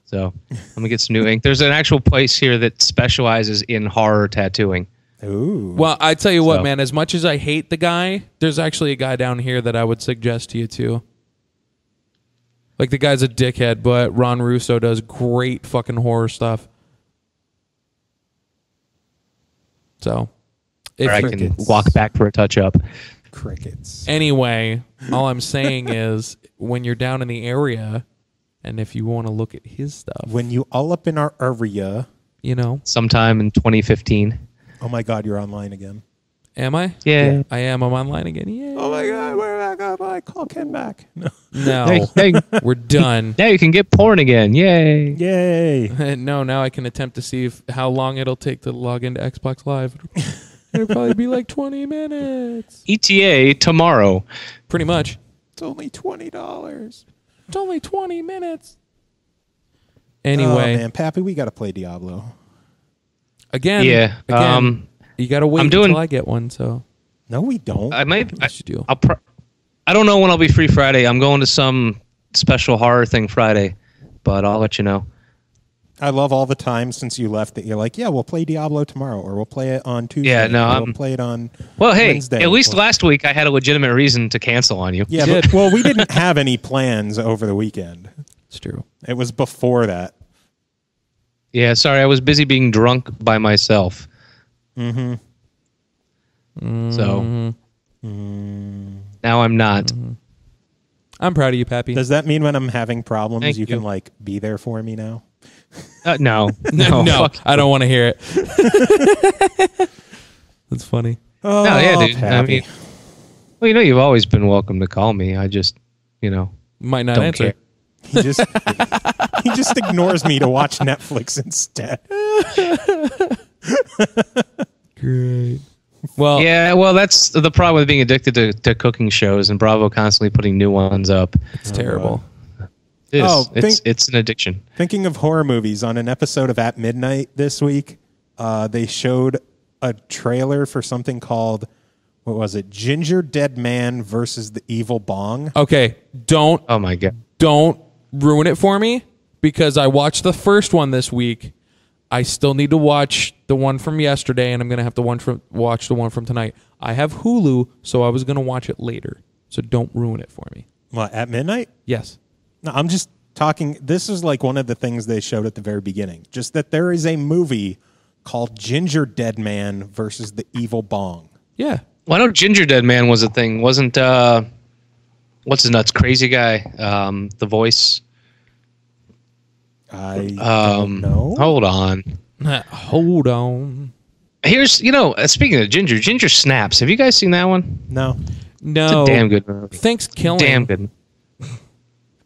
So I'm gonna get some new ink. There's an actual place here that specializes in horror tattooing. Ooh. Well, I tell you what, man, as much as I hate the guy, there's actually a guy down here that I would suggest to you, too. Like, the guy's a dickhead, but Ron Russo does great fucking horror stuff. So, if I can walk back for a touch-up. Crickets. Anyway, all I'm saying is, when you're down in the area, and if you want to look at his stuff. When you all up in our area. You know. Sometime in 2015. Oh, my God, you're online again. Am I? Yeah. I am. I'm online again. Yeah. Oh, my God, we're back up. I call Ken back. No. No. We're done. Now you can get porn again. Yay. Yay. No, now I can attempt to see how long it'll take to log into Xbox Live. It'll probably be like 20 minutes. ETA tomorrow. Pretty much. It's only $20. It's only 20 minutes. Anyway. Oh, man, Pappy, we got to play Diablo. Again, yeah. You gotta wait until I get one. So no, we don't. I might. I don't know when I'll be free Friday. I'm going to some special horror thing Friday, but I'll let you know. I love all the time since you left that you're like, yeah, we'll play Diablo tomorrow, or we'll play it on Tuesday. Yeah, no, we'll play it on. Well, hey, Wednesday. At least last week I had a legitimate reason to cancel on you. Yeah, but, well, we didn't have any plans over the weekend. It's true. It was before that. Yeah, sorry, I was busy being drunk by myself. Mm-hmm. So now I'm not. I'm proud of you, Pappy. Does that mean when I'm having problems, you can like be there for me now? No, I don't want to hear it. That's funny. Oh, no, yeah, dude. Pappy. I mean, well, you know, you've always been welcome to call me. I just, you know, might not answer. Care. He just ignores me to watch Netflix instead. Great. Well, yeah. Well, that's the problem with being addicted to cooking shows and Bravo constantly putting new ones up. It's terrible. It is. It's an addiction. Thinking of horror movies, on an episode of At Midnight this week, they showed a trailer for something called, what was it? Ginger Dead Man versus the Evil Bong. Okay. Don't. Oh my God. Don't ruin it for me, because I watched the first one this week. I still need to watch the one from yesterday, and I'm going to have to watch the one from tonight. I have Hulu, so I was going to watch it later. So don't ruin it for me. What, At Midnight? Yes. No, I'm just talking. This is like one of the things they showed at the very beginning, just that there is a movie called Ginger Dead Man versus the Evil Bong. Yeah. Well, I know Ginger Dead Man was a thing. Wasn't... what's his nuts? Crazy guy. The voice. I don't know. Hold on. Hold on. Here's, you know, speaking of Ginger Snaps. Have you guys seen that one? No. No. It's a damn good movie. Thanksgiving. Damn good.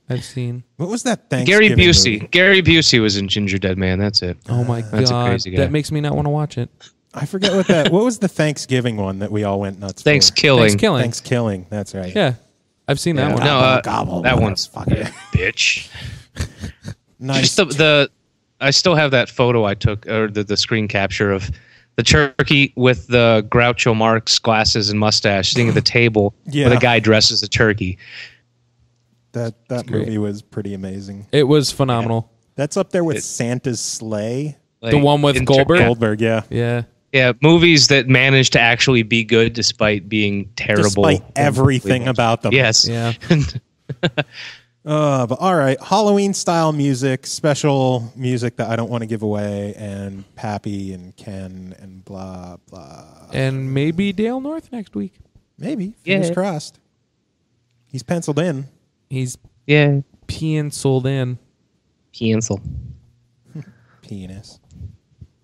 I've seen. What was that Thanksgiving Gary Busey. Movie? Gary Busey was in Ginger Dead Man. That's it. Oh, my God. That's a crazy guy. That makes me not want to watch it. I forget what that... What was the Thanksgiving one that we all went nuts for? Thanksgiving. Thanksgiving. That's right. Yeah. I've seen that one. No, gobble, that one's fucking bitch. Nice. Just the I still have that photo I took, or the screen capture of the turkey with the Groucho Marx glasses and mustache sitting at the table where the guy dresses the turkey. That movie was pretty amazing. It was phenomenal. Yeah. That's up there with Santa's Sleigh. Like, the one with Goldberg? Goldberg, yeah. Yeah. Yeah, movies that manage to actually be good despite being terrible. Despite everything about them. Yes. Yeah. But all right, Halloween-style music, special music that I don't want to give away, and Pappy and Ken and blah, blah. And maybe Dale North next week. Maybe. Fingers crossed. He's penciled in. He's penciled in. Pencil. Penis.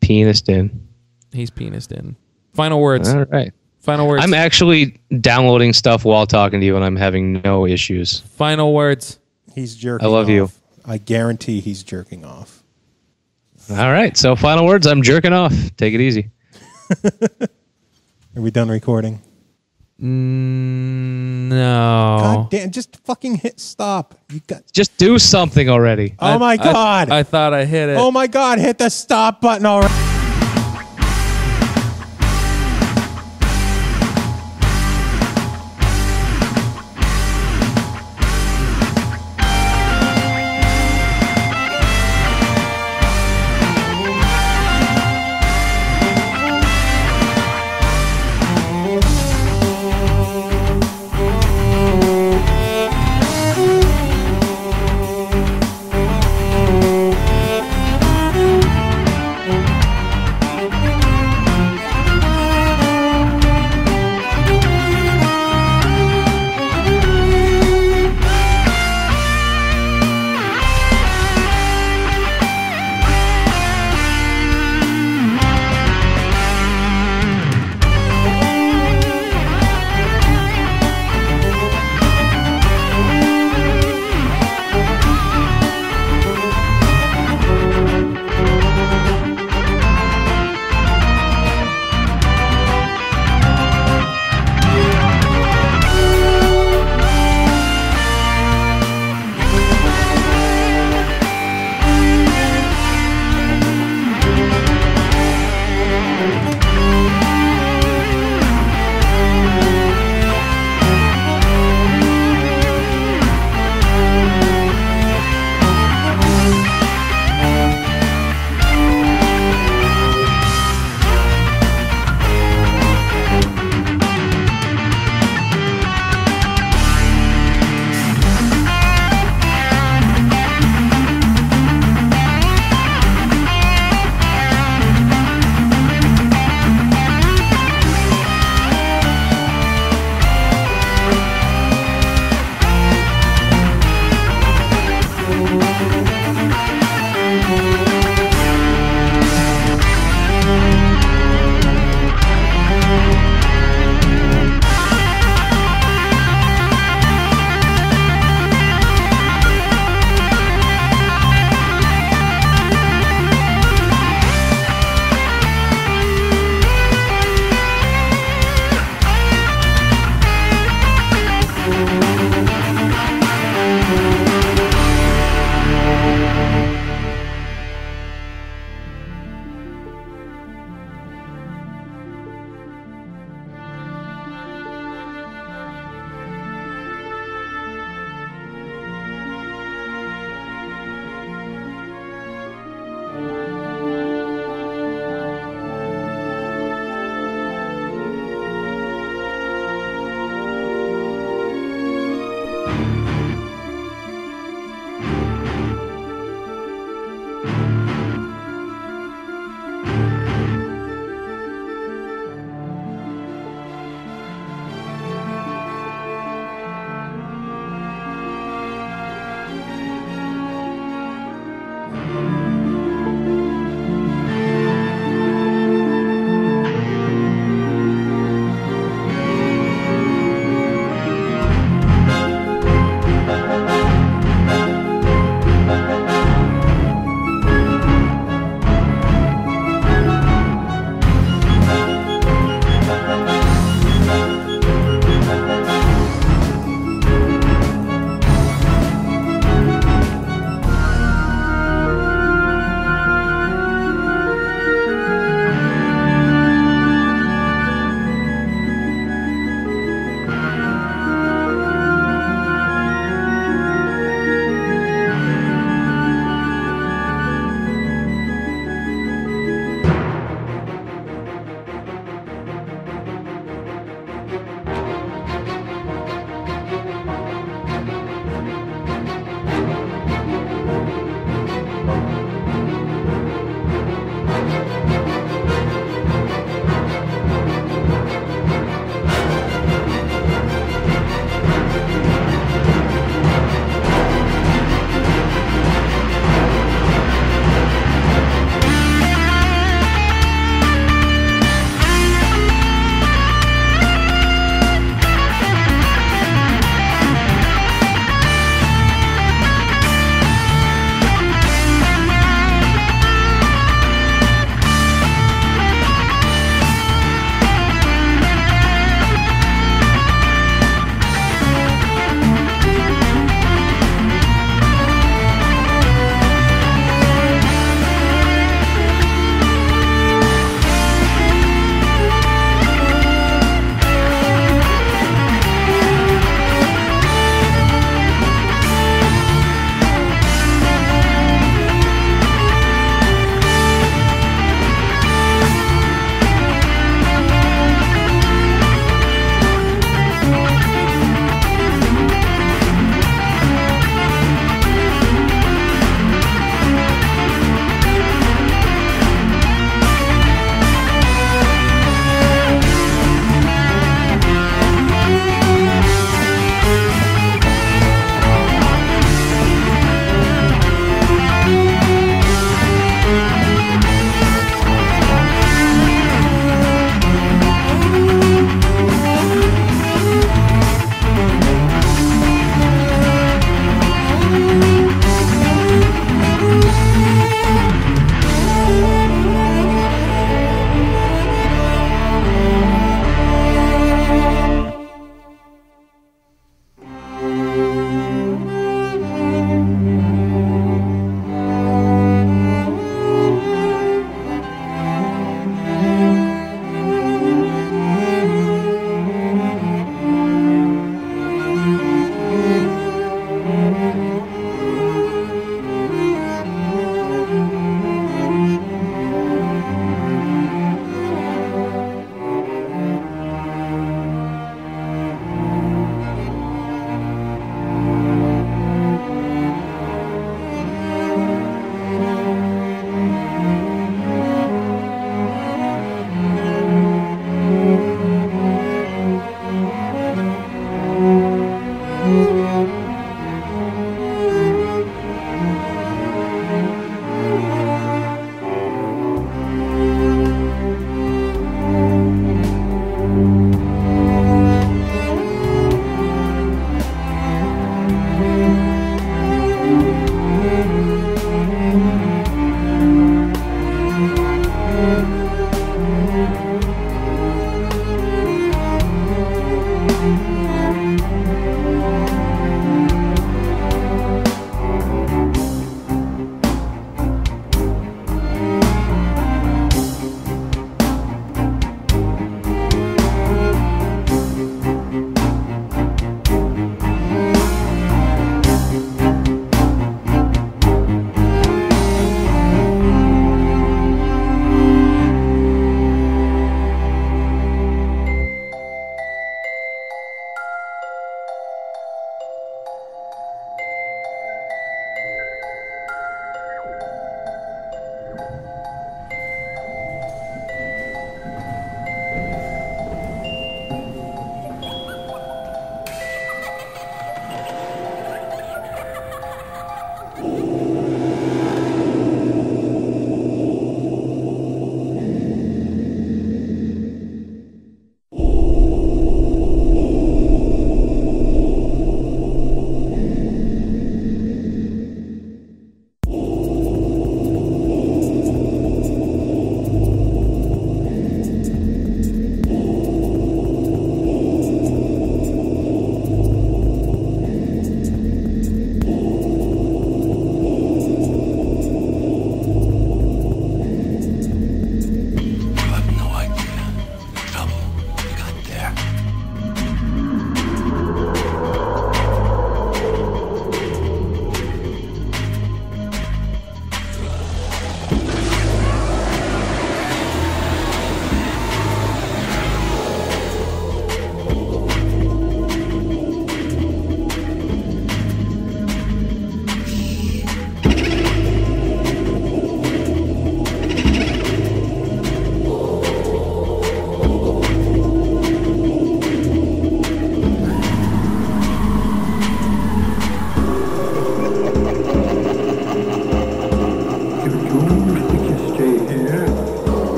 Penised in. He's penised in. Final words. All right. Final words. I'm actually downloading stuff while talking to you, and I'm having no issues. Final words. He's jerking off. I love you. I guarantee he's jerking off. All right. So final words. I'm jerking off. Take it easy. Are we done recording? No. God damn. Just fucking hit stop. You got. Just do something already. Oh, my God. I thought I hit it. Oh, my God. Hit the stop button already.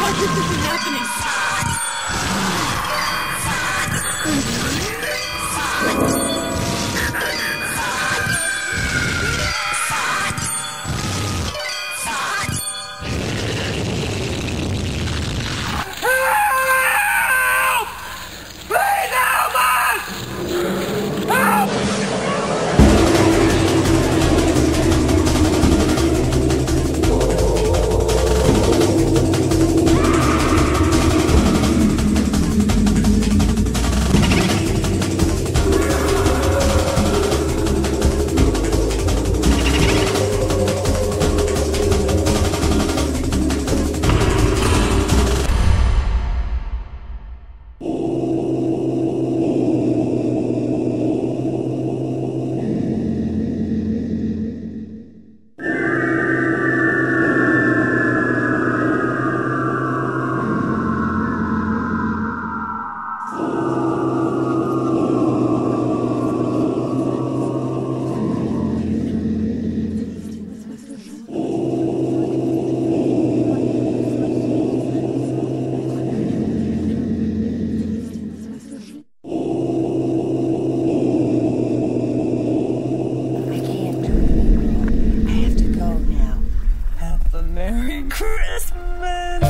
How could this be happening? Help! Please help us! Help! Merry Christmas!